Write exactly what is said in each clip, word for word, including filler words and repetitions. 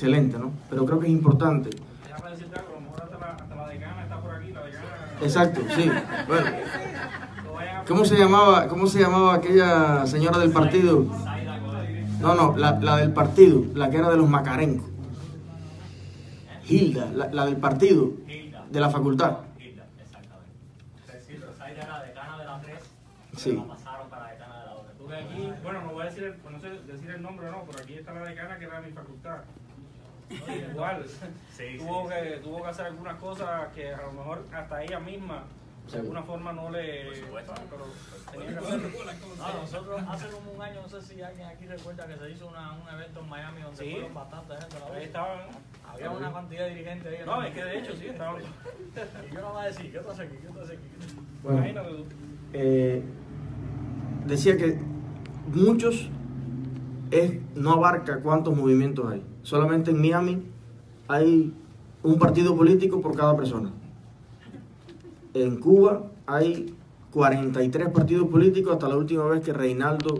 excelente, ¿no? Pero creo que es importante. Déjame decirte algo, a lo mejor hasta la, hasta la decana está por aquí, la decana... Exacto, sí, bueno. ¿Cómo se llamaba, cómo se llamaba aquella señora del partido? No, no, la, la del partido, la que era de los macarencos. Hilda, la, la del partido, de la facultad. Hilda, exactamente. Saida era decana de la tres, sí. La pasaron para decana de la otra. Tuve aquí, bueno, no voy a decir el, no sé decir el nombre o no, pero aquí está la decana que era de mi facultad. No, igual, sí, tuvo, sí, que, sí. tuvo que hacer algunas cosas que a lo mejor hasta ella misma, de alguna forma no le... Por supuesto. Pero tenía que hacerlo. No, nosotros hace como un año, no sé si alguien aquí recuerda que se hizo una, un evento en Miami donde sí. fueron bastante gente. Ahí estaban... Había una cantidad de dirigentes ahí. No, es que de hecho sí estaban... Y yo no voy a decir, ¿qué estás aquí? ¿Qué estás aquí? Bueno, imagínate tú. Eh, decía que muchos es, no abarca cuántos movimientos hay. Solamente en Miami hay un partido político por cada persona. En Cuba hay cuarenta y tres partidos políticos hasta la última vez que Reinaldo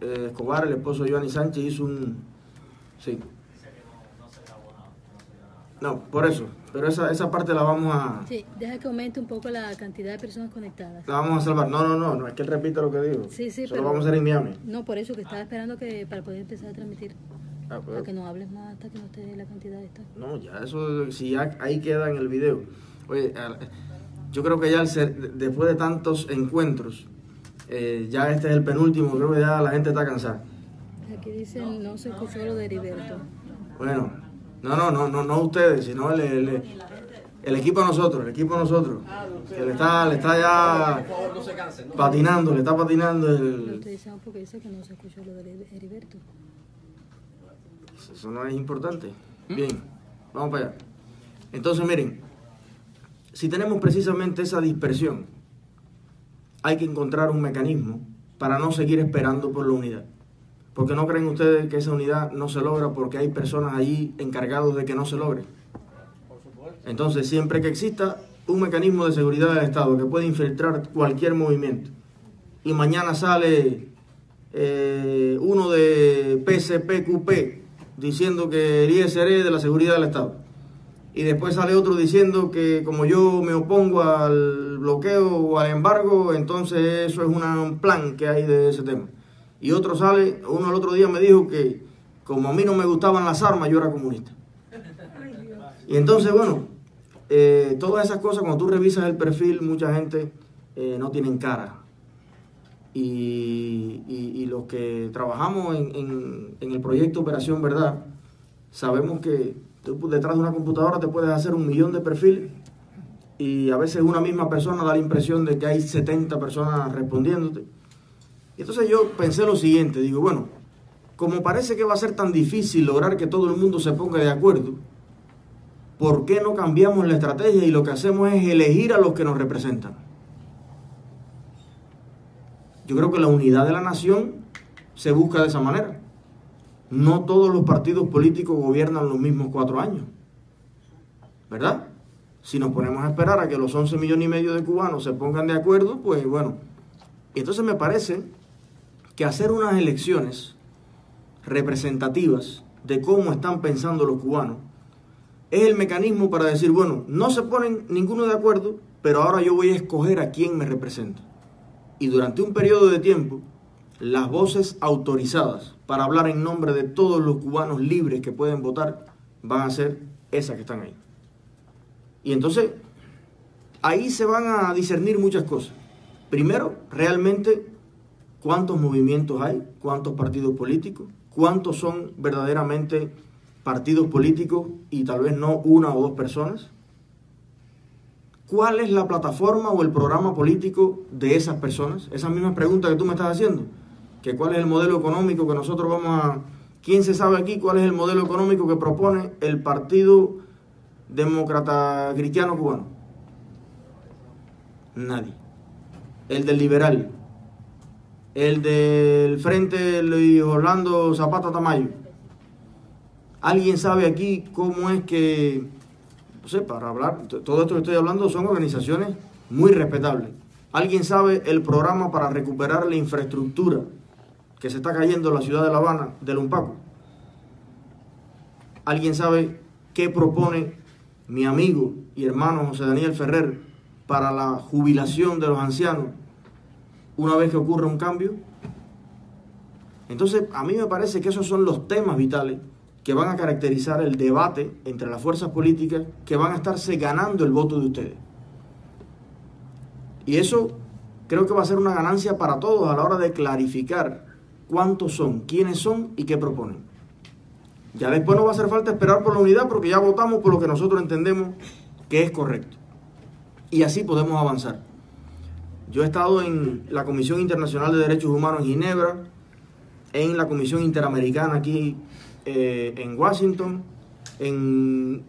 eh, Escobar, el esposo de Yoani Sánchez, hizo un... Sí. No, por eso. Pero esa, esa parte la vamos a... Sí, deja que aumente un poco la cantidad de personas conectadas. La vamos a salvar. No, no, no, no es que él repita lo que digo. Sí, sí, Solo pero... vamos a hacer en Miami. No, por eso, que estaba esperando que para poder empezar a transmitir. Ah, pues... Para que no hables más hasta que no esté la cantidad esta. No, ya eso, si ya ahí queda en el video. Oye... A... Yo creo que ya el ser, después de tantos encuentros, eh, ya este es el penúltimo, creo que ya la gente está cansada. Aquí dicen, no se escuchó lo de Heriberto. Bueno, no, no, no, no, no ustedes, sino el, el, el equipo a nosotros, el equipo a nosotros. Que le está, le está ya patinando, le está patinando el... Lo utilizamos porque dice que no se escuchó lo de Heriberto. Eso no es importante. Bien, vamos para allá. Entonces, miren. Si tenemos precisamente esa dispersión, hay que encontrar un mecanismo para no seguir esperando por la unidad. Porque no creen ustedes que esa unidad no se logra porque hay personas allí encargadas de que no se logre. Entonces, siempre que exista un mecanismo de seguridad del Estado que puede infiltrar cualquier movimiento, y mañana sale eh, uno de P C P Q P diciendo que Eliécer es de la seguridad del Estado, y después sale otro diciendo que como yo me opongo al bloqueo o al embargo, entonces eso es un plan que hay de ese tema. Y otro sale, uno el otro día me dijo que como a mí no me gustaban las armas, yo era comunista. Y entonces, bueno, eh, todas esas cosas, cuando tú revisas el perfil, mucha gente eh, no tienen cara. Y, y, y los que trabajamos en, en, en el proyecto Operación Verdad, sabemos que... Tú detrás de una computadora te puedes hacer un millón de perfiles y a veces una misma persona da la impresión de que hay setenta personas respondiéndote. Y entonces yo pensé lo siguiente, digo, bueno, como parece que va a ser tan difícil lograr que todo el mundo se ponga de acuerdo, ¿por qué no cambiamos la estrategia y lo que hacemos es elegir a los que nos representan? Yo creo que la unidad de la nación se busca de esa manera. No todos los partidos políticos gobiernan los mismos cuatro años, ¿verdad? Si nos ponemos a esperar a que los once millones y medio de cubanos se pongan de acuerdo, pues bueno. Entonces me parece que hacer unas elecciones representativas de cómo están pensando los cubanos es el mecanismo para decir, bueno, no se ponen ninguno de acuerdo, pero ahora yo voy a escoger a quién me representa. Y durante un periodo de tiempo, las voces autorizadas para hablar en nombre de todos los cubanos libres que pueden votar van a ser esas que están ahí. Y entonces, ahí se van a discernir muchas cosas. Primero, realmente, cuántos movimientos hay, cuántos partidos políticos, cuántos son verdaderamente partidos políticos y tal vez no una o dos personas. ¿Cuál es la plataforma o el programa político de esas personas? Esas mismas preguntas que tú me estás haciendo. Que cuál es el modelo económico que nosotros vamos a... ¿Quién se sabe aquí cuál es el modelo económico que propone el Partido Demócrata Cristiano Cubano? Nadie. El del liberal. El del Frente Luis Orlando Zapata Tamayo. ¿Alguien sabe aquí cómo es que... No sé, para hablar... Todo esto que estoy hablando son organizaciones muy respetables. ¿Alguien sabe el programa para recuperar la infraestructura que se está cayendo en la ciudad de La Habana, del Humpaco? ¿Alguien sabe qué propone mi amigo y hermano José Daniel Ferrer para la jubilación de los ancianos una vez que ocurra un cambio? Entonces, a mí me parece que esos son los temas vitales que van a caracterizar el debate entre las fuerzas políticas que van a estarse ganando el voto de ustedes. Y eso creo que va a ser una ganancia para todos a la hora de clarificar cuántos son, quiénes son y qué proponen. Ya después no va a hacer falta esperar por la unidad porque ya votamos por lo que nosotros entendemos que es correcto. Y así podemos avanzar. Yo he estado en la Comisión Internacional de Derechos Humanos en Ginebra, en la Comisión Interamericana aquí eh, en Washington, en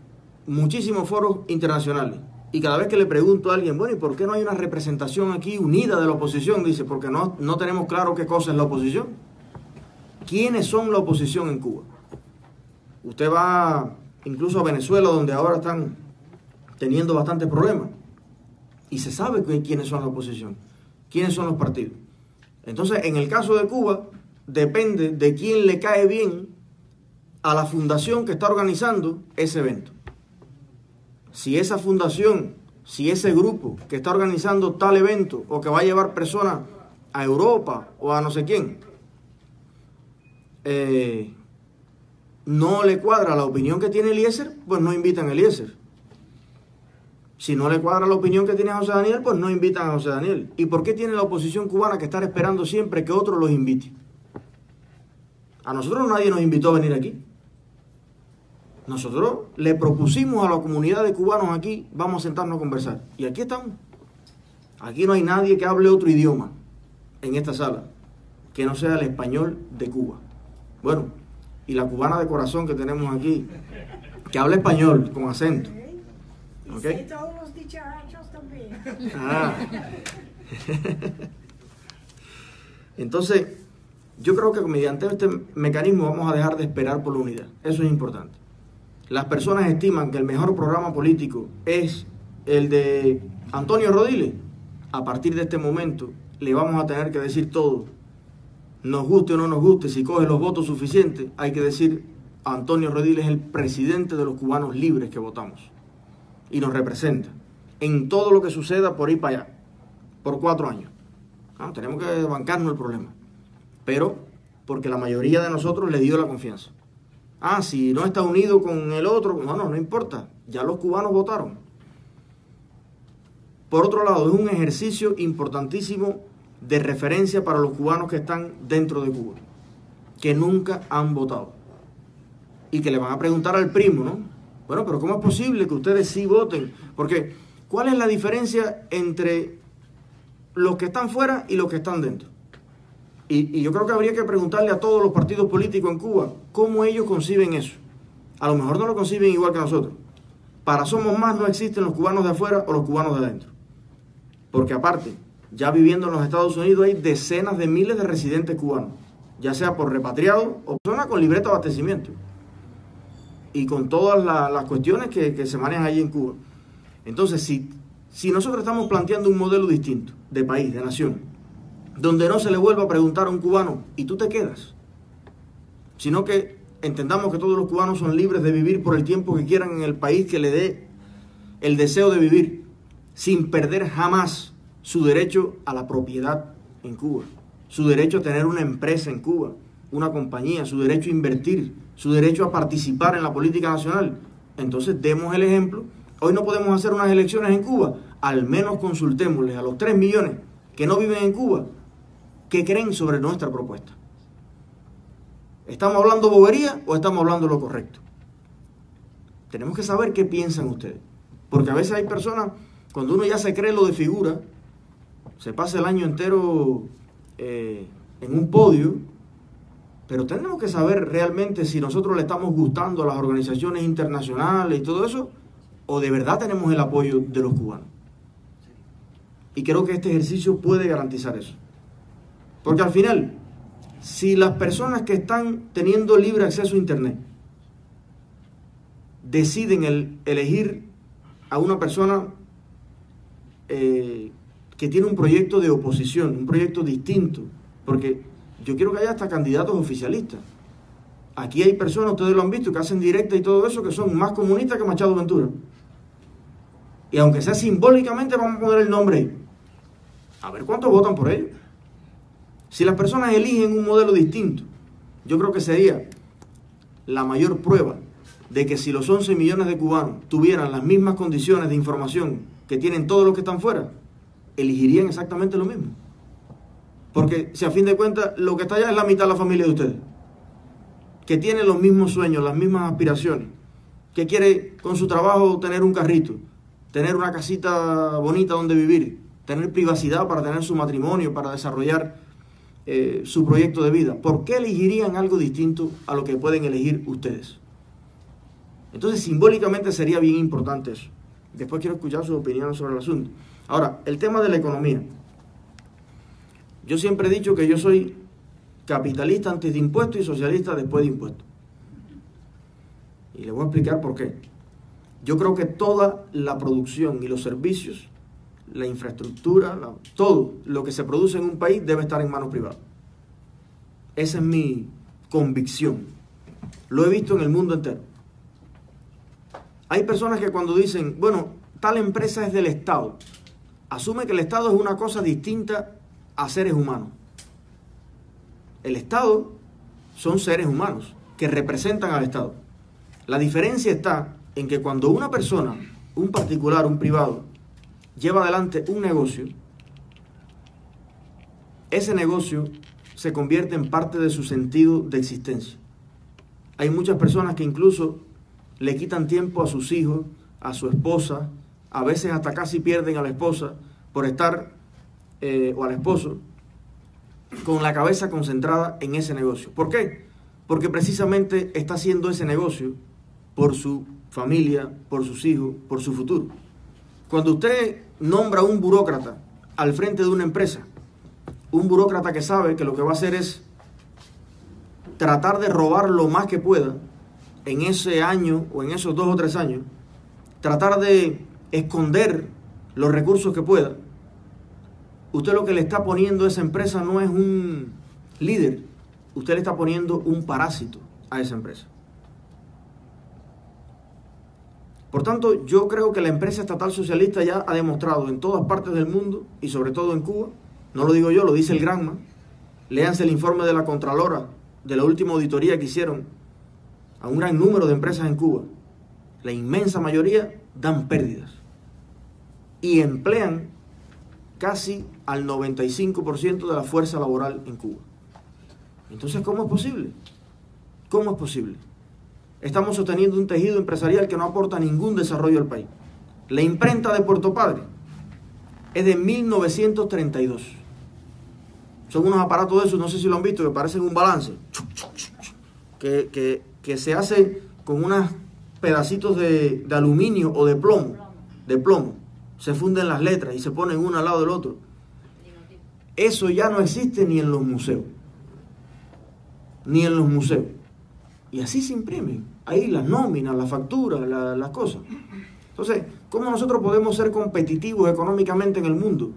muchísimos foros internacionales. Y cada vez que le pregunto a alguien, bueno, ¿y por qué no hay una representación aquí unida de la oposición? Dice, porque no, no tenemos claro qué cosa es la oposición. ¿Quiénes son la oposición en Cuba? Usted va incluso a Venezuela, donde ahora están teniendo bastantes problemas, y se sabe quiénes son la oposición, quiénes son los partidos. Entonces, en el caso de Cuba, depende de quién le cae bien a la fundación que está organizando ese evento. Si esa fundación, si ese grupo que está organizando tal evento o que va a llevar personas a Europa o a no sé quién, eh, no le cuadra la opinión que tiene Eliécer, pues no invitan a Eliécer. Si no le cuadra la opinión que tiene José Daniel, pues no invitan a José Daniel. ¿Y por qué tiene la oposición cubana que estar esperando siempre que otro los invite? A nosotros nadie nos invitó a venir aquí. Nosotros le propusimos a la comunidad de cubanos aquí, vamos a sentarnos a conversar. Y aquí estamos. Aquí no hay nadie que hable otro idioma en esta sala que no sea el español de Cuba. Bueno, y la cubana de corazón que tenemos aquí, que habla español con acento. ¿Okay? Y sé todos los dicharachos también. Ah. Entonces, yo creo que mediante este mecanismo vamos a dejar de esperar por la unidad. Eso es importante. Las personas estiman que el mejor programa político es el de Antonio Rodiles. A partir de este momento le vamos a tener que decir todo. Nos guste o no nos guste, si coge los votos suficientes, hay que decir Antonio Rodiles es el presidente de los cubanos libres que votamos. Y nos representa en todo lo que suceda por ahí para allá, por cuatro años. Ah, tenemos que bancarnos el problema. Pero porque la mayoría de nosotros le dio la confianza. Ah, si no está unido con el otro, no, no, no importa, ya los cubanos votaron. Por otro lado, es un ejercicio importantísimo de referencia para los cubanos que están dentro de Cuba, que nunca han votado. Y que le van a preguntar al primo, ¿no? Bueno, pero ¿cómo es posible que ustedes sí voten? Porque, ¿cuál es la diferencia entre los que están fuera y los que están dentro? Y, y yo creo que habría que preguntarle a todos los partidos políticos en Cuba cómo ellos conciben eso. A lo mejor no lo conciben igual que nosotros. Para Somos Más no existen los cubanos de afuera o los cubanos de adentro. Porque aparte, ya viviendo en los Estados Unidos hay decenas de miles de residentes cubanos, ya sea por repatriados o personas con libreta de abastecimiento. Y con todas la, las cuestiones que, que se manejan allí en Cuba. Entonces, si, si nosotros estamos planteando un modelo distinto de país, de nación, donde no se le vuelva a preguntar a un cubano, ¿y tú te quedas? Sino que entendamos que todos los cubanos son libres de vivir por el tiempo que quieran en el país que le dé el deseo de vivir, sin perder jamás su derecho a la propiedad en Cuba, su derecho a tener una empresa en Cuba, una compañía, su derecho a invertir, su derecho a participar en la política nacional. Entonces, demos el ejemplo. Hoy no podemos hacer unas elecciones en Cuba, al menos consultémosles a los tres millones que no viven en Cuba, ¿qué creen sobre nuestra propuesta? ¿Estamos hablando bobería o estamos hablando lo correcto? Tenemos que saber qué piensan ustedes. Porque a veces hay personas, cuando uno ya se cree lo de figura, se pasa el año entero eh, en un podio, pero tenemos que saber realmente si nosotros le estamos gustando a las organizaciones internacionales y todo eso, o de verdad tenemos el apoyo de los cubanos. Y creo que este ejercicio puede garantizar eso. Porque al final, si las personas que están teniendo libre acceso a Internet deciden el, elegir a una persona eh, que tiene un proyecto de oposición, un proyecto distinto, porque yo quiero que haya hasta candidatos oficialistas, Aquí hay personas, ustedes lo han visto, que hacen directa y todo eso, que son más comunistas que Machado Ventura. Y aunque sea simbólicamente, vamos a poner el nombre ahí. A ver cuántos votan por ello. Si las personas eligen un modelo distinto, yo creo que sería la mayor prueba de que si los once millones de cubanos tuvieran las mismas condiciones de información que tienen todos los que están fuera, elegirían exactamente lo mismo. Porque si a fin de cuentas lo que está allá es la mitad de la familia de ustedes, que tiene los mismos sueños, las mismas aspiraciones, que quiere con su trabajo tener un carrito, tener una casita bonita donde vivir, tener privacidad para tener su matrimonio, para desarrollar eh, su proyecto de vida. ¿Por qué elegirían algo distinto a lo que pueden elegir ustedes? Entonces, simbólicamente sería bien importante eso. Después quiero escuchar sus opiniones sobre el asunto. Ahora, el tema de la economía. Yo siempre he dicho que yo soy capitalista antes de impuestos y socialista después de impuestos. Y les voy a explicar por qué. Yo creo que toda la producción y los servicios, la infraestructura, la, todo lo que se produce en un país debe estar en manos privadas. Esa es mi convicción. Lo he visto en el mundo entero. Hay personas que cuando dicen, bueno, tal empresa es del Estado, asume que el Estado es una cosa distinta a seres humanos. El Estado son seres humanos que representan al Estado. La diferencia está en que cuando una persona, un particular, un privado, lleva adelante un negocio, ese negocio se convierte en parte de su sentido de existencia. Hay muchas personas que incluso le quitan tiempo a sus hijos, a su esposa, a veces hasta casi pierden a la esposa por estar, eh, o al esposo, con la cabeza concentrada en ese negocio. ¿Por qué? Porque precisamente está haciendo ese negocio por su familia, por sus hijos, por su futuro. Cuando usted nombra a un burócrata al frente de una empresa, un burócrata que sabe que lo que va a hacer es tratar de robar lo más que pueda en ese año o en esos dos o tres años, tratar de esconder los recursos que pueda, usted lo que le está poniendo a esa empresa no es un líder, usted le está poniendo un parásito a esa empresa. Por tanto, yo creo que la empresa estatal socialista ya ha demostrado en todas partes del mundo, y sobre todo en Cuba, no lo digo yo, lo dice el Granma, léanse el informe de la Contralora, de la última auditoría que hicieron a un gran número de empresas en Cuba, la inmensa mayoría dan pérdidas y emplean casi al noventa y cinco por ciento de la fuerza laboral en Cuba. Entonces, ¿cómo es posible? ¿Cómo es posible? Estamos sosteniendo un tejido empresarial que no aporta ningún desarrollo al país. La imprenta de Puerto Padre es de mil novecientos treinta y dos. Son unos aparatos de esos, no sé si lo han visto, que parecen un balance, que, que, que se hace con unos pedacitos de, de aluminio o de plomo, de plomo. Se funden las letras y se ponen uno al lado del otro. Eso ya no existe ni en los museos, ni en los museos. Y así se imprimen ahí las nóminas, las facturas, la, las cosas. Entonces, ¿cómo nosotros podemos ser competitivos económicamente en el mundo?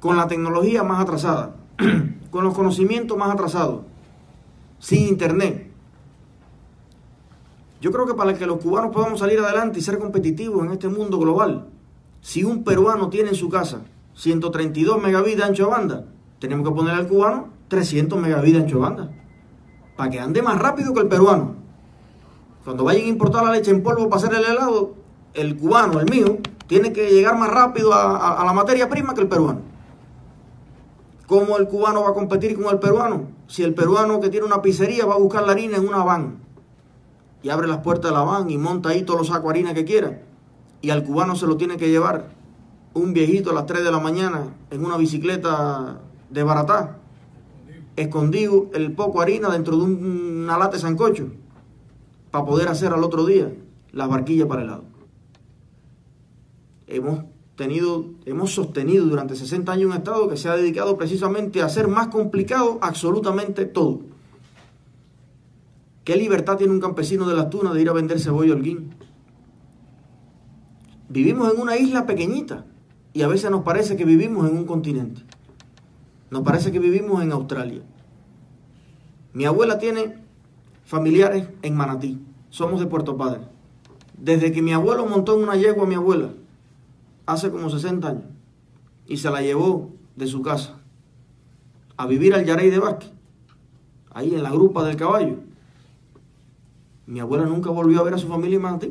Con la tecnología más atrasada, con los conocimientos más atrasados, sin internet. Yo creo que para que los cubanos podamos salir adelante y ser competitivos en este mundo global, si un peruano tiene en su casa ciento treinta y dos megabits de ancho de banda, tenemos que ponerle al cubano trescientos megabits de ancho de banda, para que ande más rápido que el peruano. Cuando vayan a importar la leche en polvo para hacer el helado, el cubano, el mío, tiene que llegar más rápido a, a, a la materia prima que el peruano. ¿Cómo el cubano va a competir con el peruano? Si el peruano que tiene una pizzería va a buscar la harina en una van, y abre las puertas de la van y monta ahí todos los sacos de harina que quiera, y al cubano se lo tiene que llevar un viejito a las tres de la mañana en una bicicleta de baratá, escondido el poco harina dentro de una lata de sancocho, para poder hacer al otro día las barquillas para helado. Hemos tenido, hemos sostenido durante sesenta años un Estado que se ha dedicado precisamente a hacer más complicado absolutamente todo. ¿Qué libertad tiene un campesino de Las Tunas de ir a vender cebolla Holguín? Vivimos en una isla pequeñita y a veces nos parece que vivimos en un continente. Nos parece que vivimos en Australia. Mi abuela tiene familiares en Manatí. Somos de Puerto Padre. Desde que mi abuelo montó en una yegua a mi abuela, hace como sesenta años, y se la llevó de su casa a vivir al Yarey de Vázquez, ahí en la grupa del caballo, mi abuela nunca volvió a ver a su familia en Manatí,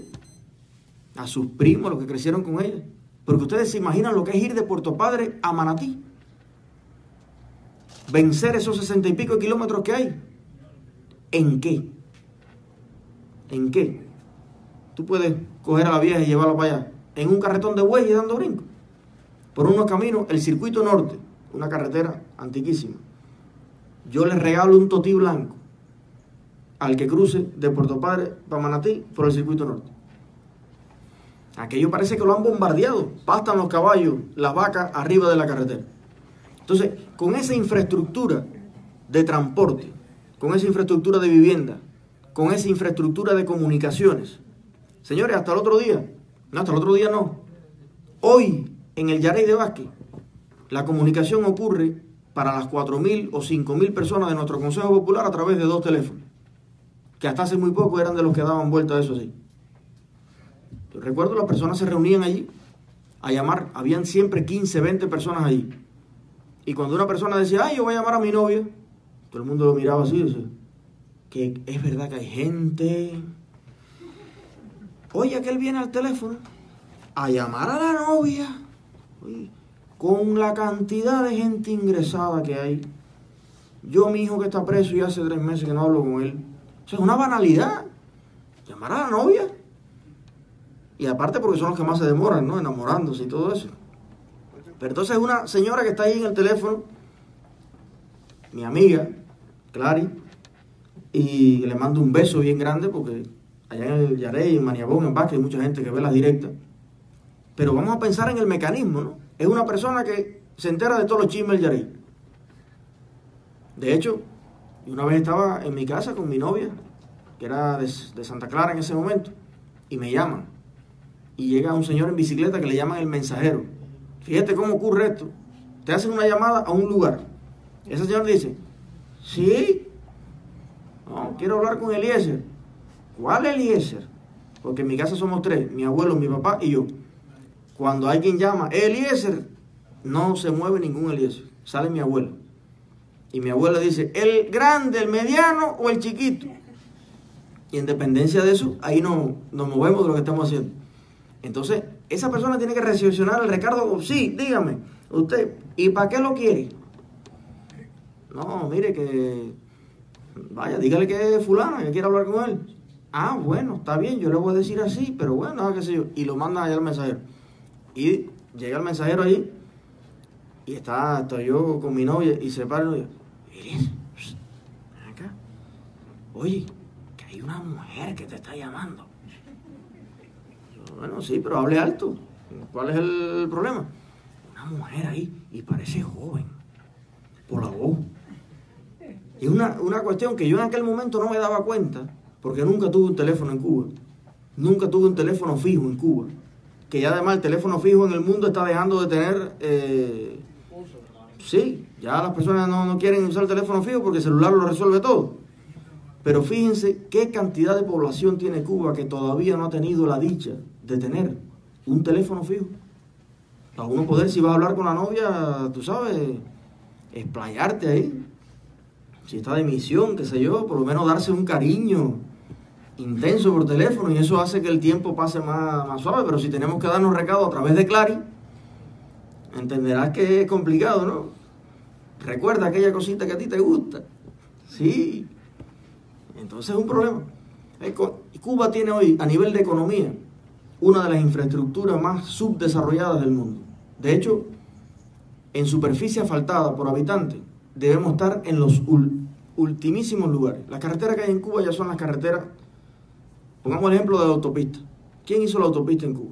a sus primos, los que crecieron con ella. Porque ustedes se imaginan lo que es ir de Puerto Padre a Manatí. Vencer esos sesenta y pico de kilómetros que hay. ¿En qué? ¿En qué? Tú puedes coger a la vieja y llevarla para allá, en un carretón de bueyes dando brincos, por unos caminos, el Circuito Norte, una carretera antiquísima. Yo les regalo un totí blanco al que cruce de Puerto Padre para Manatí por el Circuito Norte. Aquello parece que lo han bombardeado. Pastan los caballos, las vacas arriba de la carretera. Entonces, con esa infraestructura de transporte, con esa infraestructura de vivienda, con esa infraestructura de comunicaciones, señores, hasta el otro día, no, hasta el otro día no, hoy en el Yarey de Vázquez, la comunicación ocurre para las cuatro mil o cinco mil personas de nuestro Consejo Popular a través de dos teléfonos, que hasta hace muy poco eran de los que daban vuelta a eso así. Yo recuerdo, las personas se reunían allí a llamar, habían siempre quince, veinte personas allí. Y cuando una persona decía, ay, yo voy a llamar a mi novia, todo el mundo lo miraba así, o sea, que es verdad que hay gente. Oye, aquel viene al teléfono a llamar a la novia. Oye, con la cantidad de gente ingresada que hay. Yo, mi hijo que está preso y hace tres meses que no hablo con él. O sea, es una banalidad. Llamar a la novia. Y aparte porque son los que más se demoran, ¿no? Enamorándose y todo eso. Pero entonces una señora que está ahí en el teléfono, mi amiga, Clary, y le mando un beso bien grande porque allá en el Yarey, en Maniabón, en Vázquez, hay mucha gente que ve las directas. Pero vamos a pensar en el mecanismo, ¿no? Es una persona que se entera de todos los chismes del Yarey. De hecho, una vez estaba en mi casa con mi novia, que era de, de Santa Clara en ese momento, y me llaman. Y llega un señor en bicicleta que le llaman el mensajero. Fíjate cómo ocurre esto. Te hacen una llamada a un lugar. Ese señor dice, sí, no, quiero hablar con Eliécer. ¿Cuál Eliécer? Porque en mi casa somos tres, mi abuelo, mi papá y yo. Cuando alguien llama, Eliécer, no se mueve ningún Eliécer. Sale mi abuelo. Y mi abuelo dice, ¿el grande, el mediano o el chiquito? Y en dependencia de eso, ahí no, nos movemos de lo que estamos haciendo. Entonces, esa persona tiene que recepcionar el recado. Sí, dígame, usted, ¿y para qué lo quiere? No, mire que, vaya, dígale que es fulana, que quiere hablar con él. Ah, bueno, está bien, yo le voy a decir así, pero bueno, ah, qué sé yo. Y lo mandan allá al mensajero. Y llega el mensajero allí, y está, estoy yo con mi novia, y se para y dice, Eliécer, acá, oye, que hay una mujer que te está llamando. Bueno, sí, pero hable alto. ¿Cuál es el problema? Una mujer ahí, y parece joven, por la voz. Y es una, una cuestión que yo en aquel momento no me daba cuenta, porque nunca tuve un teléfono en Cuba. Nunca tuve un teléfono fijo en Cuba. Que ya además el teléfono fijo en el mundo está dejando de tener... Eh, sí, ya las personas no, no quieren usar el teléfono fijo porque el celular lo resuelve todo. Pero fíjense qué cantidad de población tiene Cuba que todavía no ha tenido la dicha de tener un teléfono fijo. Para uno poder, si vas a hablar con la novia, tú sabes, explayarte ahí. Si está de misión, qué sé yo, por lo menos darse un cariño intenso por teléfono, y eso hace que el tiempo pase más, más suave. Pero si tenemos que darnos recado a través de Clary, entenderás que es complicado, ¿no? Recuerda aquella cosita que a ti te gusta. Sí. Entonces es un problema. Cuba tiene hoy, a nivel de economía, una de las infraestructuras más subdesarrolladas del mundo. De hecho, en superficie asfaltada por habitante, debemos estar en los ul ultimísimos lugares. Las carreteras que hay en Cuba ya son las carreteras, pongamos el ejemplo de la autopista. ¿Quién hizo la autopista en Cuba?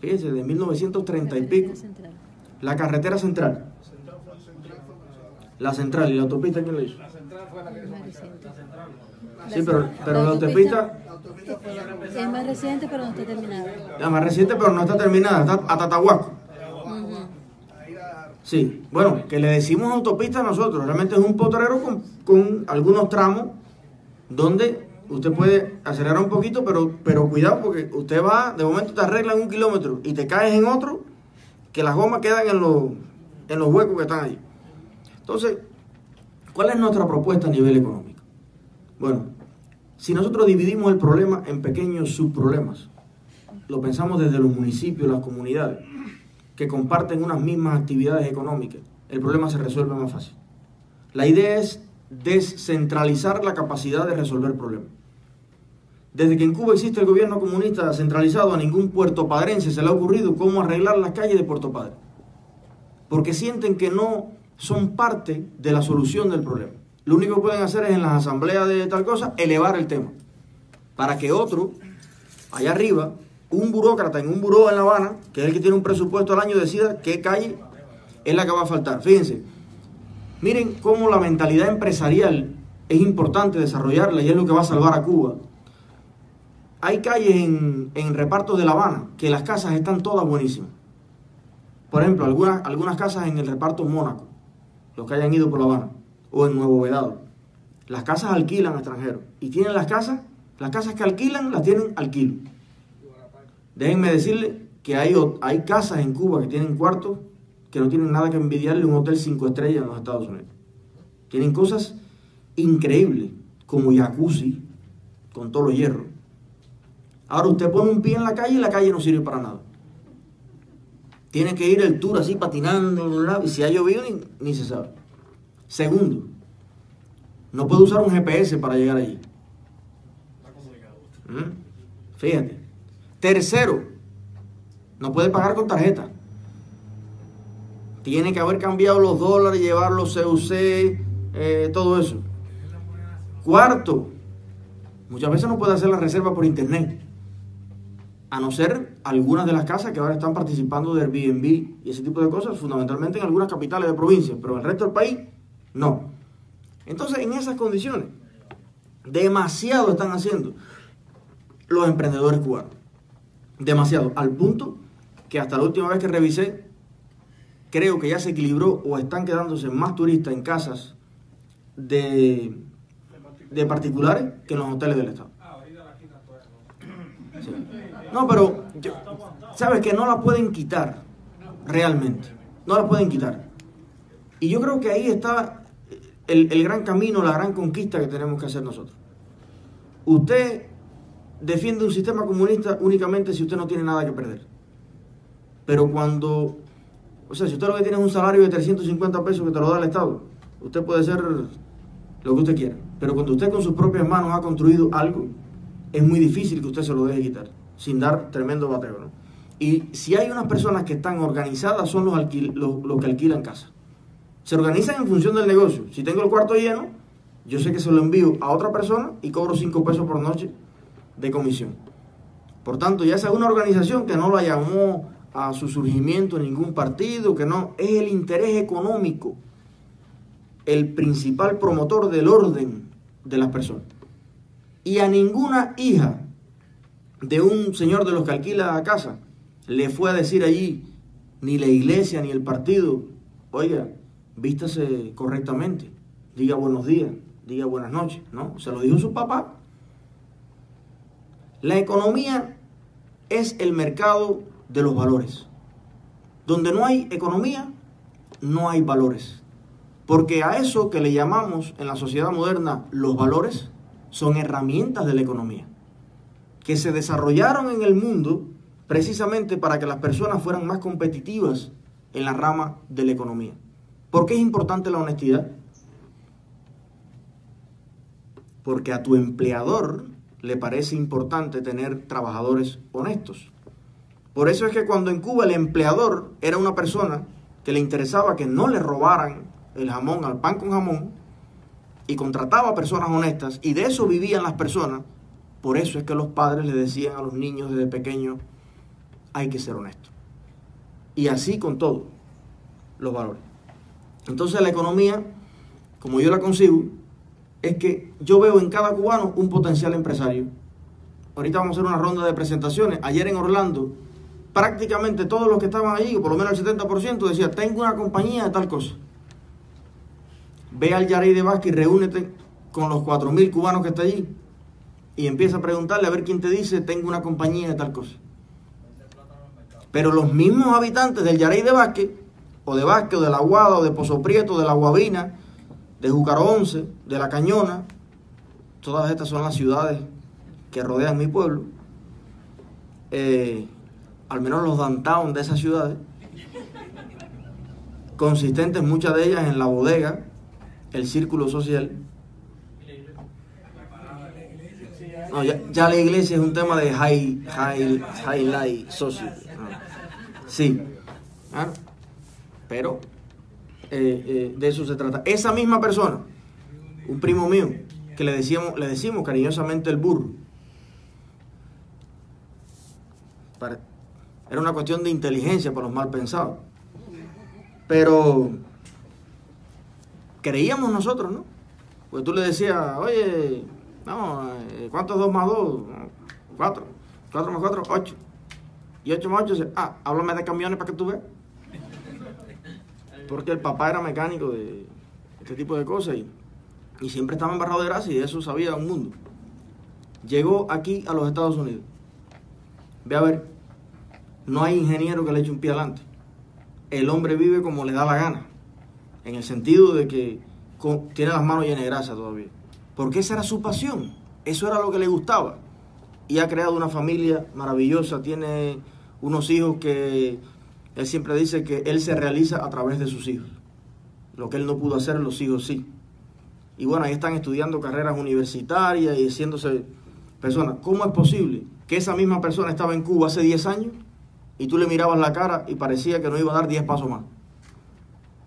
Fíjense, de mil novecientos treinta y pico. La carretera central. La central y la autopista, ¿quién la hizo? La central fue la que hizo. Sí, pero, pero la autopista... Es más reciente, pero no está terminada. La más reciente, pero no está terminada. Está a Tatahuaco. Uh-huh. Sí, bueno, que le decimos autopista nosotros, realmente es un potrero con, con algunos tramos donde usted puede acelerar un poquito, pero, pero cuidado porque usted va, de momento te arreglan un kilómetro y te caes en otro, que las gomas quedan en los, en los huecos que están ahí. Entonces, ¿cuál es nuestra propuesta a nivel económico? Bueno, si nosotros dividimos el problema en pequeños subproblemas, lo pensamos desde los municipios, las comunidades, que comparten unas mismas actividades económicas, el problema se resuelve más fácil. La idea es descentralizar la capacidad de resolver problemas. Desde que en Cuba existe el gobierno comunista centralizado, a ningún puertopadrense se le ha ocurrido cómo arreglar las calles de Puerto Padre, porque sienten que no son parte de la solución del problema. Lo único que pueden hacer es en las asambleas de tal cosa, elevar el tema, para que otro, allá arriba, un burócrata en un buró en La Habana, que es el que tiene un presupuesto al año, decida qué calle es la que va a faltar. Fíjense, miren cómo la mentalidad empresarial es importante desarrollarla y es lo que va a salvar a Cuba. Hay calles en, en repartos de La Habana que las casas están todas buenísimas. Por ejemplo, algunas, algunas casas en el reparto Mónaco, los que hayan ido por La Habana, o en Nuevo Vedado. Las casas alquilan a extranjeros y tienen las casas, las casas que alquilan las tienen al kilo. Déjenme decirle que hay, hay casas en Cuba que tienen cuartos que no tienen nada que envidiarle un hotel cinco estrellas en los Estados Unidos. Tienen cosas increíbles, como jacuzzi, con todos los hierros. Ahora usted pone un pie en la calle y la calle no sirve para nada. Tiene que ir el tour así patinando, y si ha llovido ni, ni se sabe. Segundo, no puede usar un G P S para llegar allí. ¿Mm? Fíjate. Tercero, no puede pagar con tarjeta. Tiene que haber cambiado los dólares, llevar los C U C, eh, todo eso. Cuarto, muchas veces no puede hacer la reserva por internet. A no ser algunas de las casas que ahora están participando de Airbnb y ese tipo de cosas, fundamentalmente en algunas capitales de provincias, pero en el resto del país, no. Entonces, en esas condiciones, demasiado están haciendo los emprendedores cubanos. Demasiado, al punto que hasta la última vez que revisé, creo que ya se equilibró o están quedándose más turistas en casas de, de particulares que en los hoteles del Estado. Sí. No, pero yo, sabes que no las pueden quitar realmente, no las pueden quitar. Y yo creo que ahí está el, el gran camino, la gran conquista que tenemos que hacer nosotros. Usted defiende un sistema comunista únicamente si usted no tiene nada que perder. Pero cuando, o sea, si usted lo que tiene es un salario de trescientos cincuenta pesos que te lo da el Estado, usted puede ser lo que usted quiera. Pero cuando usted con sus propias manos ha construido algo, es muy difícil que usted se lo deje quitar, sin dar tremendo bateo, ¿no? Y si hay unas personas que están organizadas, son los, alquil, los, los que alquilan casa. Se organizan en función del negocio. Si tengo el cuarto lleno, yo sé que se lo envío a otra persona y cobro cinco pesos por noche de comisión. Por tanto, ya sea una organización que no la llamó a su surgimiento en ningún partido, que no, es el interés económico el principal promotor del orden de las personas. Y a ninguna hija de un señor de los que alquila a casa le fue a decir allí, ni la iglesia ni el partido, oiga, vístase correctamente, diga buenos días, diga buenas noches, ¿no? Se lo dijo su papá. La economía es el mercado de los valores. Donde no hay economía, no hay valores. Porque a eso que le llamamos en la sociedad moderna los valores, son herramientas de la economía, que se desarrollaron en el mundo precisamente para que las personas fueran más competitivas en la rama de la economía. ¿Por qué es importante la honestidad? Porque a tu empleador le parece importante tener trabajadores honestos. Por eso es que cuando en Cuba el empleador era una persona que le interesaba que no le robaran el jamón al pan con jamón y contrataba personas honestas y de eso vivían las personas, por eso es que los padres le decían a los niños desde pequeños, hay que ser honesto. Y así con todos los valores. Entonces la economía, como yo la concibo, es que yo veo en cada cubano un potencial empresario. Ahorita vamos a hacer una ronda de presentaciones. Ayer en Orlando prácticamente todos los que estaban allí, por lo menos el setenta por ciento, decía, tengo una compañía de tal cosa. Ve al Yarey de Vázquez y reúnete con los cuatro mil cubanos que está allí y empieza a preguntarle a ver quién te dice, tengo una compañía de tal cosa. Pero los mismos habitantes del Yarey de Vázquez, o de Vázquez, o de La Aguada, o de Pozo Prieto, de La Guabina, de Júcaro once, de La Cañona, todas estas son las ciudades que rodean mi pueblo, eh, al menos los downtown de esas ciudades, consistentes muchas de ellas en La Bodega, el Círculo Social. No, ya, ya la iglesia es un tema de high, high, high life social. Sí, claro. Pero eh, eh, de eso se trata. Esa misma persona, un primo mío, que le decíamos, le decimos cariñosamente el burro. Para, era una cuestión de inteligencia para los mal pensados. Pero creíamos nosotros, ¿no? Porque tú le decías, oye, no, ¿cuántos dos más dos? Cuatro. Cuatro más cuatro, ocho. Y ocho más ocho, dice, ah, háblame de camiones para que tú veas. Porque el papá era mecánico de este tipo de cosas y, y siempre estaba embarrado de grasa y de eso sabía un mundo. Llegó aquí a los Estados Unidos. Ve a ver, no hay ingeniero que le eche un pie adelante. El hombre vive como le da la gana, en el sentido de que con, tiene las manos llenas de grasa todavía. Porque esa era su pasión, eso era lo que le gustaba. Y ha creado una familia maravillosa, tiene unos hijos que... Él siempre dice que él se realiza a través de sus hijos. Lo que él no pudo hacer, los hijos sí. Y bueno, ahí están estudiando carreras universitarias y haciéndose personas. ¿Cómo es posible que esa misma persona estaba en Cuba hace diez años y tú le mirabas la cara y parecía que no iba a dar diez pasos más?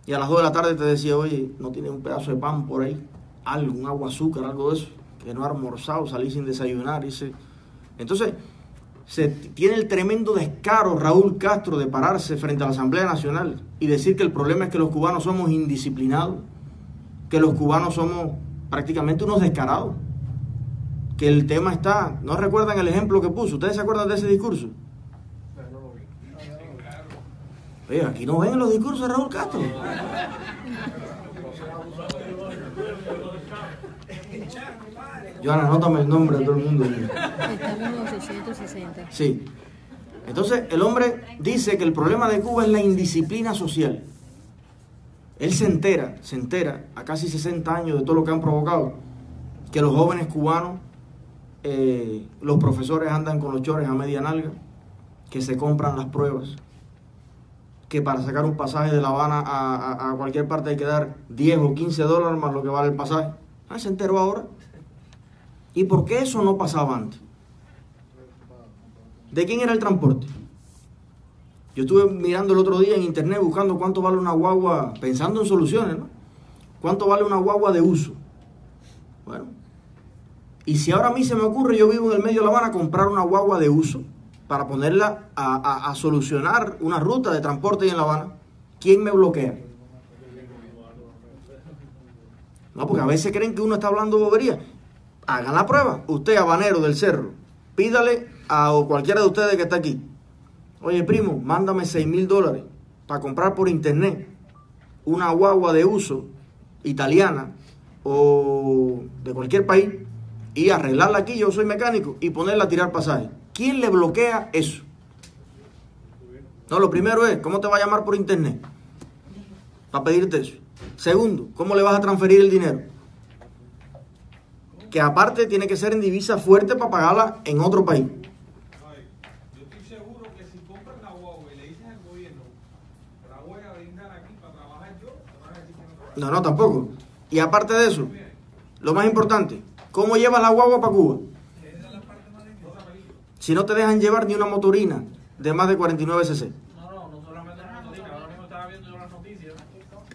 Y a las dos de la tarde te decía, oye, ¿no tienes un pedazo de pan por ahí? Algo, un agua azúcar, algo de eso. Que no ha almorzado, salí sin desayunar. Dice. Entonces... Se tiene el tremendo descaro Raúl Castro de pararse frente a la Asamblea Nacional y decir que el problema es que los cubanos somos indisciplinados, que los cubanos somos prácticamente unos descarados, que el tema está... ¿No recuerdan el ejemplo que puso? ¿Ustedes se acuerdan de ese discurso? Oye, aquí no ven los discursos de Raúl Castro. Joana, anótame el nombre de todo el mundo. Sí. Entonces, el hombre dice que el problema de Cuba es la indisciplina social. Él se entera, se entera a casi sesenta años de todo lo que han provocado. Que los jóvenes cubanos, eh, los profesores andan con los chores a media nalga, que se compran las pruebas, que para sacar un pasaje de La Habana a, a, a cualquier parte hay que dar diez o quince dólares más lo que vale el pasaje. Ah, se enteró ahora. ¿Y por qué eso no pasaba antes? ¿De quién era el transporte? Yo estuve mirando el otro día en internet buscando cuánto vale una guagua, pensando en soluciones, ¿no? ¿Cuánto vale una guagua de uso? Bueno, y si ahora a mí se me ocurre, yo vivo en el medio de La Habana, comprar una guagua de uso para ponerla a, a, a solucionar una ruta de transporte en La Habana, ¿quién me bloquea? No, porque a veces creen que uno está hablando bobería. Hagan la prueba. Usted, habanero del cerro, pídale a cualquiera de ustedes que está aquí. Oye, primo, mándame seis mil dólares para comprar por internet una guagua de uso italiana o de cualquier país y arreglarla aquí, yo soy mecánico, y ponerla a tirar pasaje. ¿Quién le bloquea eso? No, lo primero es, ¿cómo te va a llamar por internet para pedirte eso? Segundo, ¿cómo le vas a transferir el dinero? Que aparte tiene que ser en divisa fuerte para pagarla en otro país. Ay, yo estoy seguro que si compras la guagua y le dices al gobierno, la voy a brindar aquí para trabajar yo, te vas a decir que no trabajas. No, no, tampoco. Y aparte de eso, lo más importante, ¿cómo llevas la guagua para Cuba? Esa es la parte más importante. Si no te dejan llevar ni una motorina de más de cuarenta y nueve cc. No, no, no solamente una motorina. Ahora mismo estaba viendo yo las noticias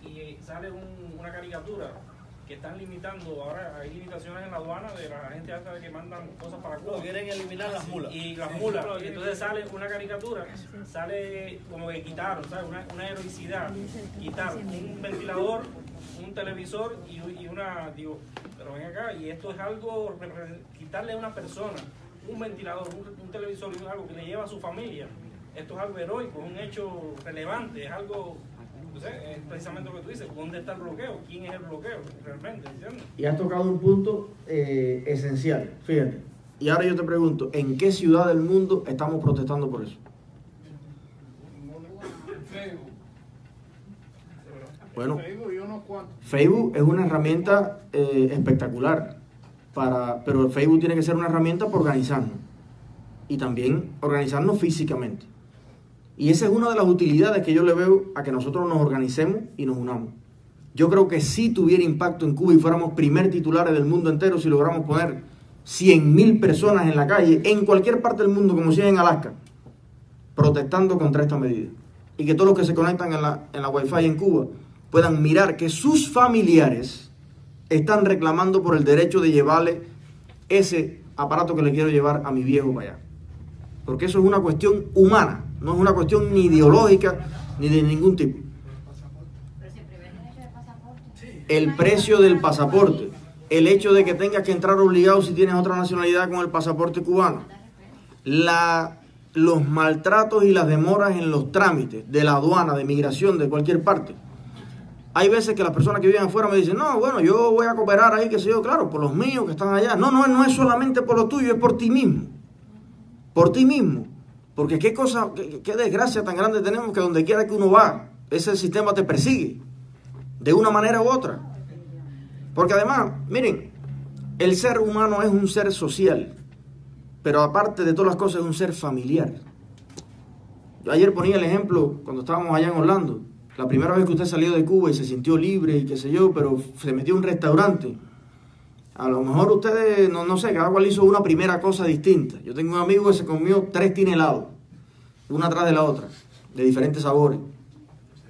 y sale un, una caricatura que están limitando, ahora hay limitaciones en la aduana de la gente alta de que mandan cosas para Cuba. No, quieren eliminar las mulas. Y las mulas, y entonces sale una caricatura, sale como que quitaron, ¿sabes? Una, una heroicidad, quitaron un ventilador, un televisor y, y una, digo, pero ven acá, y esto es algo, quitarle a una persona un ventilador, un, un televisor y algo que le lleva a su familia, Esto es algo heroico, es un hecho relevante, es algo, no sé, es precisamente lo que tú dices, ¿dónde está el bloqueo? ¿Quién es el bloqueo realmente? ¿Entiendes? Y has tocado un punto eh, esencial, fíjate. Y ahora yo te pregunto, ¿en qué ciudad del mundo estamos protestando por eso? Bueno, Facebook es una herramienta eh, espectacular, para, pero Facebook tiene que ser una herramienta para organizarnos y también organizarnos físicamente. Y esa es una de las utilidades que yo le veo a que nosotros nos organicemos y nos unamos. Yo creo que si tuviera impacto en Cuba y fuéramos primer titulares del mundo entero, si logramos poner cien mil personas en la calle, en cualquier parte del mundo, como si es en Alaska, protestando contra esta medida. Y que todos los que se conectan en la, en la Wi-Fi en Cuba puedan mirar que sus familiares están reclamando por el derecho de llevarle ese aparato que le quiero llevar a mi viejo para allá. Porque eso es una cuestión humana, no es una cuestión ni ideológica ni de ningún tipo. El precio del pasaporte, el hecho de que tengas que entrar obligado si tienes otra nacionalidad con el pasaporte cubano, la... los maltratos y las demoras en los trámites de la aduana, de migración, de cualquier parte. Hay veces que las personas que viven afuera me dicen, no, bueno, yo voy a cooperar ahí, qué sé yo, claro, por los míos que están allá. No, no, no es solamente por lo tuyo, es por ti mismo. Por ti mismo. Porque qué cosa, qué, qué desgracia tan grande tenemos que donde quiera que uno va, ese sistema te persigue, de una manera u otra. Porque además, miren, el ser humano es un ser social. Pero aparte de todas las cosas, es un ser familiar. Yo ayer ponía el ejemplo, cuando estábamos allá en Orlando, la primera vez que usted salió de Cuba y se sintió libre y qué sé yo, pero se metió a un restaurante. A lo mejor ustedes, no, no sé, cada cual hizo una primera cosa distinta. Yo tengo un amigo que se comió tres tinelados, una atrás de la otra, de diferentes sabores.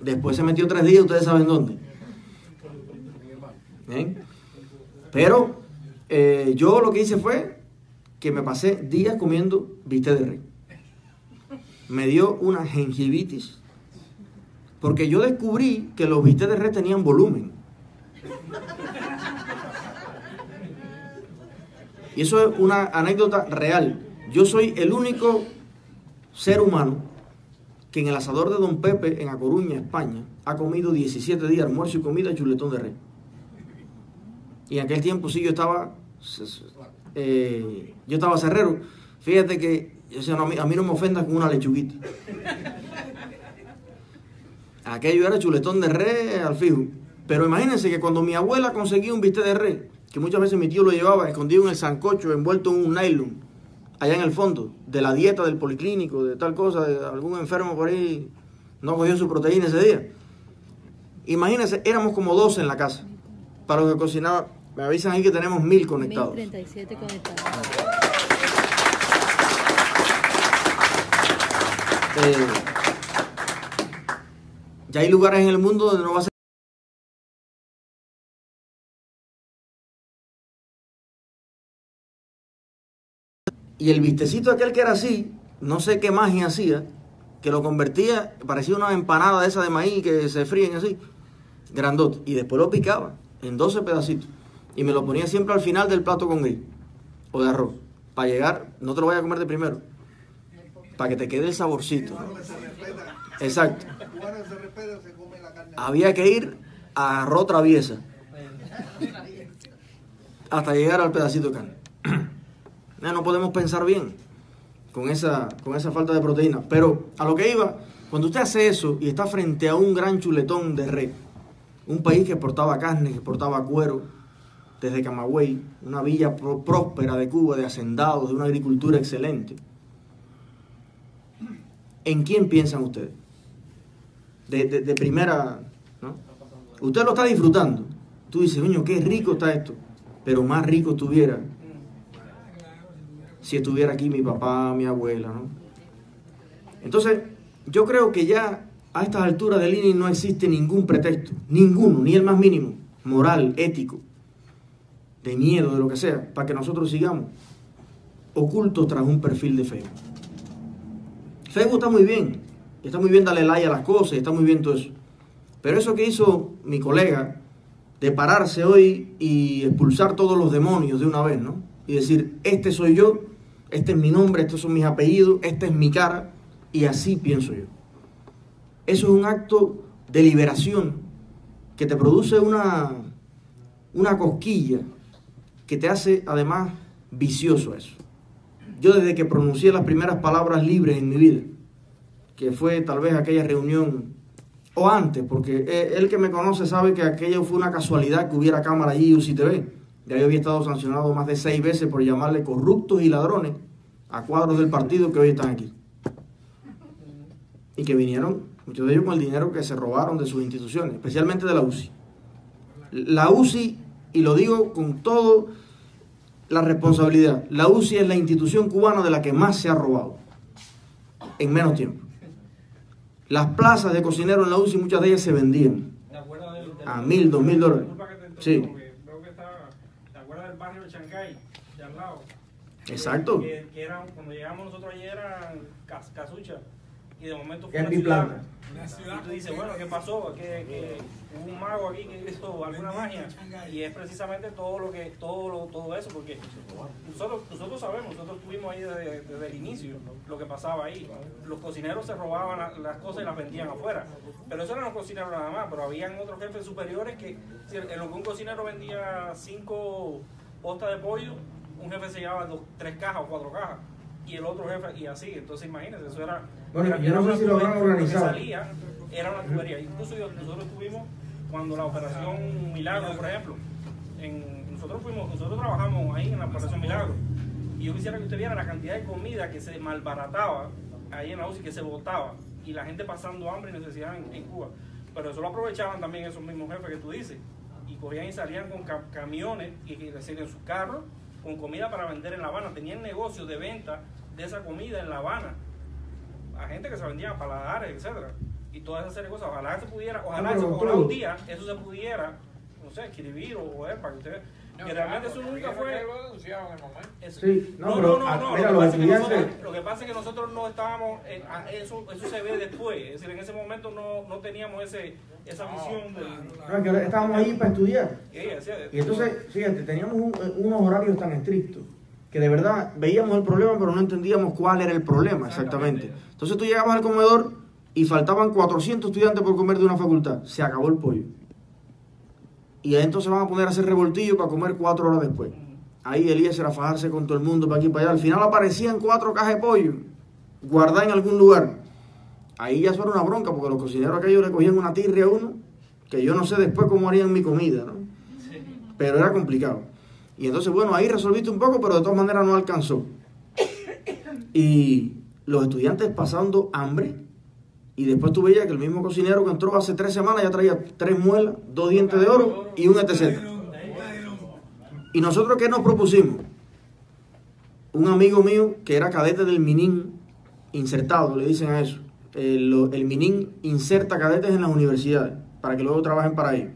Después se metió tres días, ustedes saben dónde. ¿Eh? Pero eh, yo lo que hice fue que me pasé días comiendo bistec de res. Me dio una gingivitis, porque yo descubrí que los bistec de res tenían volumen. Y eso es una anécdota real. Yo soy el único ser humano que en el asador de Don Pepe, en A Coruña, España, ha comido diecisiete días almuerzo y comida chuletón de res. Y en aquel tiempo sí yo estaba... Eh, yo estaba cerrero. Fíjate que o sea, no, a, mí, a mí no me ofendas con una lechuguita. Aquello era chuletón de res al fijo. Pero imagínense que cuando mi abuela conseguía un bistec de res, que muchas veces mi tío lo llevaba escondido en el sancocho, envuelto en un nylon, allá en el fondo, de la dieta del policlínico, de tal cosa, de algún enfermo por ahí no cogió su proteína ese día. Imagínense, éramos como doce en la casa para los que cocinaba. Me avisan ahí que tenemos mil conectados. mil treinta y siete conectados. Eh, ya hay lugares en el mundo donde no va a ser. Y el vistecito aquel que era así, no sé qué magia hacía, que lo convertía, parecía una empanada de esa de maíz que se fríen así, grandote. Y después lo picaba en doce pedacitos. Y me lo ponía siempre al final del plato con gris o de arroz, para llegar, no te lo vayas a comer de primero, para que te quede el saborcito. Exacto. Había que ir a arroz traviesa hasta llegar al pedacito de carne. No podemos pensar bien con esa, con esa falta de proteína. Pero a lo que iba, cuando usted hace eso y está frente a un gran chuletón de res, un país que exportaba carne, que exportaba cuero, desde Camagüey, una villa pró próspera de Cuba, de hacendados, de una agricultura excelente. ¿En quién piensan ustedes? De, de, de primera, ¿no? Usted lo está disfrutando. Tú dices, coño, qué rico está esto. Pero más rico estuviera si estuviera aquí mi papá, mi abuela, ¿no? Entonces, yo creo que ya a estas alturas del I N I no existe ningún pretexto, ninguno, ni el más mínimo, moral, ético, de miedo, de lo que sea, para que nosotros sigamos ocultos tras un perfil de Facebook. Facebook está muy bien, está muy bien darle like a las cosas, está muy bien todo eso. Pero eso que hizo mi colega de pararse hoy y expulsar todos los demonios de una vez, ¿no? Y decir, este soy yo, este es mi nombre, estos son mis apellidos, esta es mi cara, y así pienso yo. Eso es un acto de liberación que te produce una, una cosquilla que te hace además vicioso a eso. Yo desde que pronuncié las primeras palabras libres en mi vida, que fue tal vez aquella reunión, o antes, porque el que me conoce sabe que aquello fue una casualidad que hubiera cámara allí y U C I T V. Ya yo había estado sancionado más de seis veces por llamarle corruptos y ladrones a cuadros del partido que hoy están aquí. Y que vinieron, muchos de ellos, con el dinero que se robaron de sus instituciones, especialmente de la U C I. La U C I, y lo digo con toda la responsabilidad, la U C I es la institución cubana de la que más se ha robado en menos tiempo. Las plazas de cocineros en la U C I, muchas de ellas se vendían a mil, dos mil dólares. Sí. ¿Te acuerdas del barrio de Chancay, de al lado? Exacto. Que, que eran, cuando llegamos nosotros ayer eran cas, casuchas, y de momento fue una ciudad, una ciudad. Y tú dices, bueno, ¿qué pasó? Que, que hubo un mago aquí que hizo alguna magia. Y es precisamente todo lo que todo lo, todo eso, porque nosotros nosotros sabemos, nosotros estuvimos ahí desde, desde el inicio, lo que pasaba ahí. Los cocineros se robaban la, las cosas y las vendían afuera. Pero eso no eran los cocineros nada más, pero habían otros jefes superiores que, en lo que un cocinero vendía cinco postas de pollo, un jefe se llevaba dos, tres cajas o cuatro cajas, y el otro jefe, y así. Entonces imagínense, eso era... Bueno, yo no sé si lo habrán organizado. Salía, era una tubería. Incluso yo, nosotros tuvimos, cuando la Operación Milagro, por ejemplo, en, nosotros fuimos, nosotros trabajamos ahí en la Operación Milagro, y yo quisiera que usted viera la cantidad de comida que se malbarataba ahí en la U C I, que se botaba, y la gente pasando hambre y necesidad en, en Cuba. Pero eso lo aprovechaban también esos mismos jefes que tú dices, y cogían y salían con cam camiones, y, y en sus carros, con comida para vender en La Habana. Tenían negocios de venta de esa comida en La Habana, a gente que se vendía a paladares, etcétera, y toda esa serie de cosas. Ojalá se pudiera, ojalá, no, ojalá un día eso se pudiera, no sé, escribir o joder, para que ustedes... No, que realmente claro, eso nunca fue... Lo denunciado en el momento. Eso... Sí, no, no, pero, no, no, no. Mira, lo, que lo, nosotros, lo que pasa es que nosotros no estábamos... Eh, eso, eso se ve después, es decir, en ese momento no, no teníamos ese, esa visión no, del... No, es que estábamos ahí para estudiar. Sí, sí, y entonces, fíjate, teníamos un, unos horarios tan estrictos que de verdad veíamos el problema, pero no entendíamos cuál era el problema exactamente. exactamente. Entonces tú llegabas al comedor y faltaban cuatrocientos estudiantes por comer de una facultad. Se acabó el pollo. Y entonces van a poner a hacer revoltillo para comer cuatro horas después. Ahí Eliécer a fajarse con todo el mundo para aquí y para allá. Al final aparecían cuatro cajas de pollo guardadas en algún lugar. Ahí ya eso era una bronca, porque los cocineros aquellos le cogían una tirria a uno, que yo no sé después cómo harían mi comida, ¿no? Pero era complicado. Y entonces, bueno, ahí resolviste un poco, pero de todas maneras no alcanzó. Y los estudiantes pasando hambre. Y después tú veías que el mismo cocinero que entró hace tres semanas ya traía tres muelas, dos dientes de oro y un etcétera. Y nosotros, ¿qué nos propusimos? Un amigo mío que era cadete del Minin insertado, le dicen a eso. El, el Minin inserta cadetes en las universidades para que luego trabajen para ellos.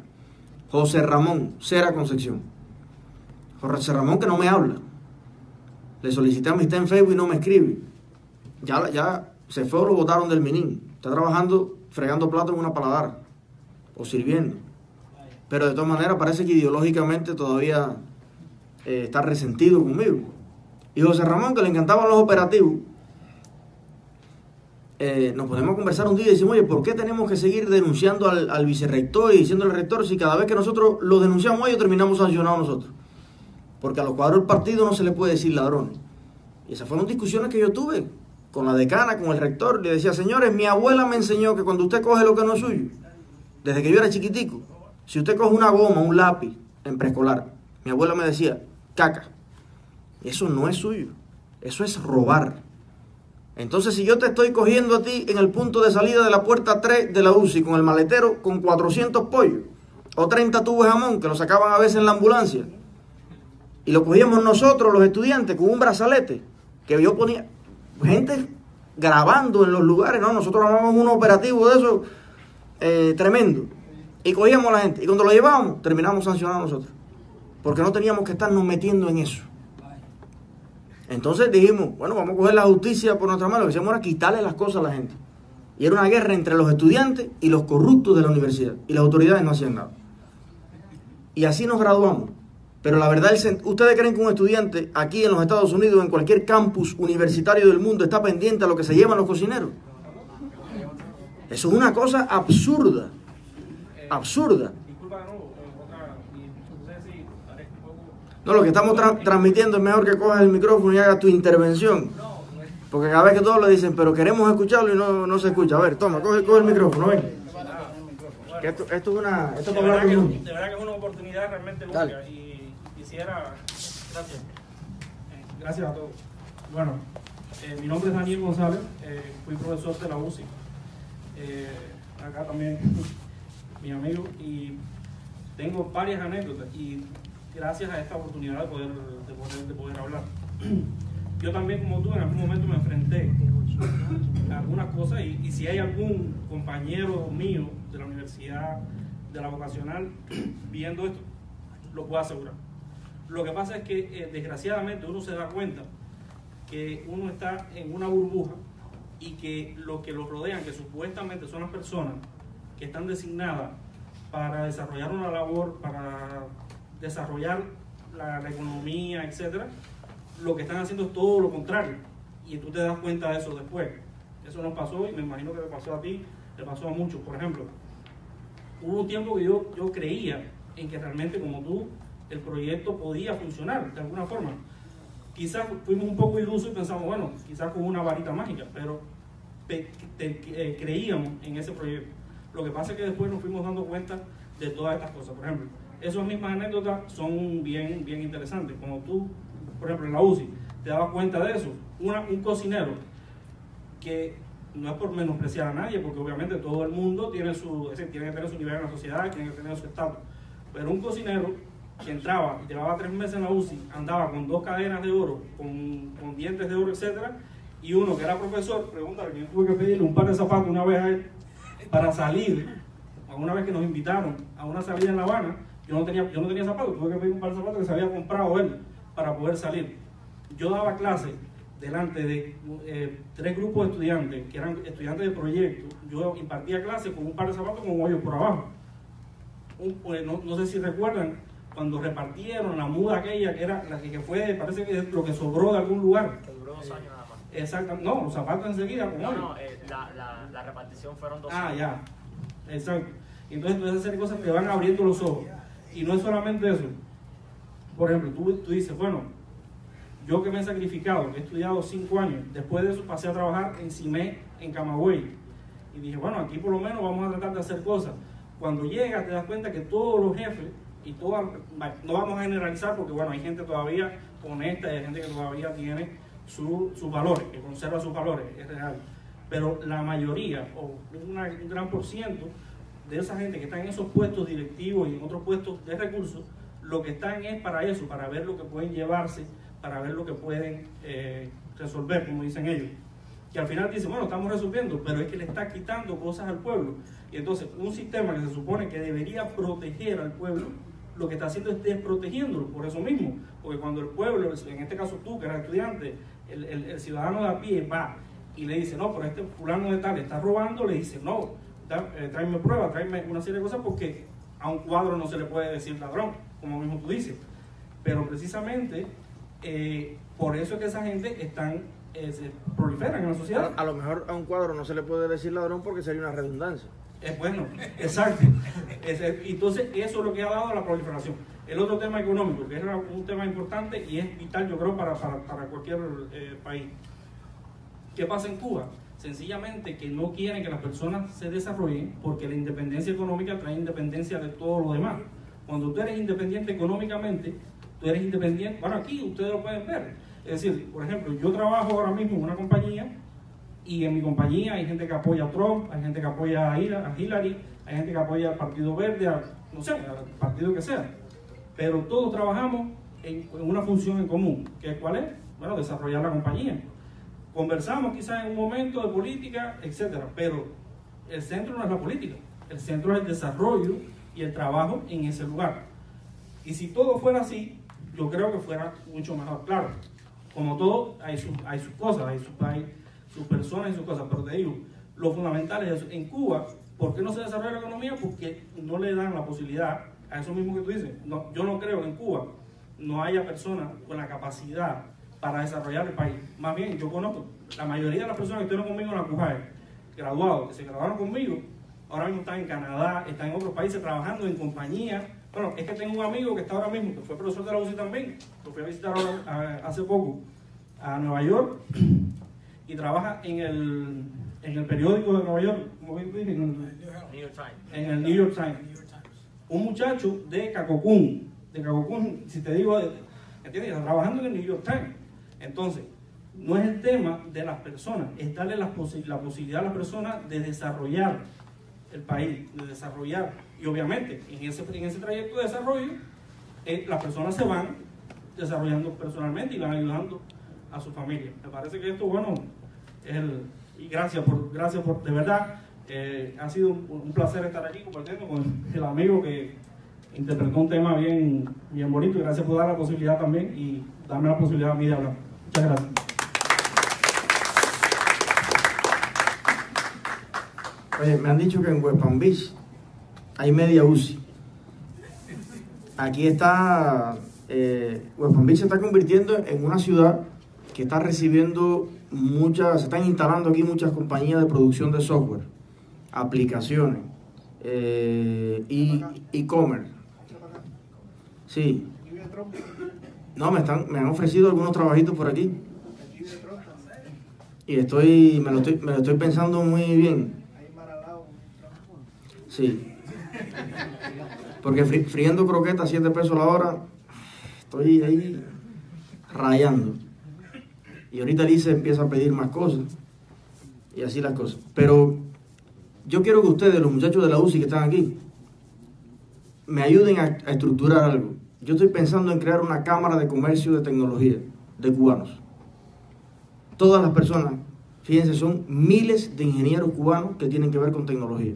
José Ramón, Cera Concepción. José Ramón, que no me habla. Le solicité amistad en Facebook y no me escribe. Ya, ya se fue o lo botaron del Minin. Está trabajando, fregando plato en una paladar o sirviendo. Pero de todas maneras parece que ideológicamente todavía eh, está resentido conmigo. Y José Ramón, que le encantaban los operativos, eh, nos ponemos a conversar un día y decimos, oye, ¿por qué tenemos que seguir denunciando al, al vicerrector y diciendo al rector si cada vez que nosotros lo denunciamos ellos terminamos sancionados nosotros? Porque a los cuadros del partido no se les puede decir ladrones. Y esas fueron discusiones que yo tuve con la decana, con el rector. Le decía, señores, mi abuela me enseñó que cuando usted coge lo que no es suyo, desde que yo era chiquitico, si usted coge una goma, un lápiz en preescolar, mi abuela me decía, caca, eso no es suyo, eso es robar. Entonces, si yo te estoy cogiendo a ti en el punto de salida de la puerta tres de la U C I, con el maletero, con cuatrocientos pollos, o treinta tubos de jamón, que lo sacaban a veces en la ambulancia, y lo cogíamos nosotros, los estudiantes, con un brazalete, que yo ponía... Gente grabando en los lugares, ¿no? Nosotros armamos un operativo de eso eh, tremendo. Y cogíamos a la gente. Y cuando lo llevábamos, terminamos sancionados nosotros. Porque no teníamos que estarnos metiendo en eso. Entonces dijimos, bueno, vamos a coger la justicia por nuestra mano. Lo que hicimos era quitarle las cosas a la gente. Y era una guerra entre los estudiantes y los corruptos de la universidad. Y las autoridades no hacían nada. Y así nos graduamos. Pero la verdad, ¿ustedes creen que un estudiante aquí en los Estados Unidos, en cualquier campus universitario del mundo, está pendiente a lo que se llevan los cocineros? Eso es una cosa absurda. Absurda. No, lo que estamos tra transmitiendo es mejor que cojas el micrófono y hagas tu intervención. Porque cada vez que todos le dicen, pero queremos escucharlo y no, no se escucha. A ver, toma, coge, coge el micrófono, ven. Que esto, esto es una... Esto de, verdad que, de verdad que es una oportunidad realmente única y quisiera... Gracias. Eh, gracias a todos. Bueno, eh, mi nombre es Daniel González, eh, fui profesor de la U C I. Eh, acá también mi amigo y tengo varias anécdotas y... gracias a esta oportunidad de poder, de poder, de poder hablar. Yo también, como tú, en algún momento me enfrenté a algunas cosas y, y si hay algún compañero mío de la universidad, de la vocacional, viendo esto, lo puedo asegurar. Lo que pasa es que, eh, desgraciadamente, uno se da cuenta que uno está en una burbuja y que los que los rodean, que supuestamente son las personas que están designadas para desarrollar una labor, para... desarrollar la, la economía, etcétera, lo que están haciendo es todo lo contrario. Y tú te das cuenta de eso después. Eso nos pasó y me imagino que le pasó a ti, le pasó a muchos. Por ejemplo, hubo un tiempo que yo, yo creía en que realmente, como tú, el proyecto podía funcionar de alguna forma. Quizás fuimos un poco ilusos y pensamos, bueno, quizás con una varita mágica, pero te, te, eh, creíamos en ese proyecto. Lo que pasa es que después nos fuimos dando cuenta de todas estas cosas. Por ejemplo, esas mismas anécdotas son bien, bien interesantes. Cuando tú, por ejemplo, en la U C I, te dabas cuenta de eso. Una, un cocinero, que no es por menospreciar a nadie, porque obviamente todo el mundo tiene, su, es decir, tiene que tener su nivel en la sociedad, tiene que tener su estatus. Pero un cocinero que entraba, llevaba tres meses en la U C I, andaba con dos cadenas de oro, con, con dientes de oro, etcétera, y uno que era profesor, pregúntale, que yo tuve que pedirle un par de zapatos una vez a él para salir, una vez que nos invitaron a una salida en La Habana. Yo no tenía, yo no tenía zapatos, tuve que pedir un par de zapatos que se había comprado él para poder salir. Yo daba clases delante de eh, tres grupos de estudiantes, que eran estudiantes de proyecto. Yo impartía clases con un par de zapatos con hoyos por abajo. Un, pues, no, no sé si recuerdan, cuando repartieron la muda aquella, que era la que fue, parece que es lo que sobró de algún lugar. Que duró dos años nada más. Exactamente, no, los zapatos enseguida. No, hoy. no, eh, la, la, la repartición fueron dos años. Ah, ya, exacto. Entonces, todas esas cosas te van abriendo los ojos. Y no es solamente eso. Por ejemplo, tú, tú dices, bueno, yo que me he sacrificado, que he estudiado cinco años, después de eso pasé a trabajar en CIME, en Camagüey. Y dije, bueno, aquí por lo menos vamos a tratar de hacer cosas. Cuando llegas te das cuenta que todos los jefes, y todas, no vamos a generalizar porque, bueno, hay gente todavía honesta y hay gente que todavía tiene su, sus valores, que conserva sus valores, es real. Pero la mayoría, o una, un gran por ciento, de esa gente que está en esos puestos directivos y en otros puestos de recursos, lo que están es para eso, para ver lo que pueden llevarse, para ver lo que pueden eh, resolver, como dicen ellos. Que al final dicen, bueno, estamos resolviendo, pero es que le está quitando cosas al pueblo. Y entonces, un sistema que se supone que debería proteger al pueblo, lo que está haciendo es desprotegiéndolo, por eso mismo. Porque cuando el pueblo, en este caso tú, que eras estudiante, el, el, el ciudadano de a pie va y le dice, no, pero este fulano de tal está robando, le dice, no, tráeme pruebas, tráeme una serie de cosas, porque a un cuadro no se le puede decir ladrón, como mismo tú dices. Pero precisamente eh, por eso es que esa gente están, eh, se proliferan en la sociedad. A lo mejor a un cuadro no se le puede decir ladrón porque sería una redundancia. Es bueno, exacto. Es, entonces eso es lo que ha dado a la proliferación. El otro tema económico, que es un tema importante y es vital, yo creo, para, para, para cualquier eh, país. ¿Qué pasa en Cuba? Sencillamente que no quieren que las personas se desarrollen, porque la independencia económica trae independencia de todo lo demás. Cuando tú eres independiente económicamente, tú eres independiente. Bueno, aquí ustedes lo pueden ver. Es decir, por ejemplo, yo trabajo ahora mismo en una compañía y en mi compañía hay gente que apoya a Trump, hay gente que apoya a Hillary, hay gente que apoya al Partido Verde, a, no sé, al partido que sea. Pero todos trabajamos en, en una función en común, que ¿cuál es? Bueno, desarrollar la compañía. Conversamos quizás en un momento de política, etcétera, pero el centro no es la política, el centro es el desarrollo y el trabajo en ese lugar. Y si todo fuera así, yo creo que fuera mucho mejor. Claro, como todo, hay sus, hay sus cosas, hay sus, hay sus personas y sus cosas, pero te digo, lo fundamental es eso. En Cuba, ¿por qué no se desarrolla la economía? Porque no le dan la posibilidad a eso mismo que tú dices. No, yo no creo que en Cuba no haya personas con la capacidad para desarrollar el país. Más bien, yo conozco, la mayoría de las personas que estuvieron conmigo en la CUJAE, graduados, que se graduaron conmigo, ahora mismo están en Canadá, están en otros países trabajando en compañías. Bueno, es que tengo un amigo que está ahora mismo, que fue profesor de la U C I también, lo fui a visitar ahora, a, hace poco a Nueva York, y trabaja en el, en el periódico de Nueva York, como bien dije, en el New York Times. Un muchacho de Cacocún, de Cacocún, si te digo, ¿entiendes? Está trabajando en el New York Times. Entonces, no es el tema de las personas, es darle la, posi la posibilidad a las personas de desarrollar el país, de desarrollar. Y obviamente, en ese, en ese trayecto de desarrollo, eh, las personas se van desarrollando personalmente y van ayudando a su familia. Me parece que esto, bueno, es el, y gracias por, gracias por, de verdad, eh, ha sido un, un placer estar aquí compartiendo con el amigo que interpretó un tema bien, bien bonito. Y gracias por dar la posibilidad también y darme la posibilidad a mí de hablar. Muchas gracias. Oye, me han dicho que en West Palm Beach hay media U C I. Aquí está, eh, West Palm Beach se está convirtiendo en una ciudad que está recibiendo muchas, se están instalando aquí muchas compañías de producción de software, aplicaciones, eh, y e-commerce. Sí. No, me están, me han ofrecido algunos trabajitos por aquí. Y estoy, me lo estoy, me lo estoy pensando muy bien. Sí. Porque fri, friendo croquetas siete pesos la hora, estoy ahí rayando. Y ahorita Lice empieza a pedir más cosas. Y así las cosas. Pero yo quiero que ustedes, los muchachos de la U C I que están aquí, me ayuden a, a estructurar algo. Yo estoy pensando en crear una cámara de comercio de tecnología de cubanos. Todas las personas, fíjense, son miles de ingenieros cubanos que tienen que ver con tecnología.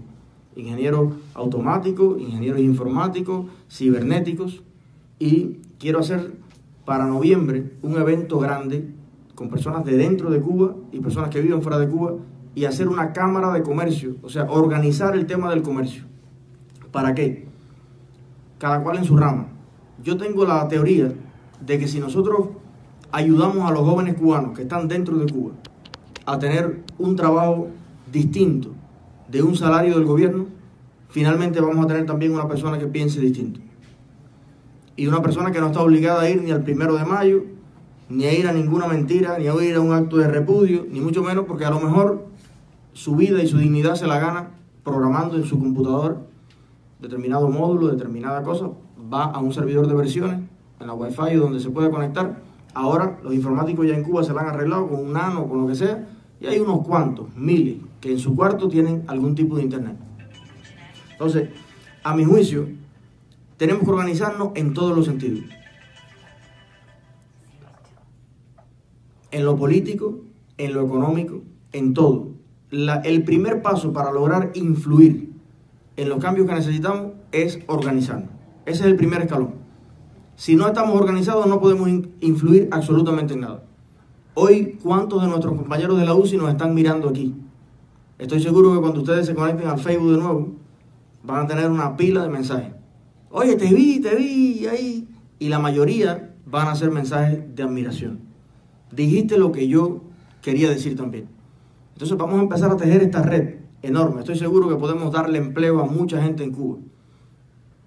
Ingenieros automáticos, ingenieros informáticos, cibernéticos. Y quiero hacer para noviembre un evento grande con personas de dentro de Cuba y personas que viven fuera de Cuba, y hacer una cámara de comercio, o sea, organizar el tema del comercio. ¿Para qué? Cada cual en su rama. Yo tengo la teoría de que si nosotros ayudamos a los jóvenes cubanos que están dentro de Cuba a tener un trabajo distinto de un salario del gobierno, finalmente vamos a tener también una persona que piense distinto. Y una persona que no está obligada a ir ni al primero de mayo, ni a ir a ninguna mentira, ni a ir a un acto de repudio, ni mucho menos, porque a lo mejor su vida y su dignidad se la gana programando en su computador determinado módulo, determinada cosa, va a un servidor de versiones, en la Wi-Fi donde se puede conectar. Ahora los informáticos ya en Cuba se la han arreglado con un nano, con lo que sea, y hay unos cuantos, miles, que en su cuarto tienen algún tipo de internet. Entonces, a mi juicio, tenemos que organizarnos en todos los sentidos. En lo político, en lo económico, en todo. La, el primer paso para lograr influir en los cambios que necesitamos es organizarnos. Ese es el primer escalón. Si no estamos organizados, no podemos in, influir absolutamente en nada. Hoy, ¿cuántos de nuestros compañeros de la U C I nos están mirando aquí? Estoy seguro que cuando ustedes se conecten al Facebook de nuevo, van a tener una pila de mensajes. Oye, te vi, te vi, ahí. Y la mayoría van a ser mensajes de admiración. Dijiste lo que yo quería decir también. Entonces vamos a empezar a tejer esta red enorme. Estoy seguro que podemos darle empleo a mucha gente en Cuba.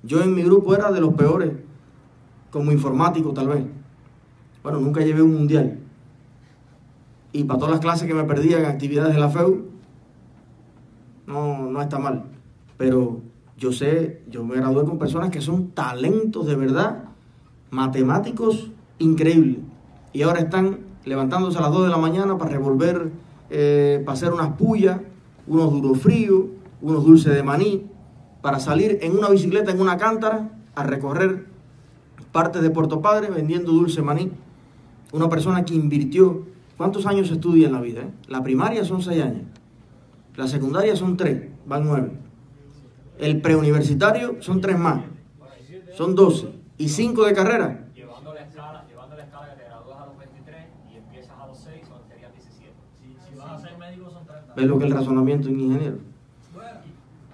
Yo en mi grupo era de los peores, como informático tal vez. Bueno, nunca llevé un mundial. Y para todas las clases que me perdía en actividades de la F E U, no, no está mal. Pero yo sé, yo me gradué con personas que son talentos de verdad, matemáticos increíbles. Y ahora están levantándose a las dos de la mañana para revolver, eh, para hacer unas puyas, unos duros fríos, unos dulces de maní, para salir en una bicicleta, en una cántara, a recorrer partes de Puerto Padre vendiendo dulce de maní. Una persona que invirtió, ¿cuántos años se estudia en la vida? Eh? La primaria son seis años, la secundaria son tres, van nueve. El preuniversitario son tres más, son doce, y cinco de carrera. Llevando la escala, llevando la escala que te gradúas a los veintitrés y empiezas a los seis, o serían diecisiete. Si, si vas a ser médico son treinta. ¿Ves lo que es el razonamiento de un ingeniero?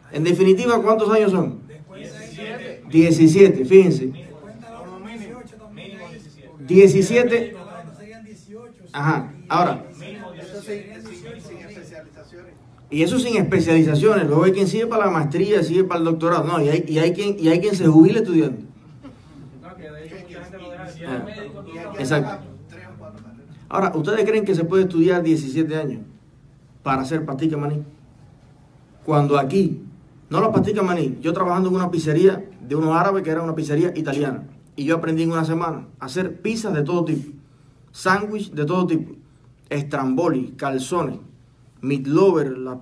En definitiva, ¿cuántos años son? diecisiete. diecisiete, fíjense. diecisiete. Ajá, ahora. Y eso sin especializaciones. Luego hay quien sigue para la maestría, sigue para el doctorado. No, y hay, y hay, quien, y hay quien se jubila estudiando. Exacto. Ahora, ¿ustedes creen que se puede estudiar diecisiete años para hacer pastica maní? Cuando aquí, no la pastica maní, yo trabajando en una pizzería de unos árabes que era una pizzería italiana. Y yo aprendí en una semana a hacer pizzas de todo tipo, sándwich de todo tipo, estramboli, calzones, meat lover, la,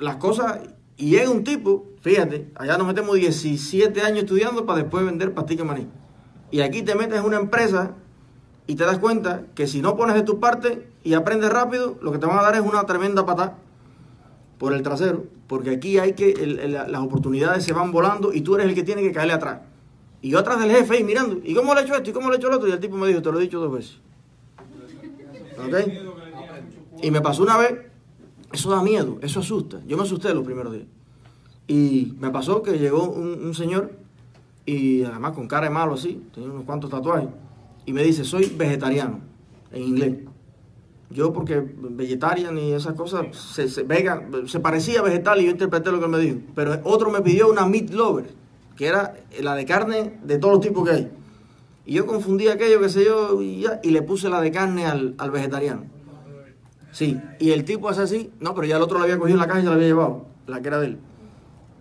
las cosas. Y llega un tipo, fíjate, allá nos metemos diecisiete años estudiando para después vender pastica maní. Y aquí te metes en una empresa y te das cuenta que si no pones de tu parte y aprendes rápido, lo que te van a dar es una tremenda patada por el trasero. Porque aquí hay que el, el, las oportunidades se van volando y tú eres el que tiene que caerle atrás. Y yo atrás del jefe ahí mirando, ¿y cómo le he hecho esto? ¿Y cómo le he hecho lo otro? Y el tipo me dijo, te lo he dicho dos veces. ¿Okay? Y me pasó una vez, eso da miedo, eso asusta. Yo me asusté los primeros días. Y me pasó que llegó un, un señor, y además con cara de malo así, tenía unos cuantos tatuajes. Y me dice, soy vegetariano, en inglés. Yo porque vegetarian y esas cosas, se, se, vegan, se parecía vegetal y yo interpreté lo que él me dijo. Pero otro me pidió una meat lover, que era la de carne de todos los tipos que hay. Y yo confundí aquello, qué sé yo, y, ya, y le puse la de carne al, al vegetariano. Sí, y el tipo hace así, no, pero ya el otro la había cogido en la caja y ya la había llevado, la que era de él.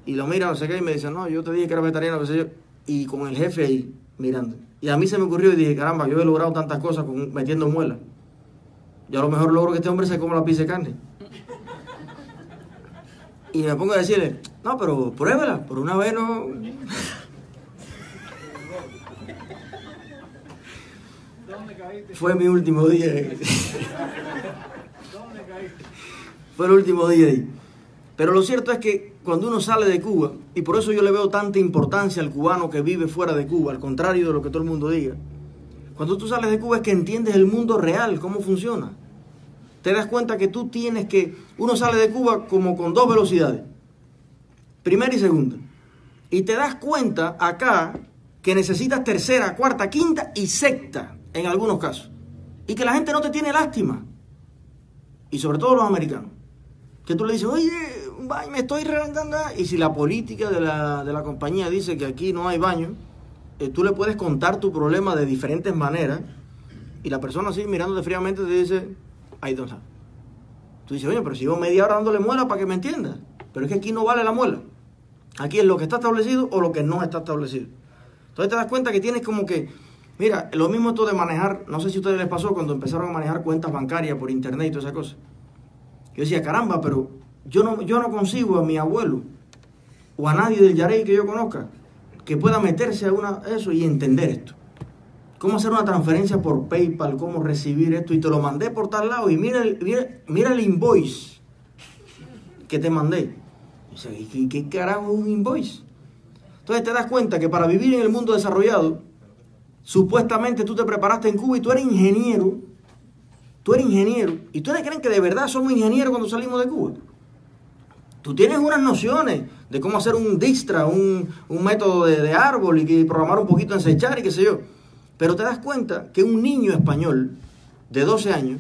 Y lo mira, no sé qué, y me dice, no, yo te dije que era vegetariano, qué sé yo. Y con el jefe ahí, mirando. Y a mí se me ocurrió y dije, caramba, yo he logrado tantas cosas con, metiendo muelas. Yo a lo mejor logro que este hombre se coma la pizza de carne. Y me pongo a decirle, no, pero pruébela, por una vez no... ¿Dónde caíste? Fue mi último día. ¿Dónde caíste? Fue el último día ahí. Pero lo cierto es que cuando uno sale de Cuba, y por eso yo le veo tanta importancia al cubano que vive fuera de Cuba, al contrario de lo que todo el mundo diga, cuando tú sales de Cuba es que entiendes el mundo real, cómo funciona. Te das cuenta que tú tienes que... Uno sale de Cuba como con dos velocidades, primera y segunda. Y te das cuenta acá que necesitas tercera, cuarta, quinta y sexta, en algunos casos. Y que la gente no te tiene lástima. Y sobre todo los americanos. Que tú le dices, oye, un baño, me estoy reventando. Y si la política de la, de la compañía dice que aquí no hay baño, eh, tú le puedes contar tu problema de diferentes maneras. Y la persona así, mirándote fríamente, te dice, I don't have. Tú dices, oye, pero si yo media hora dándole muela para que me entienda. Pero es que aquí no vale la muela. Aquí es lo que está establecido o lo que no está establecido. Entonces te das cuenta que tienes como que... Mira, lo mismo esto de manejar... No sé si a ustedes les pasó cuando empezaron a manejar cuentas bancarias por internet y todas esas cosas. Yo decía, caramba, pero yo no, yo no consigo a mi abuelo o a nadie del Yarey que yo conozca que pueda meterse a una, eso y entender esto. Cómo hacer una transferencia por PayPal, cómo recibir esto. Y te lo mandé por tal lado y mira el, mira, mira el invoice que te mandé. O sea, ¿qué, qué carajo es un invoice? Entonces te das cuenta que para vivir en el mundo desarrollado, supuestamente tú te preparaste en Cuba y tú eres ingeniero. Tú eres ingeniero. ¿Y ustedes creen que de verdad somos ingenieros cuando salimos de Cuba? Tú tienes unas nociones de cómo hacer un Dijkstra, un, un método de, de árbol y que programar un poquito en Sechar y qué sé yo. Pero te das cuenta que un niño español de doce años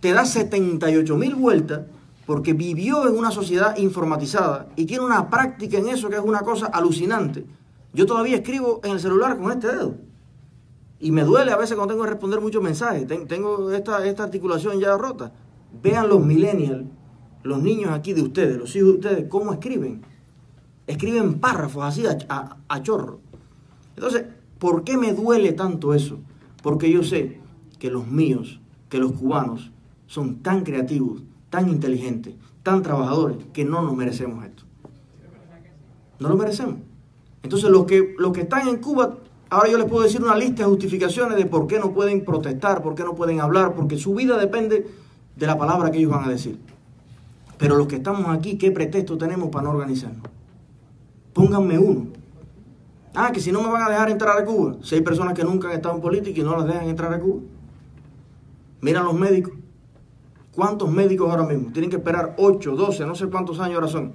te da setenta y ocho mil vueltas porque vivió en una sociedad informatizada y tiene una práctica en eso que es una cosa alucinante. Yo todavía escribo en el celular con este dedo. Y me duele a veces cuando tengo que responder muchos mensajes. Tengo esta, esta articulación ya rota. Vean los millennials, los niños aquí de ustedes, los hijos de ustedes, cómo escriben. Escriben párrafos así a, a, a chorro. Entonces, ¿por qué me duele tanto eso? Porque yo sé que los míos, que los cubanos, son tan creativos, tan inteligentes, tan trabajadores, que no nos merecemos esto. No lo merecemos. Entonces, los que, los que están en Cuba... Ahora yo les puedo decir una lista de justificaciones de por qué no pueden protestar, por qué no pueden hablar, porque su vida depende de la palabra que ellos van a decir. Pero los que estamos aquí, ¿qué pretexto tenemos para no organizarnos? Pónganme uno. Ah, que si no me van a dejar entrar a Cuba. Si hay personas que nunca han estado en política y no las dejan entrar a Cuba. Mira a los médicos. ¿Cuántos médicos ahora mismo tienen que esperar ocho, doce, no sé cuántos años ahora son,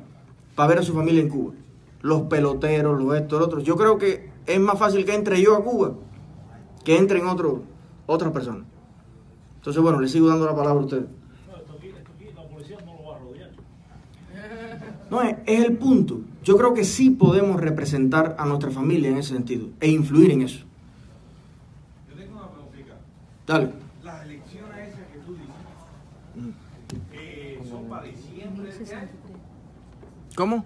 para ver a su familia en Cuba? Los peloteros, los esto, los otros. Yo creo que es más fácil que entre yo a Cuba que entren otros otras personas. Entonces, bueno, le sigo dando la palabra a usted. No, esto aquí, esto aquí, la policía no lo va a rodear. No, es, es el punto. Yo creo que sí podemos representar a nuestra familia en ese sentido e influir en eso. Yo tengo una pregunta. Dale. Las elecciones esas que tú dices, eh, son para diciembre de este año. ¿Cómo?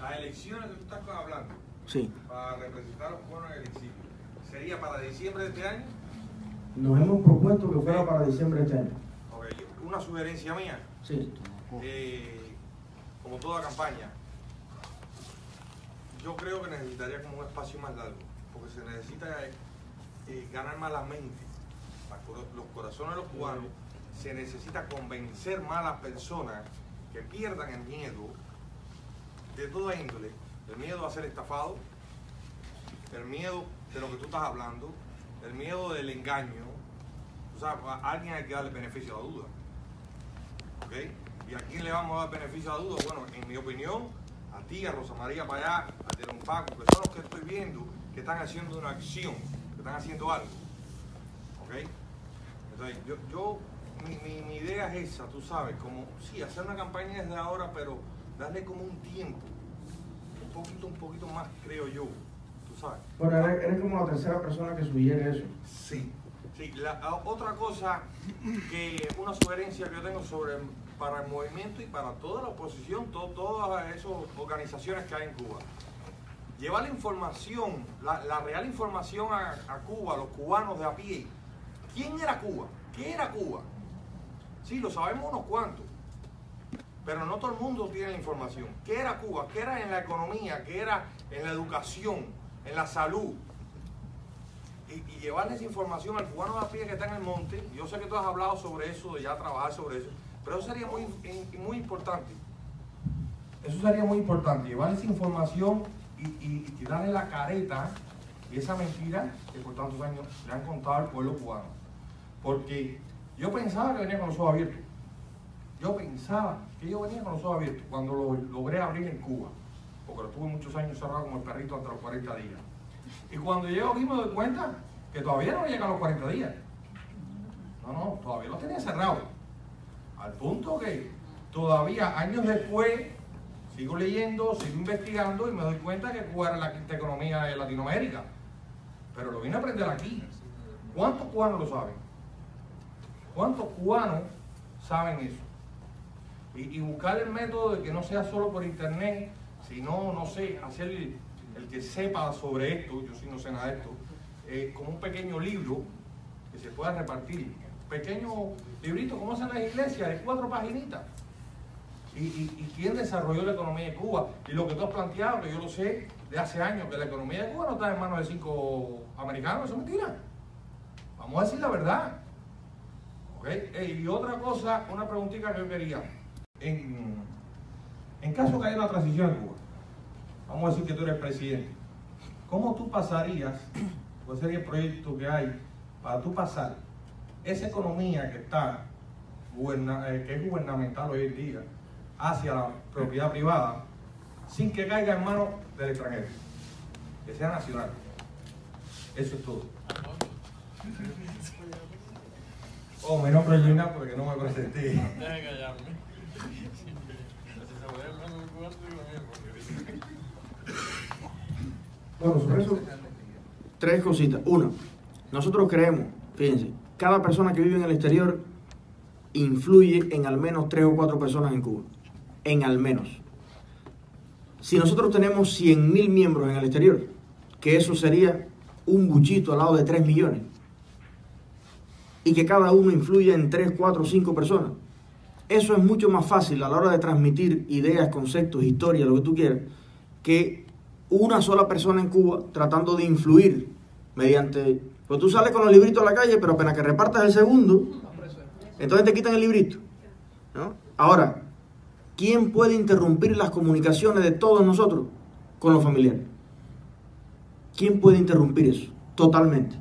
Las elecciones que tú estás hablando. Sí. Para representar a los pueblos en el exilio. ¿Sería para diciembre de este año? Nos hemos propuesto que fuera para diciembre de este año. Okay. Una sugerencia mía. Sí. Eh, como toda campaña, yo creo que necesitaría como un espacio más largo, porque se necesita eh, ganar más la mente, los corazones de los cubanos, se necesita convencer más a las personas que pierdan el miedo de toda índole, el miedo a ser estafado, el miedo de lo que tú estás hablando, el miedo del engaño. O sea, a alguien hay que darle beneficio a la duda. ¿Okay? ¿Y a quién le vamos a dar beneficio a la duda? Bueno, en mi opinión, a ti, a Rosa María Payá, a Telón Paco, que son los que estoy viendo que están haciendo una acción, que están haciendo algo. ¿Okay? Entonces, yo, yo mi, mi, mi idea es esa, tú sabes, como, sí, hacer una campaña desde ahora, pero darle como un tiempo, un poquito, un poquito más, creo yo. Bueno, eres, eres como la tercera persona que sugiere eso. Sí, sí. La, la, otra cosa, que una sugerencia que yo tengo sobre, para el movimiento y para toda la oposición, to, todas esas organizaciones que hay en Cuba, llevar la información, la, la real información a, a Cuba, a los cubanos de a pie. ¿Quién era Cuba? ¿Qué era Cuba? Sí, lo sabemos unos cuantos, pero no todo el mundo tiene la información. ¿Qué era Cuba? ¿Qué era en la economía? ¿Qué era en la educación? En la salud, y, y llevarles información al cubano de a pie que está en el monte. Yo sé que tú has hablado sobre eso, de ya trabajar sobre eso, pero eso sería muy, muy importante. Eso sería muy importante, llevarles información y, y, y tirarle la careta y esa mentira que por tantos años le han contado al pueblo cubano. Porque yo pensaba que venía con los ojos abiertos. Yo pensaba que yo venía con los ojos abiertos cuando lo logré abrir en Cuba, porque lo tuve muchos años cerrado como el perrito hasta los cuarenta días. Y cuando llego aquí me doy cuenta que todavía no llegan los cuarenta días. No, no, todavía los tenía cerrados. Al punto que todavía años después sigo leyendo, sigo investigando y me doy cuenta que Cuba era la quinta economía de Latinoamérica. Pero lo vine a aprender aquí. ¿Cuántos cubanos lo saben? ¿Cuántos cubanos saben eso? Y, y buscar el método de que no sea solo por internet, si no, no sé, hacer el, el que sepa sobre esto, yo sí no sé nada de esto, eh, como un pequeño libro que se pueda repartir, un pequeño librito, como hacen las iglesias, de cuatro paginitas. Y, y, y quién desarrolló la economía de Cuba. Y lo que tú has planteado, que yo lo sé de hace años, que la economía de Cuba no está en manos de cinco americanos, eso es mentira. Vamos a decir la verdad. ¿Okay? Eh, y otra cosa, una preguntita que yo quería. En, en caso que haya una transición en Cuba, vamos a decir que tú eres presidente, ¿cómo tú pasarías, cuál sería el proyecto que hay para tú pasar esa economía que está que es gubernamental hoy en día hacia la propiedad privada sin que caiga en manos del extranjero, que sea nacional? Eso es todo. Oh, mi nombre es Yoani porque no me presenté. Bueno, sobre eso, tres cositas. Uno, nosotros creemos, fíjense, cada persona que vive en el exterior influye en al menos tres o cuatro personas en Cuba. En al menos. Si nosotros tenemos cien mil miembros en el exterior, que eso sería un buchito al lado de tres millones, y que cada uno influya en tres, cuatro, cinco personas, eso es mucho más fácil a la hora de transmitir ideas, conceptos, historias, lo que tú quieras, que una sola persona en Cuba tratando de influir mediante... Pues tú sales con los libritos a la calle, pero apenas que repartas el segundo, entonces te quitan el librito, ¿no? Ahora, ¿quién puede interrumpir las comunicaciones de todos nosotros con los familiares? ¿Quién puede interrumpir eso? Totalmente,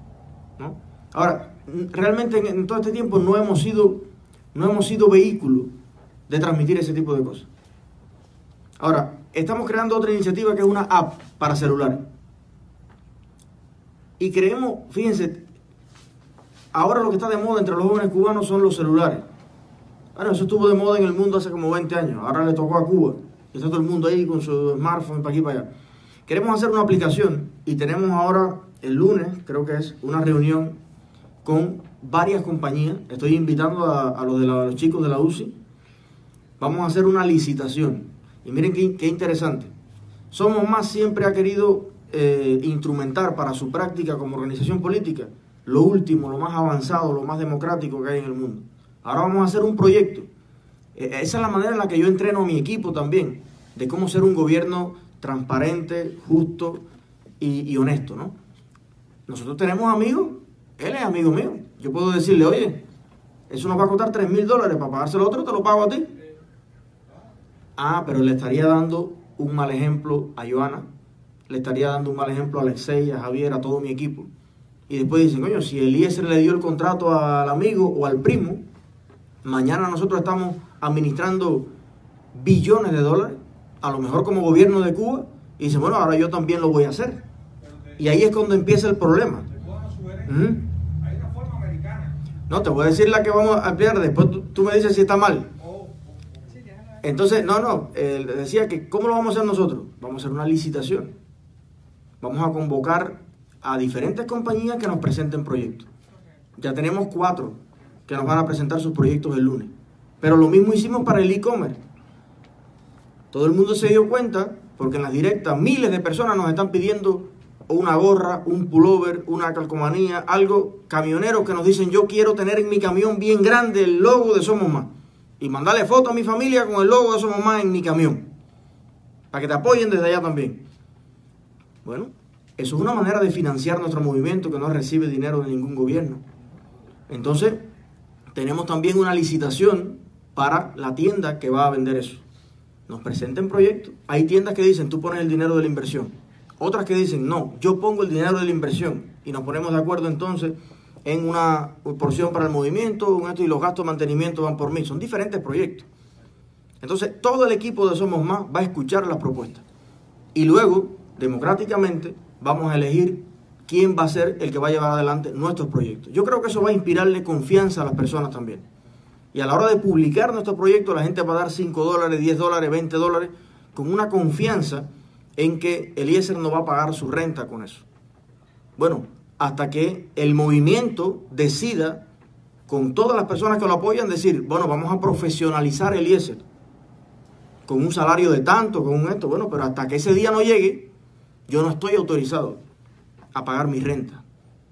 ¿no? Ahora, realmente en, en todo este tiempo no hemos sido... No hemos sido vehículo de transmitir ese tipo de cosas. Ahora, estamos creando otra iniciativa que es una app para celulares. Y creemos, fíjense, Ahora lo que está de moda entre los jóvenes cubanos son los celulares. Bueno, eso estuvo de moda en el mundo hace como veinte años. Ahora le tocó a Cuba. Está todo el mundo ahí con su smartphone para aquí para allá. Queremos hacer una aplicación y tenemos ahora el lunes, creo que es, una reunión con varias compañías. Estoy invitando a, a, los, de la, a los chicos de la U C I. Vamos a hacer una licitación. Y miren qué, qué interesante. Somos Más siempre ha querido eh, instrumentar para su práctica como organización política lo último, lo más avanzado, lo más democrático que hay en el mundo. Ahora vamos a hacer un proyecto. Eh, esa es la manera en la que yo entreno a mi equipo también, de cómo ser un gobierno transparente, justo y, y honesto, ¿no? Nosotros tenemos amigos, él es amigo mío. Yo puedo decirle, oye, eso nos va a costar tres mil dólares, para pagárselo otro te lo pago a ti. Ah, pero le estaría dando un mal ejemplo a Joana, le estaría dando un mal ejemplo a Alexei, a Javier, a todo mi equipo. Y después dicen, coño, si Eliécer le dio el contrato al amigo o al primo, mañana nosotros estamos administrando billones de dólares, a lo mejor como gobierno de Cuba, y dicen, bueno, ahora yo también lo voy a hacer. Y ahí es cuando empieza el problema. ¿Mm? Hay una forma americana. No, te voy a decir la que vamos a ampliar, después tú, tú me dices si está mal. Entonces, no, no, eh, decía que ¿cómo lo vamos a hacer nosotros? Vamos a hacer una licitación. Vamos a convocar a diferentes compañías que nos presenten proyectos. Ya tenemos cuatro que nos van a presentar sus proyectos el lunes. Pero lo mismo hicimos para el e-commerce. Todo el mundo se dio cuenta, porque en las directas miles de personas nos están pidiendo una gorra, un pullover, una calcomanía, algo. Camioneros que nos dicen, yo quiero tener en mi camión bien grande el logo de Somos Más. Y mandarle foto a mi familia con el logo de Somos Más en mi camión. Para que te apoyen desde allá también. Bueno, eso es una manera de financiar nuestro movimiento que no recibe dinero de ningún gobierno. Entonces, tenemos también una licitación para la tienda que va a vender eso. Nos presenten proyectos. Hay tiendas que dicen, tú pones el dinero de la inversión. Otras que dicen, no, yo pongo el dinero de la inversión. Y nos ponemos de acuerdo entonces en una porción para el movimiento, un esto, y los gastos de mantenimiento van por mí. Son diferentes proyectos. Entonces, todo el equipo de Somos Más va a escuchar las propuestas. Y luego, democráticamente, vamos a elegir quién va a ser el que va a llevar adelante nuestros proyectos. Yo creo que eso va a inspirarle confianza a las personas también. Y a la hora de publicar nuestro proyecto, la gente va a dar cinco dólares, diez dólares, veinte dólares, con una confianza en que Eliécer no va a pagar su renta con eso. Bueno, hasta que el movimiento decida, con todas las personas que lo apoyan, decir, bueno, vamos a profesionalizar Eliécer, con un salario de tanto, con un esto, bueno, pero hasta que ese día no llegue, yo no estoy autorizado a pagar mi renta,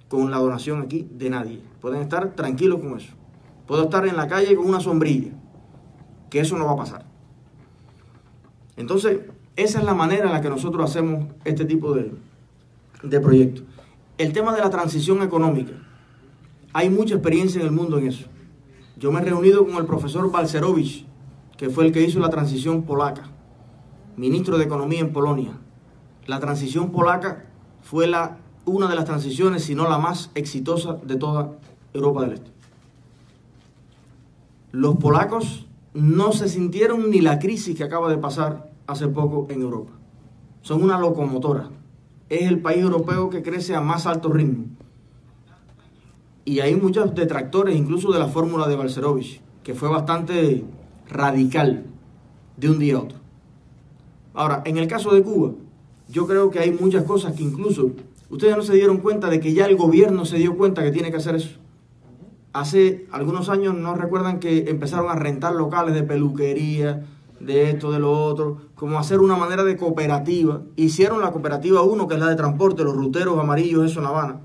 con la donación aquí de nadie. Pueden estar tranquilos con eso. Puedo estar en la calle con una sombrilla, que eso no va a pasar. Entonces, esa es la manera en la que nosotros hacemos este tipo de, de proyectos. El tema de la transición económica. Hay mucha experiencia en el mundo en eso. Yo me he reunido con el profesor Balcerowicz, que fue el que hizo la transición polaca, ministro de Economía en Polonia. La transición polaca fue la, una de las transiciones, si no la más exitosa de toda Europa del Este. Los polacos no se sintieron ni la crisis que acaba de pasar hace poco en Europa. Son una locomotora. Es el país europeo que crece a más alto ritmo. Y hay muchos detractores, incluso de la fórmula de Balcerowicz, que fue bastante radical de un día a otro. Ahora, en el caso de Cuba, yo creo que hay muchas cosas que incluso ustedes no se dieron cuenta de que ya el gobierno se dio cuenta que tiene que hacer eso. Hace algunos años, ¿no recuerdan que empezaron a rentar locales de peluquería, de esto, de lo otro, como hacer una manera de cooperativa? Hicieron la cooperativa uno, que es la de transporte, los ruteros amarillos, eso en La Habana.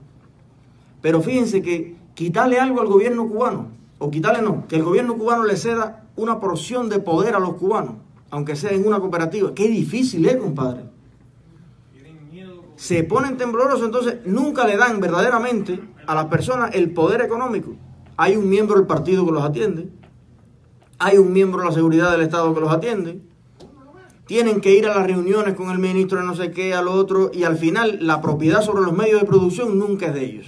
Pero fíjense que quitarle algo al gobierno cubano, o quitarle no, que el gobierno cubano le ceda una porción de poder a los cubanos, aunque sea en una cooperativa. Qué difícil es, compadre. Se ponen temblorosos, entonces nunca le dan verdaderamente a las personas el poder económico. Hay un miembro del partido que los atiende. Hay un miembro de la seguridad del Estado que los atiende. Tienen que ir a las reuniones con el ministro de no sé qué, al otro. Y al final, la propiedad sobre los medios de producción nunca es de ellos.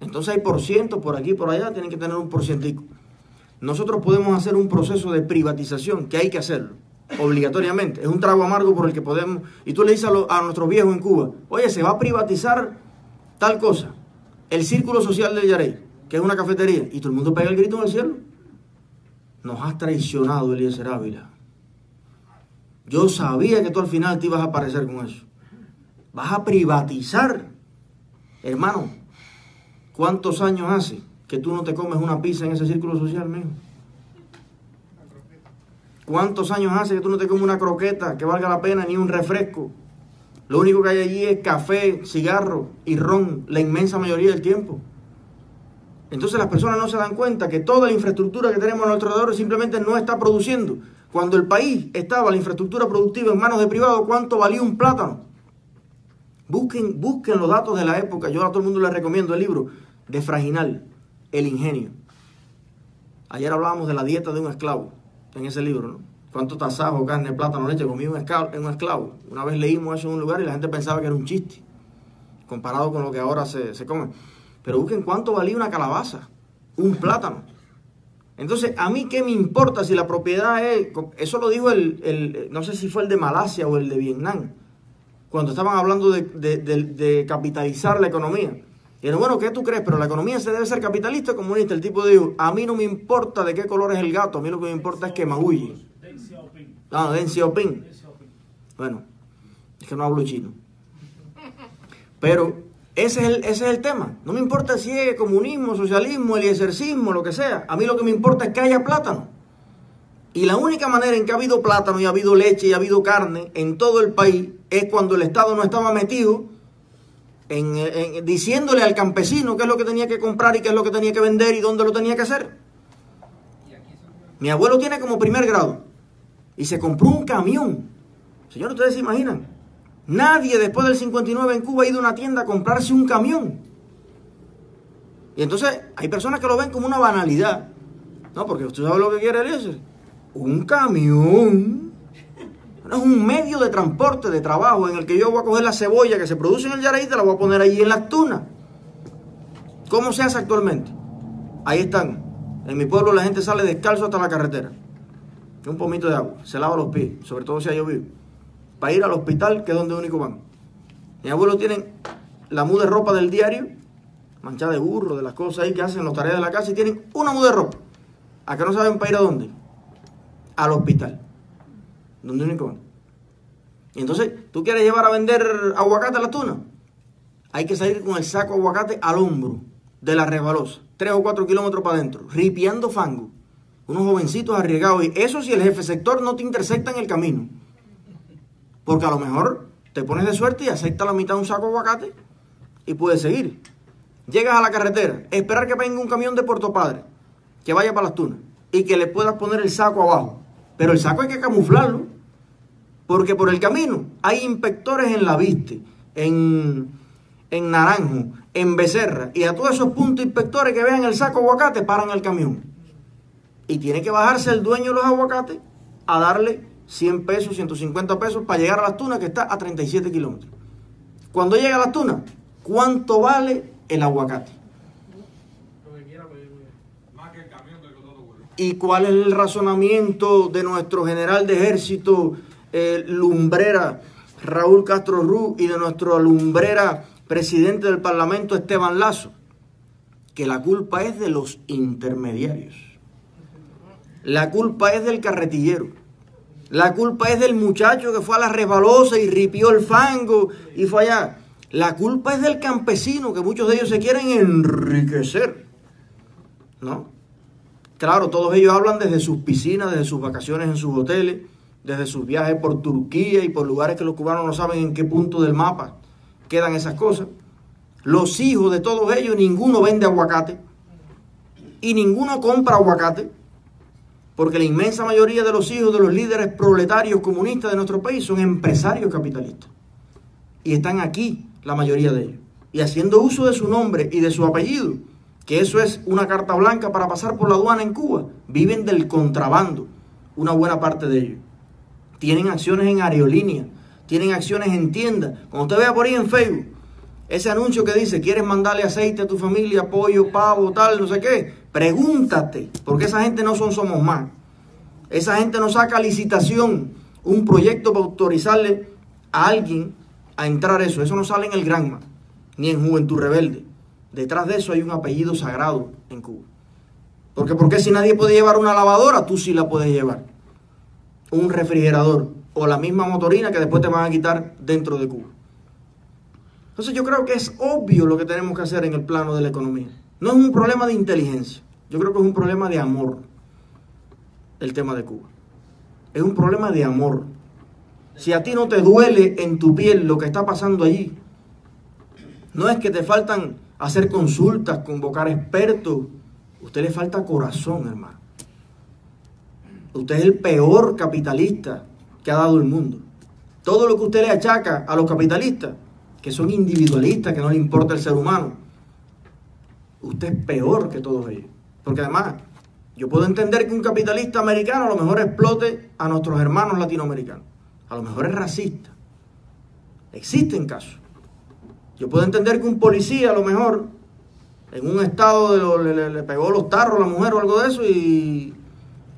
Entonces hay por ciento por aquí, por allá. Tienen que tener un porcientico. Nosotros podemos hacer un proceso de privatización, que hay que hacerlo, obligatoriamente. Es un trago amargo por el que podemos. Y tú le dices a, lo, a nuestros viejos en Cuba, oye, se va a privatizar tal cosa. el círculo social del Yarey, que es una cafetería, y todo el mundo pega el grito en el cielo. Nos has traicionado, Eliécer Ávila. Yo sabía que tú al final te ibas a aparecer con eso. Vas a privatizar. Hermano, ¿cuántos años hace que tú no te comes una pizza en ese círculo social, mijo? ¿Cuántos años hace que tú no te comes una croqueta que valga la pena, ni un refresco? Lo único que hay allí es café, cigarro y ron, la inmensa mayoría del tiempo. Entonces las personas no se dan cuenta que toda la infraestructura que tenemos a nuestro alrededor simplemente no está produciendo. Cuando el país estaba, la infraestructura productiva en manos de privados, ¿cuánto valía un plátano? Busquen, busquen los datos de la época. Yo a todo el mundo les recomiendo el libro de Fraginal, El Ingenio. Ayer hablábamos de la dieta de un esclavo en ese libro, ¿no? Cuánto tasajo, carne, plátano, leche comía un esclavo. Una vez leímos eso en un lugar y la gente pensaba que era un chiste, comparado con lo que ahora se, se come. Pero busquen cuánto valía una calabaza, un plátano. Entonces, ¿a mí qué me importa si la propiedad es...? Eso lo dijo el, el no sé si fue el de Malasia o el de Vietnam, cuando estaban hablando de, de, de, de capitalizar la economía. Y dijeron, bueno, ¿qué tú crees? Pero la economía se debe ser capitalista o comunista. El tipo dijo, a mí no me importa de qué color es el gato, a mí lo que me importa es que maulle. Deng Xiaoping. Ah, Deng Xiaoping. Bueno, es que no hablo chino. Pero... Ese es, el, ese es el tema. No me importa si es comunismo, socialismo, eliezercismo, lo que sea. A mí lo que me importa es que haya plátano. Y la única manera en que ha habido plátano y ha habido leche y ha habido carne en todo el país es cuando el Estado no estaba metido en, en, diciéndole al campesino qué es lo que tenía que comprar y qué es lo que tenía que vender y dónde lo tenía que hacer. Mi abuelo tiene como primer grado y se compró un camión. Señores, ¿ustedes se imaginan? Nadie después del cincuenta y nueve en Cuba ha ido a una tienda a comprarse un camión. Y entonces hay personas que lo ven como una banalidad. No, porque usted sabe lo que quiere Eliécer. Un camión. No, es un medio de transporte, de trabajo, en el que yo voy a coger la cebolla que se produce en el Yarey y te la voy a poner ahí en Las Tunas. ¿Cómo se hace actualmente? Ahí están. En mi pueblo la gente sale descalzo hasta la carretera. Un pomito de agua. Se lava los pies, sobre todo si ha llovido, para ir al hospital, que es donde único van. Mis abuelos tienen la muda de ropa del diario, manchada de burro, de las cosas ahí que hacen las tareas de la casa, y tienen una muda de ropa. ¿A que no saben para ir a dónde? Al hospital, donde único van. Y entonces, ¿tú quieres llevar a vender aguacate a Las Tunas? Hay que salir con el saco de aguacate al hombro, de la resbalosa, tres o cuatro kilómetros para adentro, ripiando fango. Unos jovencitos arriesgados, y eso si el jefe sector no te intersecta en el camino. Porque a lo mejor te pones de suerte y aceptas la mitad de un saco de aguacate y puedes seguir. Llegas a la carretera, esperar que venga un camión de Puerto Padre, que vaya para Las Tunas, y que le puedas poner el saco abajo. Pero el saco hay que camuflarlo, porque por el camino hay inspectores en La Viste, en, en Naranjo, en Becerra, y a todos esos puntos inspectores que vean el saco de aguacate paran el camión. Y tiene que bajarse el dueño de los aguacates a darle cien pesos, ciento cincuenta pesos para llegar a Las Tunas, que está a treinta y siete kilómetros. Cuando llega a Las Tunas, ¿cuánto vale el aguacate? ¿Y cuál es el razonamiento de nuestro general de ejército eh, Lumbrera, Raúl Castro Rú, y de nuestro Lumbrera, presidente del Parlamento, Esteban Lazo? Que la culpa es de los intermediarios. La culpa es del carretillero. La culpa es del muchacho que fue a la resbalosa y ripió el fango y fue allá. La culpa es del campesino, que muchos de ellos se quieren enriquecer, ¿no? Claro, todos ellos hablan desde sus piscinas, desde sus vacaciones en sus hoteles, desde sus viajes por Turquía y por lugares que los cubanos no saben en qué punto del mapa quedan esas cosas. Los hijos de todos ellos, ninguno vende aguacate y ninguno compra aguacate. Porque la inmensa mayoría de los hijos de los líderes proletarios comunistas de nuestro país son empresarios capitalistas. Y están aquí la mayoría de ellos. Y haciendo uso de su nombre y de su apellido, que eso es una carta blanca para pasar por la aduana en Cuba, viven del contrabando, una buena parte de ellos. Tienen acciones en aerolíneas, tienen acciones en tiendas. Como usted vea por ahí en Facebook, ese anuncio que dice, ¿quieres mandarle aceite a tu familia, pollo, pavo, tal, no sé qué? Pregúntate, porque esa gente no son Somos Más. Esa gente no saca licitación un proyecto para autorizarle a alguien a entrar eso. Eso no sale en el Granma, ni en Juventud Rebelde, Detrás de eso hay un apellido sagrado en Cuba. Porque, porque si nadie puede llevar una lavadora, tú sí la puedes llevar. Un refrigerador o la misma motorina que después te van a quitar dentro de Cuba. Entonces yo creo que es obvio lo que tenemos que hacer en el plano de la economía. No es un problema de inteligencia. Yo creo que es un problema de amor. El tema de Cuba. Es un problema de amor. Si a ti no te duele en tu piel lo que está pasando allí, no es que te faltan hacer consultas, convocar expertos. A usted le falta corazón, hermano. Usted es el peor capitalista que ha dado el mundo. Todo lo que usted le achaca a los capitalistas, que son individualistas, que no le importa el ser humano, usted es peor que todos ellos. Porque además, yo puedo entender que un capitalista americano a lo mejor explote a nuestros hermanos latinoamericanos. A lo mejor es racista. Existen casos. Yo puedo entender que un policía a lo mejor en un estado de lo, le, le, le pegó los tarros a la mujer o algo de eso y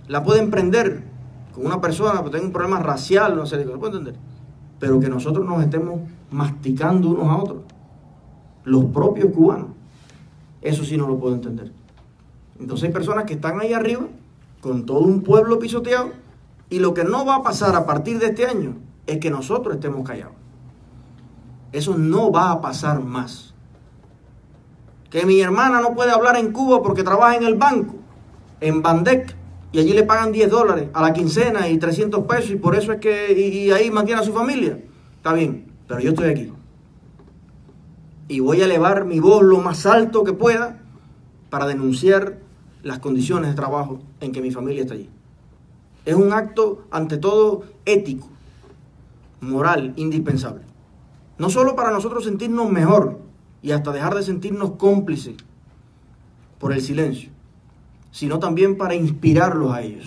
la pueden prender con una persona que tenga un problema racial, no sé, lo puedo entender. Pero que nosotros nos estemos masticando unos a otros, los propios cubanos, eso sí no lo puedo entender. Entonces hay personas que están ahí arriba con todo un pueblo pisoteado y lo que no va a pasar a partir de este año es que nosotros estemos callados. Eso no va a pasar más. Que mi hermana no puede hablar en Cuba porque trabaja en el banco, en Bandec, y allí le pagan diez dólares a la quincena y trescientos pesos, y por eso es que y, y ahí mantiene a su familia. Está bien, pero yo estoy aquí. Y voy a elevar mi voz lo más alto que pueda para denunciar las condiciones de trabajo en que mi familia está allí. Es un acto, ante todo, ético, moral, indispensable. No solo para nosotros sentirnos mejor y hasta dejar de sentirnos cómplices por el silencio, sino también para inspirarlos a ellos.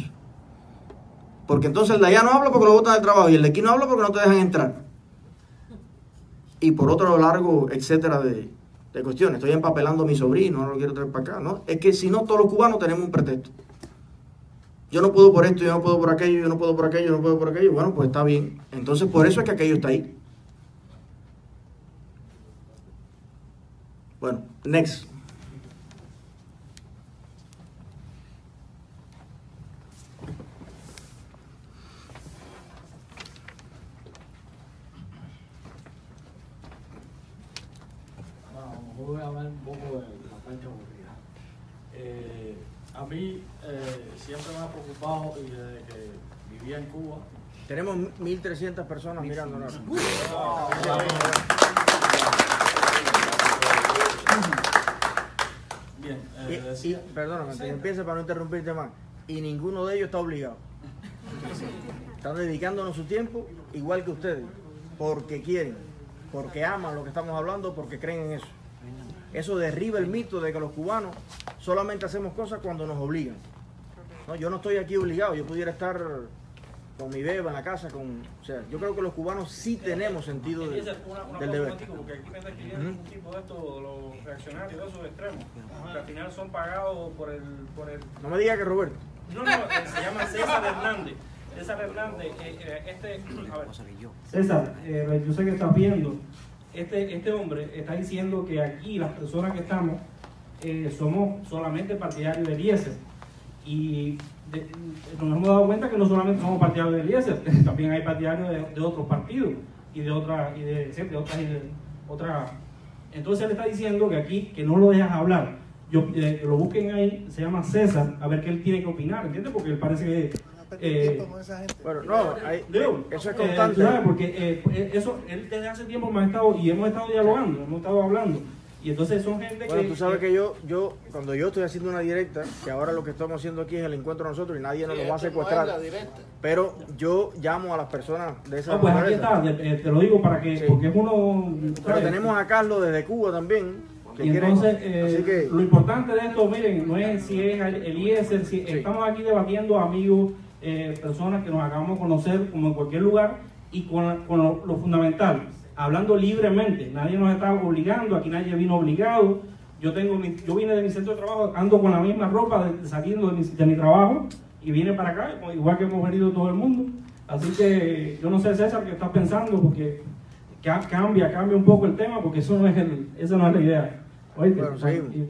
Porque entonces el de allá no habla porque lo botan del trabajo y el de aquí no habla porque no te dejan entrar. Y por otro largo, etcétera, de, de cuestiones. Estoy empapelando a mi sobrino, no lo quiero traer para acá, ¿no? Es que si no, todos los cubanos tenemos un pretexto. Yo no puedo por esto, yo no puedo por aquello, yo no puedo por aquello, yo no puedo por aquello. Bueno, pues está bien. Entonces por eso es que aquello está ahí. Bueno, next. Voy a hablar un poco de la parte aburrida. Eh, a mí eh, siempre me ha preocupado, y desde que vivía en Cuba... Tenemos mil trescientas personas mirando ahora. Uh, oh, bien, eh, decía... Y, y, perdóname, antes que empiece para no interrumpirte más. Y ninguno de ellos está obligado. Están dedicándonos su tiempo, igual que ustedes, porque quieren, porque aman lo que estamos hablando, porque creen en eso. Eso derriba el mito de que los cubanos solamente hacemos cosas cuando nos obligan. No, yo no estoy aquí obligado, yo pudiera estar con mi beba en la casa, con, o sea, yo creo que los cubanos sí tenemos sentido de, una, una del deber. Porque aquí pensé que ya hay un tipo de estos, los reaccionarios de esos extremos, que al final son pagados por el, por el... No me digas que Roberto. No, no, se llama César Hernández. César Hernández, eh, eh, este... A ver. César, eh, yo sé que estás viendo... Este, este hombre está diciendo que aquí las personas que estamos eh, somos solamente partidarios de Eliécer. Y de, de, nos hemos dado cuenta que no solamente somos partidarios de Eliécer, también hay partidarios de, de otros partidos y de otras y de, de otras otra. Entonces él está diciendo que aquí, que no lo dejas hablar. Yo, eh, lo busquen ahí, se llama César, a ver qué él tiene que opinar, ¿entiendes? Porque él parece que... Eh, bueno, no, hay, digo, eso es constante. Eh, porque eh, eso, él desde hace tiempo me ha estado, y hemos estado dialogando, hemos estado hablando. Y entonces son gente bueno, que... tú sabes que yo, yo, cuando yo estoy haciendo una directa, que ahora lo que estamos haciendo aquí es el encuentro nosotros y nadie nos sí, lo va a secuestrar. No, pero yo llamo a las personas de esa... No, pues aquí está, te, te lo digo para que... Sí. Porque es uno... Pero tenemos a Carlos desde Cuba también. Y entonces, eh, que... lo importante de esto, miren, no es si es Eliécer, si sí. Estamos aquí debatiendo amigos... Eh, personas que nos acabamos de conocer como en cualquier lugar y con, con lo, lo fundamental, hablando libremente, nadie nos está obligando, aquí nadie vino obligado. Yo tengo mi, yo vine de mi centro de trabajo, ando con la misma ropa de, saliendo de mi, de mi trabajo y vine para acá, igual que hemos venido todo el mundo. Así que yo no sé, César, qué estás pensando, porque ca, cambia, cambia un poco el tema, porque eso no es el, esa no es la idea. Oye, bueno, sí. Y...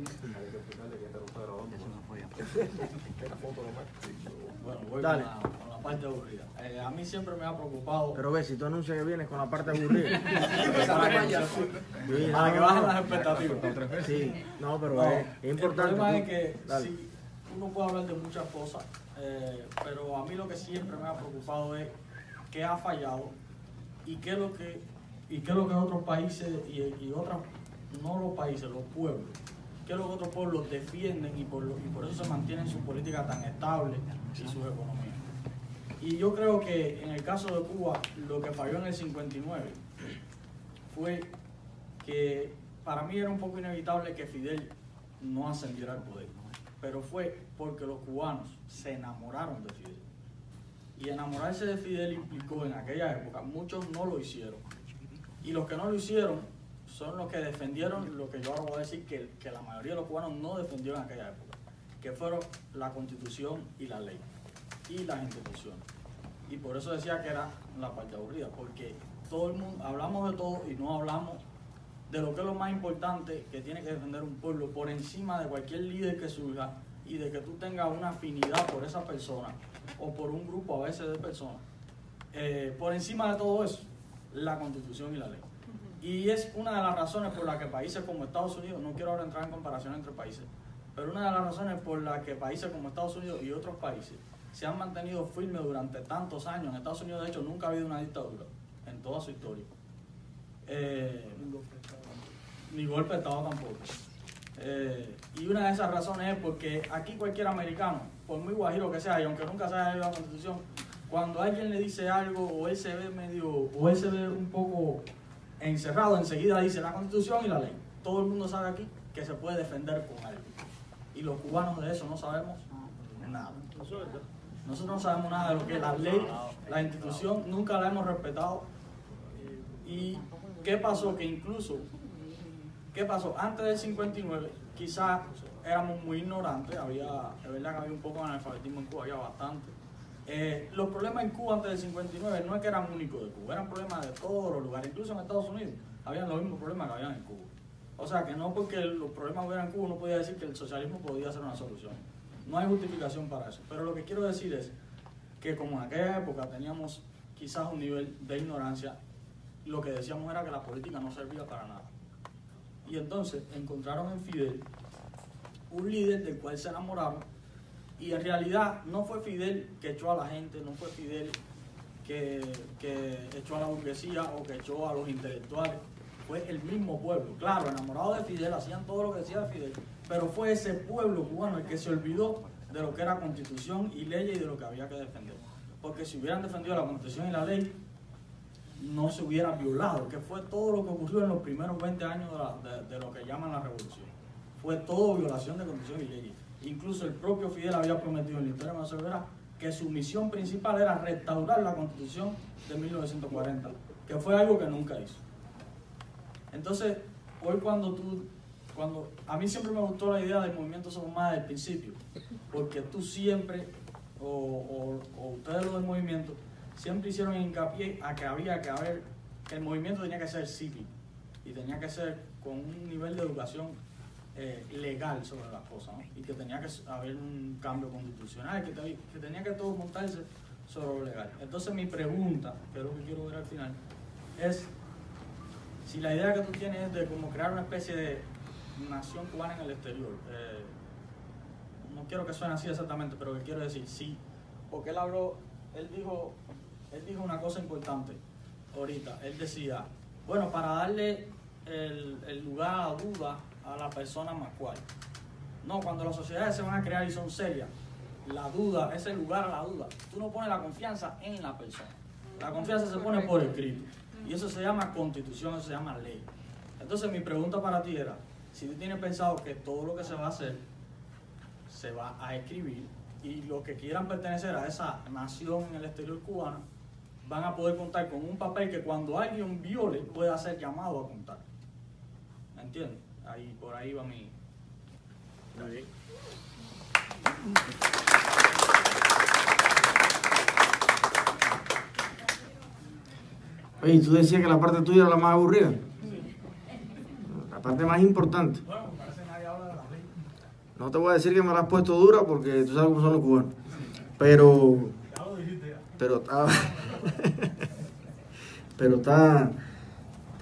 Bueno, voy Dale. Con, la, con la parte aburrida. Eh, a mí siempre me ha preocupado. Pero ve, si tú anuncias que vienes con la parte aburrida. Para que, sí, para que bajen las expectativas. Sí, no, pero no, es, es importante. El problema es que sí, uno puede hablar de muchas cosas, eh, pero a mí lo que siempre me ha preocupado es qué ha fallado y qué es lo que, y qué es lo que otros países y, y otras, no los países, los pueblos, que los otros pueblos defienden y por, lo, y por eso se mantienen su política tan estable y sus economías. Y yo creo que en el caso de Cuba, lo que falló en el cincuenta y nueve fue que para mí era un poco inevitable que Fidel no ascendiera al poder, pero fue porque los cubanos se enamoraron de Fidel. Y enamorarse de Fidel implicó en aquella época, muchos no lo hicieron. Y los que no lo hicieron son los que defendieron lo que yo ahora voy a decir que, que la mayoría de los cubanos no defendieron en aquella época, que fueron la Constitución y la ley y las instituciones. Y por eso decía que era la parte aburrida, porque todo el mundo, hablamos de todo y no hablamos de lo que es lo más importante que tiene que defender un pueblo por encima de cualquier líder que surja y de que tú tengas una afinidad por esa persona o por un grupo a veces de personas. Eh, por encima de todo eso, la Constitución y la ley. Y es una de las razones por las que países como Estados Unidos, no quiero ahora entrar en comparación entre países, pero una de las razones por las que países como Estados Unidos y otros países se han mantenido firmes durante tantos años. En Estados Unidos, de hecho, nunca ha habido una dictadura en toda su historia. Eh, ni golpe de Estado tampoco. Eh, y una de esas razones es porque aquí cualquier americano, por muy guajiro que sea, y aunque nunca se haya leído la Constitución, cuando alguien le dice algo o él se ve medio, o él se ve un poco... encerrado, enseguida dice la Constitución y la ley. Todo el mundo sabe aquí que se puede defender con algo. Y los cubanos de eso no sabemos nada. Nosotros no sabemos nada de lo que es la ley, la institución, nunca la hemos respetado. ¿Y qué pasó? Que incluso, ¿qué pasó? Antes del cincuenta y nueve, quizás éramos muy ignorantes, había, es verdad que había un poco de analfabetismo en Cuba, había bastante. Eh, los problemas en Cuba antes del cincuenta y nueve no es que eran únicos de Cuba, eran problemas de todos los lugares, incluso en Estados Unidos habían los mismos problemas que habían en Cuba. O sea que no porque los problemas hubieran en Cuba uno podía decir que el socialismo podía ser una solución. No hay justificación para eso. Pero lo que quiero decir es que como en aquella época teníamos quizás un nivel de ignorancia, lo que decíamos era que la política no servía para nada. Y entonces encontraron en Fidel un líder del cual se enamoraron. Y en realidad no fue Fidel que echó a la gente, no fue Fidel que, que echó a la burguesía o que echó a los intelectuales, fue el mismo pueblo. Claro, enamorados de Fidel, hacían todo lo que decía Fidel, pero fue ese pueblo cubano el que se olvidó de lo que era Constitución y leyes y de lo que había que defender. Porque si hubieran defendido la Constitución y la ley, no se hubiera violado, que fue todo lo que ocurrió en los primeros veinte años de, la, de, de lo que llaman la revolución. Fue todo violación de Constitución y leyes. Incluso el propio Fidel había prometido en la historia de Nación Soberana que su misión principal era restaurar la Constitución de mil novecientos cuarenta, que fue algo que nunca hizo. Entonces, hoy cuando tú... cuando a mí siempre me gustó la idea del movimiento Somos Más desde el principio, porque tú siempre, o, o, o ustedes los del movimiento, siempre hicieron hincapié a que había que haber... que el movimiento tenía que ser cívico y tenía que ser con un nivel de educación Eh, legal sobre las cosas, ¿no? Y que tenía que haber un cambio constitucional, que, te, que tenía que todo montarse sobre lo legal. Entonces mi pregunta, que es lo que quiero ver al final, es si la idea que tú tienes es de como crear una especie de nación cubana en el exterior, eh, no quiero que suene así exactamente, pero que quiero decir sí, porque él habló, él dijo, él dijo una cosa importante ahorita, él decía, bueno, para darle el, el lugar a duda a la persona más cual. No, cuando las sociedades se van a crear y son serias, la duda, ese lugar a la duda, tú no pones la confianza en la persona. La confianza se pone por escrito. Y eso se llama constitución, eso se llama ley. Entonces mi pregunta para ti era, si tú tienes pensado que todo lo que se va a hacer, se va a escribir, y los que quieran pertenecer a esa nación en el exterior cubana, van a poder contar con un papel que cuando alguien viole, pueda ser llamado a contar. ¿Me entiendes? Ahí, por ahí va mi... Muy bien. Oye, tú decías que la parte tuya era la más aburrida. Sí. La parte más importante. Bueno, No te voy a decir que me la has puesto dura porque tú sabes cómo son los cubanos. Pero... Pero está... Pero está...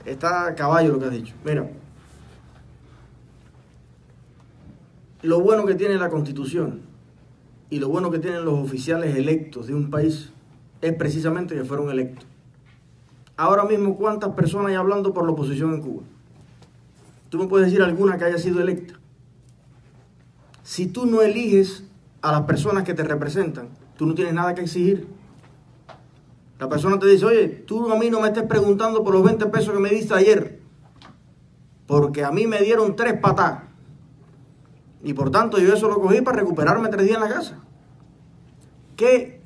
Está a caballo lo que has dicho. Mira. Lo bueno que tiene la Constitución y lo bueno que tienen los oficiales electos de un país es precisamente que fueron electos. Ahora mismo, ¿cuántas personas hay hablando por la oposición en Cuba? Tú me puedes decir alguna que haya sido electa. Si tú no eliges a las personas que te representan, tú no tienes nada que exigir. La persona te dice, oye, tú a mí no me estés preguntando por los veinte pesos que me diste ayer, porque a mí me dieron tres patás. Y por tanto, yo eso lo cogí para recuperarme tres días en la casa. ¿Qué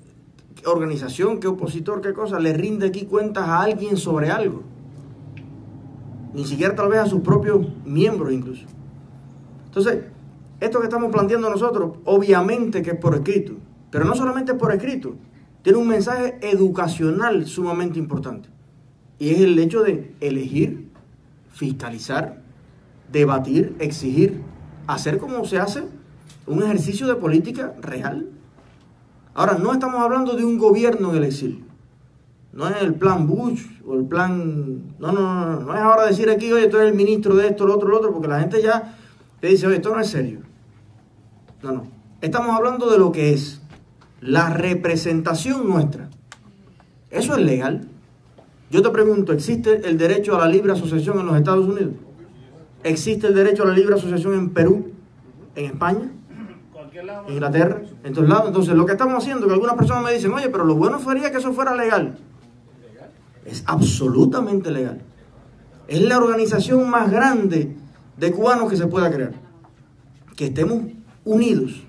organización, qué opositor, qué cosa le rinde aquí cuentas a alguien sobre algo? Ni siquiera tal vez a sus propios miembros incluso. Entonces, esto que estamos planteando nosotros, obviamente que es por escrito, pero no solamente por escrito, tiene un mensaje educacional sumamente importante. Y es el hecho de elegir, fiscalizar, debatir, exigir, hacer como se hace un ejercicio de política real. Ahora, no estamos hablando de un gobierno en el exilio. No es el plan Bush o el plan... No, no, no, no, no es ahora decir aquí, oye, tú eres el ministro de esto, lo otro, lo otro, porque la gente ya te dice, oye, esto no es serio. No, no. Estamos hablando de lo que es la representación nuestra. Eso es legal. Yo te pregunto, ¿existe el derecho a la libre asociación en los Estados Unidos? ¿Existe el derecho a la libre asociación en Perú, en España, en Inglaterra, en todos lados? Entonces, lo que estamos haciendo, que algunas personas me dicen, oye, pero lo bueno sería que eso fuera legal. Es absolutamente legal. Es la organización más grande de cubanos que se pueda crear. Que estemos unidos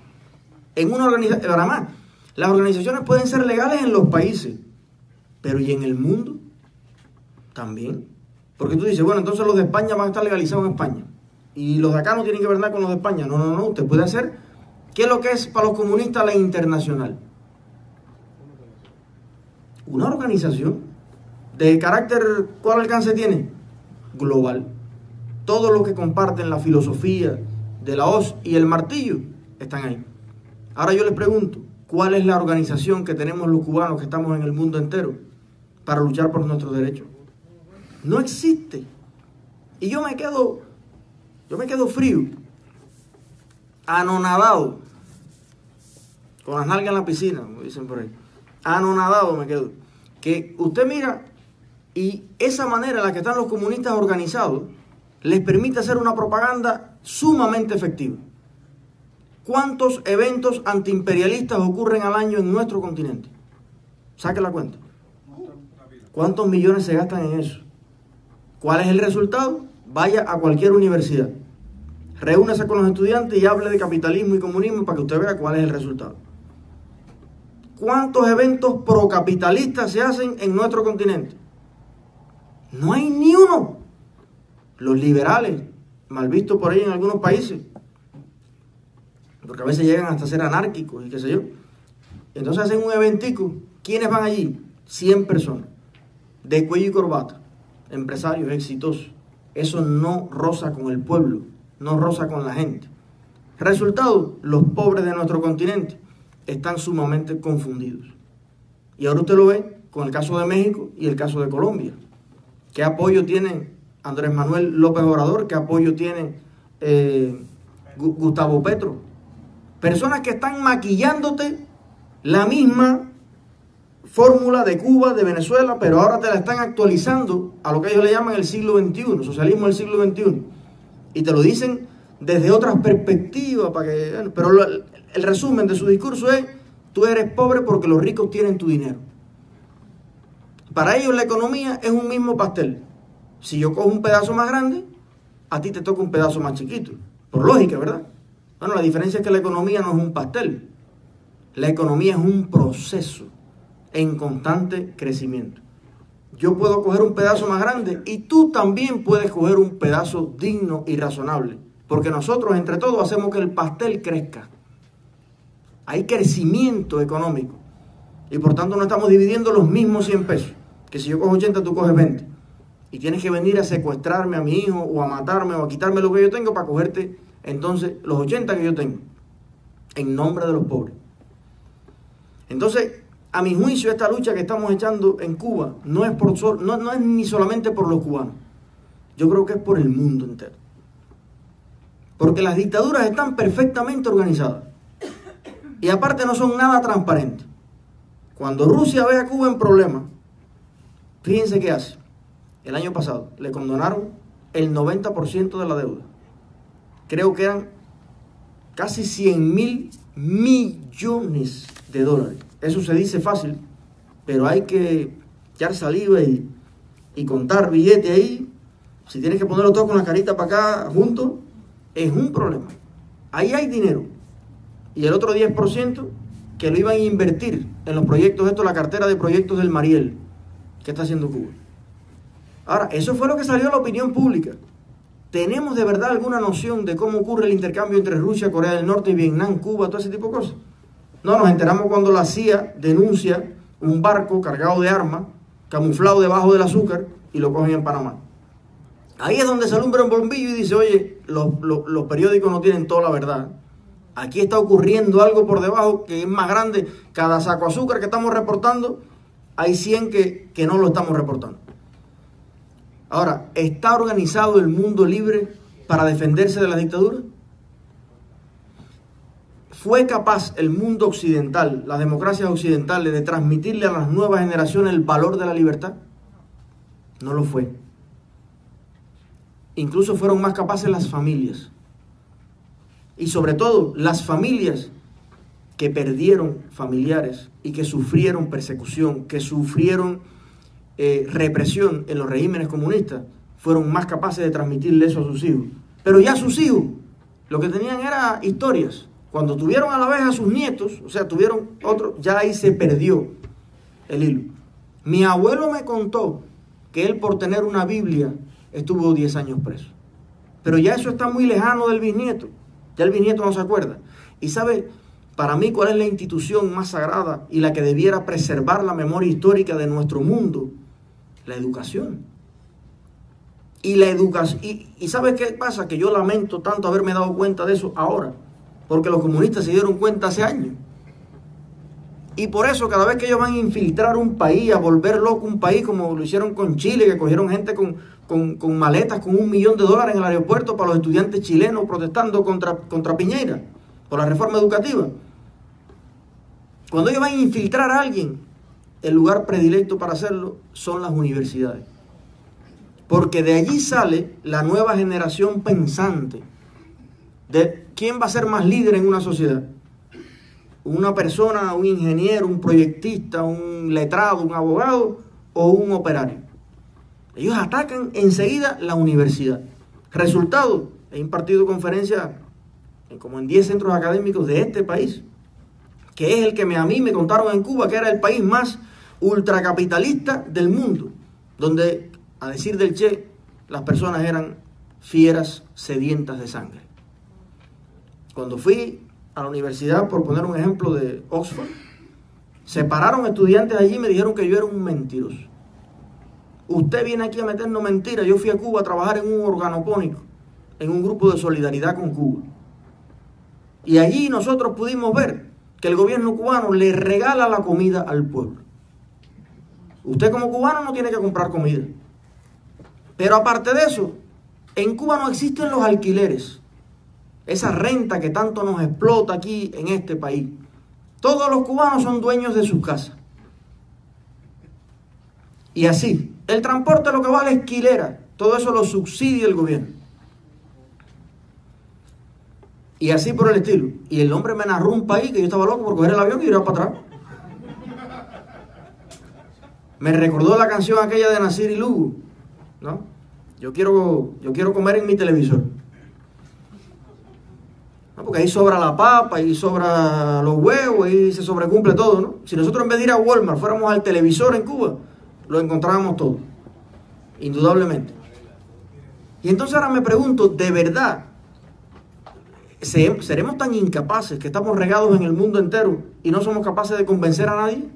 en una organización. Ahora más, las organizaciones pueden ser legales en los países, pero ¿y en el mundo? También. Porque tú dices, bueno, entonces los de España van a estar legalizados en España y los de acá no tienen que ver nada con los de España. No, no, no. Usted puede hacer, ¿qué es lo que es para los comunistas la internacional? Una organización de carácter, ¿cuál alcance tiene? Global. Todos los que comparten la filosofía de la hoz y el martillo están ahí. Ahora yo les pregunto, ¿cuál es la organización que tenemos los cubanos que estamos en el mundo entero para luchar por nuestros derechos? No existe. Y yo me quedo, yo me quedo frío, anonadado, con las nalgas en la piscina, como dicen por ahí, anonadado me quedo. Que usted mira, y esa manera en la que están los comunistas organizados les permite hacer una propaganda sumamente efectiva. ¿Cuántos eventos antiimperialistas ocurren al año en nuestro continente? Saque la cuenta. ¿Cuántos millones se gastan en eso? ¿Cuál es el resultado? Vaya a cualquier universidad, reúnese con los estudiantes y hable de capitalismo y comunismo para que usted vea cuál es el resultado. ¿Cuántos eventos procapitalistas se hacen en nuestro continente? No hay ni uno. Los liberales, mal vistos por ahí en algunos países, porque a veces llegan hasta ser anárquicos y qué sé yo. Entonces hacen un eventico. ¿Quiénes van allí? cien personas, de cuello y corbata, empresarios exitosos. Eso no roza con el pueblo, no roza con la gente. Resultado, los pobres de nuestro continente están sumamente confundidos. Y ahora usted lo ve con el caso de México y el caso de Colombia. ¿Qué apoyo tiene Andrés Manuel López Obrador? ¿Qué apoyo tiene eh, Gustavo Petro? Personas que están maquillándote la misma fórmula de Cuba, de Venezuela, pero ahora te la están actualizando a lo que ellos le llaman el siglo veintiuno, socialismo del siglo veintiuno. Y te lo dicen desde otras perspectivas, para que, bueno, pero lo, el resumen de su discurso es, tú eres pobre porque los ricos tienen tu dinero. Para ellos la economía es un mismo pastel. Si yo cojo un pedazo más grande, a ti te toca un pedazo más chiquito. Por lógica, ¿verdad? Bueno, la diferencia es que la economía no es un pastel. La economía es un proceso en constante crecimiento. Yo puedo coger un pedazo más grande y tú también puedes coger un pedazo digno y razonable, porque nosotros entre todos hacemos que el pastel crezca. Hay crecimiento económico y por tanto no estamos dividiendo los mismos cien pesos, que si yo cojo ochenta tú coges veinte y tienes que venir a secuestrarme a mi hijo o a matarme o a quitarme lo que yo tengo para cogerte Entonces, los ochenta que yo tengo, en nombre de los pobres. Entonces, a mi juicio, esta lucha que estamos echando en Cuba no es, por, no, no es ni solamente por los cubanos. Yo creo que es por el mundo entero. Porque las dictaduras están perfectamente organizadas. Y aparte no son nada transparentes. Cuando Rusia ve a Cuba en problemas, fíjense qué hace. El año pasado le condonaron el noventa por ciento de la deuda. Creo que eran casi cien mil millones de dólares. Eso se dice fácil, pero hay que echar saliva y, y contar billetes ahí. Si tienes que ponerlo todo con la carita para acá junto, es un problema. Ahí hay dinero. Y el otro diez por ciento que lo iban a invertir en los proyectos, esto, la cartera de proyectos del Mariel, que está haciendo Cuba. Ahora, eso fue lo que salió a la opinión pública. ¿Tenemos de verdad alguna noción de cómo ocurre el intercambio entre Rusia, Corea del Norte, Vietnam, Cuba, todo ese tipo de cosas? No, nos enteramos cuando la C I A denuncia un barco cargado de armas, camuflado debajo del azúcar, y lo cogen en Panamá. Ahí es donde se alumbra un bombillo y dice, oye, los, los, los periódicos no tienen toda la verdad. Aquí está ocurriendo algo por debajo que es más grande. Cada saco de azúcar que estamos reportando, hay cien que, que no lo estamos reportando. Ahora, ¿está organizado el mundo libre para defenderse de la dictadura? ¿Fue capaz el mundo occidental, las democracias occidentales, de transmitirle a las nuevas generaciones el valor de la libertad? No lo fue. Incluso fueron más capaces las familias. Y sobre todo, las familias que perdieron familiares y que sufrieron persecución, que sufrieron eh, represión en los regímenes comunistas, fueron más capaces de transmitirle eso a sus hijos. Pero ya sus hijos, lo que tenían era historias. Cuando tuvieron a la vez a sus nietos, o sea, tuvieron otro, ya ahí se perdió el hilo. Mi abuelo me contó que él, por tener una Biblia, estuvo diez años preso. Pero ya eso está muy lejano del bisnieto. Ya el bisnieto no se acuerda. Y sabe, para mí, cuál es la institución más sagrada y la que debiera preservar la memoria histórica de nuestro mundo: la educación. Y la educación. Y, y ¿sabe qué pasa? Que yo lamento tanto haberme dado cuenta de eso ahora. Porque los comunistas se dieron cuenta hace años. Y por eso cada vez que ellos van a infiltrar un país, a volver loco un país, como lo hicieron con Chile, que cogieron gente con, con, con maletas con un millón de dólares en el aeropuerto para los estudiantes chilenos protestando contra, contra Piñera por la reforma educativa. Cuando ellos van a infiltrar a alguien, el lugar predilecto para hacerlo son las universidades. Porque de allí sale la nueva generación pensante. De ¿quién va a ser más líder en una sociedad? ¿Una persona, un ingeniero, un proyectista, un letrado, un abogado o un operario? Ellos atacan enseguida la universidad. Resultado, he impartido conferencias en como en diez centros académicos de este país, que es el que me, a mí me contaron en Cuba que era el país más ultracapitalista del mundo, donde, a decir del Che, las personas eran fieras sedientas de sangre. Cuando fui a la universidad, por poner un ejemplo de Oxford, se pararon estudiantes allí y me dijeron que yo era un mentiroso. Usted viene aquí a meternos mentiras. Yo fui a Cuba a trabajar en un organopónico, en un grupo de solidaridad con Cuba. Y allí nosotros pudimos ver que el gobierno cubano le regala la comida al pueblo. Usted como cubano no tiene que comprar comida. Pero aparte de eso, en Cuba no existen los alquileres. Esa renta que tanto nos explota aquí en este país. Todos los cubanos son dueños de sus casas. Y así, el transporte lo que vale es quilera. Todo eso lo subsidia el gobierno. Y así por el estilo. Y el hombre me narró un país que yo estaba loco por coger el avión y ir para atrás. Me recordó la canción aquella de Nasir y Lugo, ¿no? Yo quiero, yo quiero comer en mi televisor. Porque ahí sobra la papa, ahí sobra los huevos, ahí se sobrecumple todo, ¿no? Si nosotros en vez de ir a Walmart fuéramos al televisor en Cuba, lo encontrábamos todo, indudablemente. Y entonces ahora me pregunto, ¿de verdad seremos tan incapaces que estamos regados en el mundo entero y no somos capaces de convencer a nadie?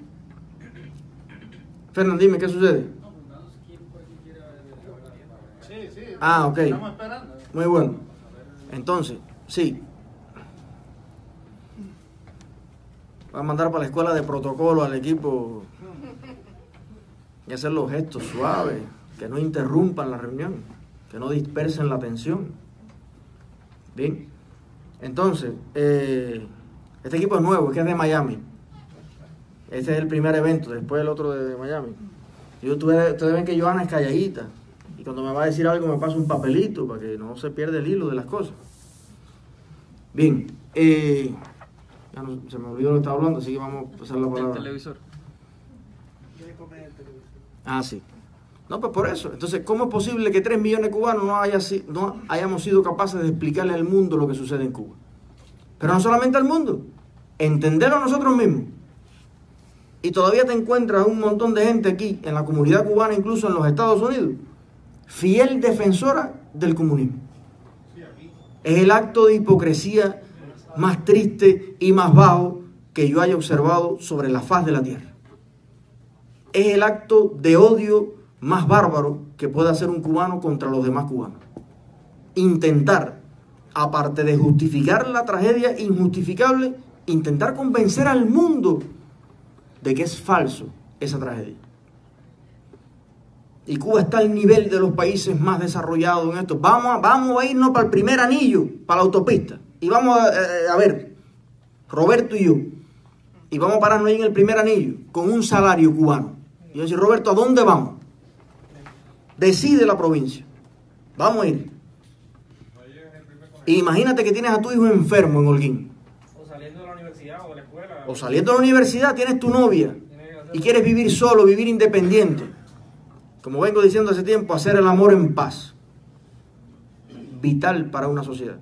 Fernán, dime, ¿qué sucede? Ah, ok. Muy bueno. Entonces, Sí. Va a mandar para la escuela de protocolo al equipo y hacer los gestos suaves, que no interrumpan la reunión, que no dispersen la atención. Bien, entonces, eh, este equipo es nuevo, es que es de Miami. Este es el primer evento, después el otro de Miami. Y ustedes, ustedes ven que Yoani es calladita, y cuando me va a decir algo me pasa un papelito para que no se pierda el hilo de las cosas. Bien, eh, ya no, se me olvidó lo que estaba hablando, así que vamos a pasar la palabra. El televisor. Ah, sí. No, pues por eso. Entonces, ¿cómo es posible que tres millones de cubanos no, haya, no hayamos sido capaces de explicarle al mundo lo que sucede en Cuba? Pero no solamente al mundo, entenderlo nosotros mismos. Y todavía te encuentras un montón de gente aquí, en la comunidad cubana, incluso en los Estados Unidos, fiel defensora del comunismo. Es el acto de hipocresía más triste y más bajo que yo haya observado sobre la faz de la tierra. Es el acto de odio más bárbaro que puede hacer un cubano contra los demás cubanos. Intentar, aparte de justificar la tragedia injustificable, intentar convencer al mundo de que es falso esa tragedia. Y Cuba está al nivel de los países más desarrollados en esto. Vamos a, vamos a irnos para el primer anillo, para la autopista. Y vamos a, a ver, Roberto y yo, y vamos a pararnos ahí en el primer anillo, con un salario cubano. Y yo decía, Roberto, ¿a dónde vamos? Decide la provincia. Vamos a ir. Imagínate que tienes a tu hijo enfermo en Holguín. O saliendo de la universidad o de la escuela. O saliendo de la universidad tienes tu novia y quieres vivir solo, vivir independiente. Como vengo diciendo hace tiempo, hacer el amor en paz. Vital para una sociedad.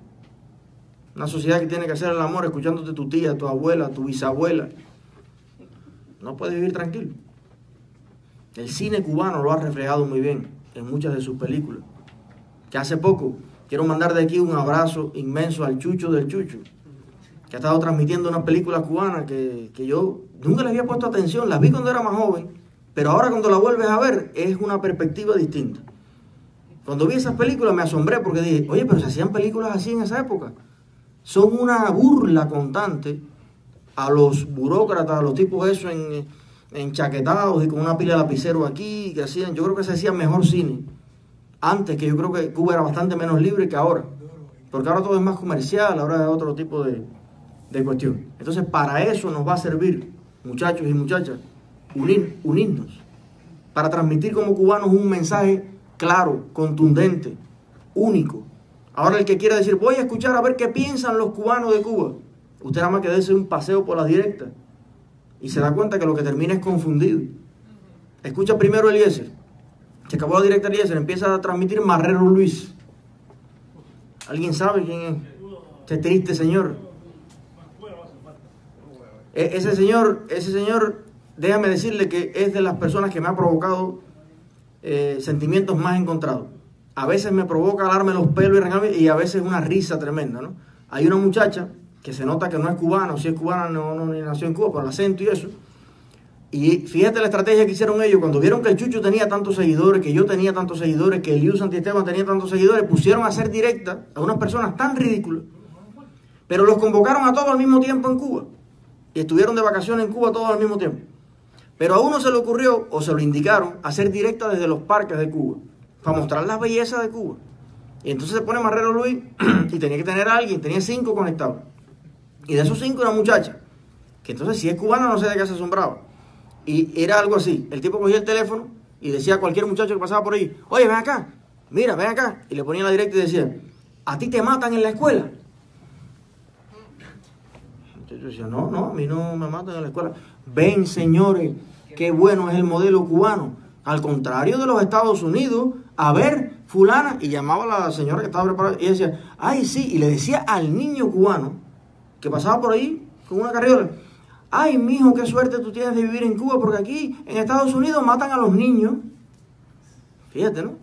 Una sociedad que tiene que hacer el amor escuchándote tu tía, tu abuela, tu bisabuela. No puedes vivir tranquilo. El cine cubano lo ha reflejado muy bien en muchas de sus películas. Que hace poco, quiero mandar de aquí un abrazo inmenso al Chucho del Chucho, que ha estado transmitiendo una película cubana que, que yo nunca le había puesto atención. Las vi cuando era más joven, pero ahora cuando la vuelves a ver es una perspectiva distinta. Cuando vi esas películas me asombré porque dije, oye, pero se hacían películas así en esa época. Son una burla constante a los burócratas, a los tipos esos en, enchaquetados y con una pila de lapicero aquí, que hacían, yo creo que se hacía mejor cine antes, que yo creo que Cuba era bastante menos libre que ahora, porque ahora todo es más comercial, ahora es otro tipo de, de cuestión. Entonces para eso nos va a servir, muchachos y muchachas, unir, unirnos, para transmitir como cubanos un mensaje claro, contundente, único. Ahora el que quiera decir, voy a escuchar a ver qué piensan los cubanos de Cuba. Usted nada más que dése un paseo por las directas y se da cuenta que lo que termina es confundido. Escucha primero Eliécer. Se acabó la directa Eliécer, empieza a transmitir Marrero Luis. ¿Alguien sabe quién es este triste señor? E ese señor, ese señor, déjame decirle que es de las personas que me ha provocado eh, sentimientos más encontrados. A veces me provoca alarme los pelos y arrancarme, y a veces una risa tremenda, ¿no? Hay una muchacha que se nota que no es cubana, o si es cubana no, no ni nació en Cuba, por el acento y eso. Y fíjate la estrategia que hicieron ellos. Cuando vieron que el Chucho tenía tantos seguidores, que yo tenía tantos seguidores, que Eliú Santisteban tenía tantos seguidores, pusieron a hacer directa a unas personas tan ridículas. Pero los convocaron a todos al mismo tiempo en Cuba. Y estuvieron de vacaciones en Cuba todos al mismo tiempo. Pero a uno se le ocurrió, o se lo indicaron, hacer directa desde los parques de Cuba, para mostrar las bellezas de Cuba. Y entonces se pone Marrero Luis y tenía que tener a alguien, tenía cinco conectados. Y de esos cinco una muchacha, que entonces si es cubana no sé de qué se asombraba. Y era algo así, el tipo cogía el teléfono y decía a cualquier muchacho que pasaba por ahí, oye, ven acá, mira, ven acá. Y le ponía la directa y decía, a ti te matan en la escuela. Entonces yo decía, no, no, a mí no me matan en la escuela. Ven, señores, qué bueno es el modelo cubano. Al contrario de los Estados Unidos, a ver, fulana, y llamaba a la señora que estaba preparada, y decía, ay, sí, y le decía al niño cubano, que pasaba por ahí, con una carriola, ay, mijo, qué suerte tú tienes de vivir en Cuba, porque aquí, en Estados Unidos, matan a los niños. Fíjate, ¿no?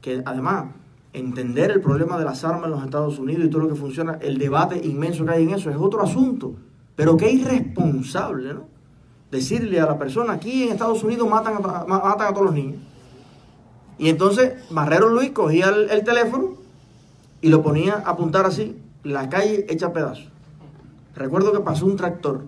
Que, además, entender el problema de las armas en los Estados Unidos y todo lo que funciona, el debate inmenso que hay en eso, es otro asunto, pero qué irresponsable, ¿no? Decirle a la persona, aquí en Estados Unidos matan a, matan a todos los niños. Y entonces Marrero Luis cogía el, el teléfono y lo ponía a apuntar así la calle hecha pedazos. Recuerdo que pasó un tractor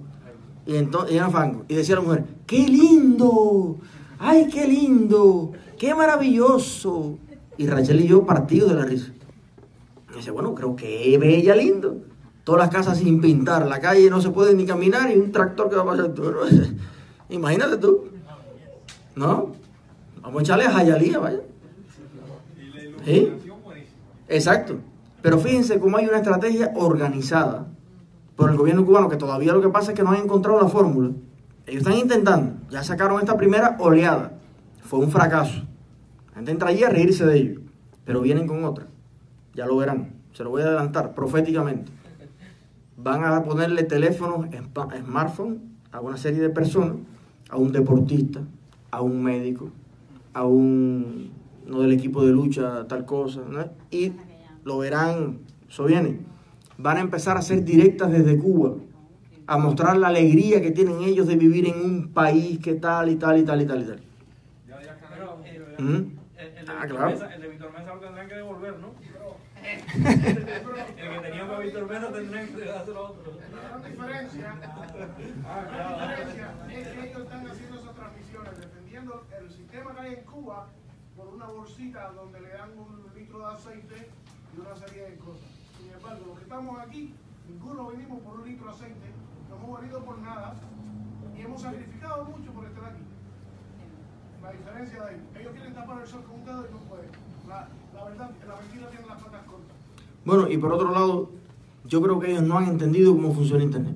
y entonces y era fango. Y decía la mujer, ¡qué lindo! ¡Ay, qué lindo! ¡Qué maravilloso! Y Rachel y yo partidos de la risa. Y dice, bueno, creo que bella, lindo. Todas las casas sin pintar, la calle no se puede ni caminar y un tractor que va a pasar. Imagínate tú. ¿No? Vamos a echarle a Jayalía, vaya. ¿Sí? Exacto. Pero fíjense cómo hay una estrategia organizada por el gobierno cubano, que todavía lo que pasa es que no han encontrado la fórmula. Ellos están intentando. Ya sacaron esta primera oleada. Fue un fracaso. La gente entra allí a reírse de ellos. Pero vienen con otra. Ya lo verán. Se lo voy a adelantar proféticamente. Van a ponerle teléfonos, smartphones a una serie de personas. A un deportista, a un médico, a un... no del equipo de lucha, tal cosa, ¿no? Y lo verán, eso viene. Van a empezar a hacer directas desde Cuba, a mostrar la alegría que tienen ellos de vivir en un país que tal y tal y tal y tal y tal. Ya, ya, claro. ¿Mm? El, el de ah, Víctor claro. Mesa, el de Víctor Mesa lo tendrán que devolver, ¿no? El que tenían para Víctor Mesa tendrán que dárselo a otro. La diferencia, ah, claro. La diferencia es que ellos están haciendo esas transmisiones dependiendo el sistema que hay en Cuba, por una bolsita donde le dan un litro de aceite y una serie de cosas. Sin embargo, los que estamos aquí, ninguno venimos por un litro de aceite, no hemos venido por nada y hemos sacrificado mucho por estar aquí. La diferencia de ellos, ellos quieren tapar el sol con un dedo y no pueden. La, la verdad, la mentira tiene las patas cortas. Bueno, y por otro lado, yo creo que ellos no han entendido cómo funciona Internet.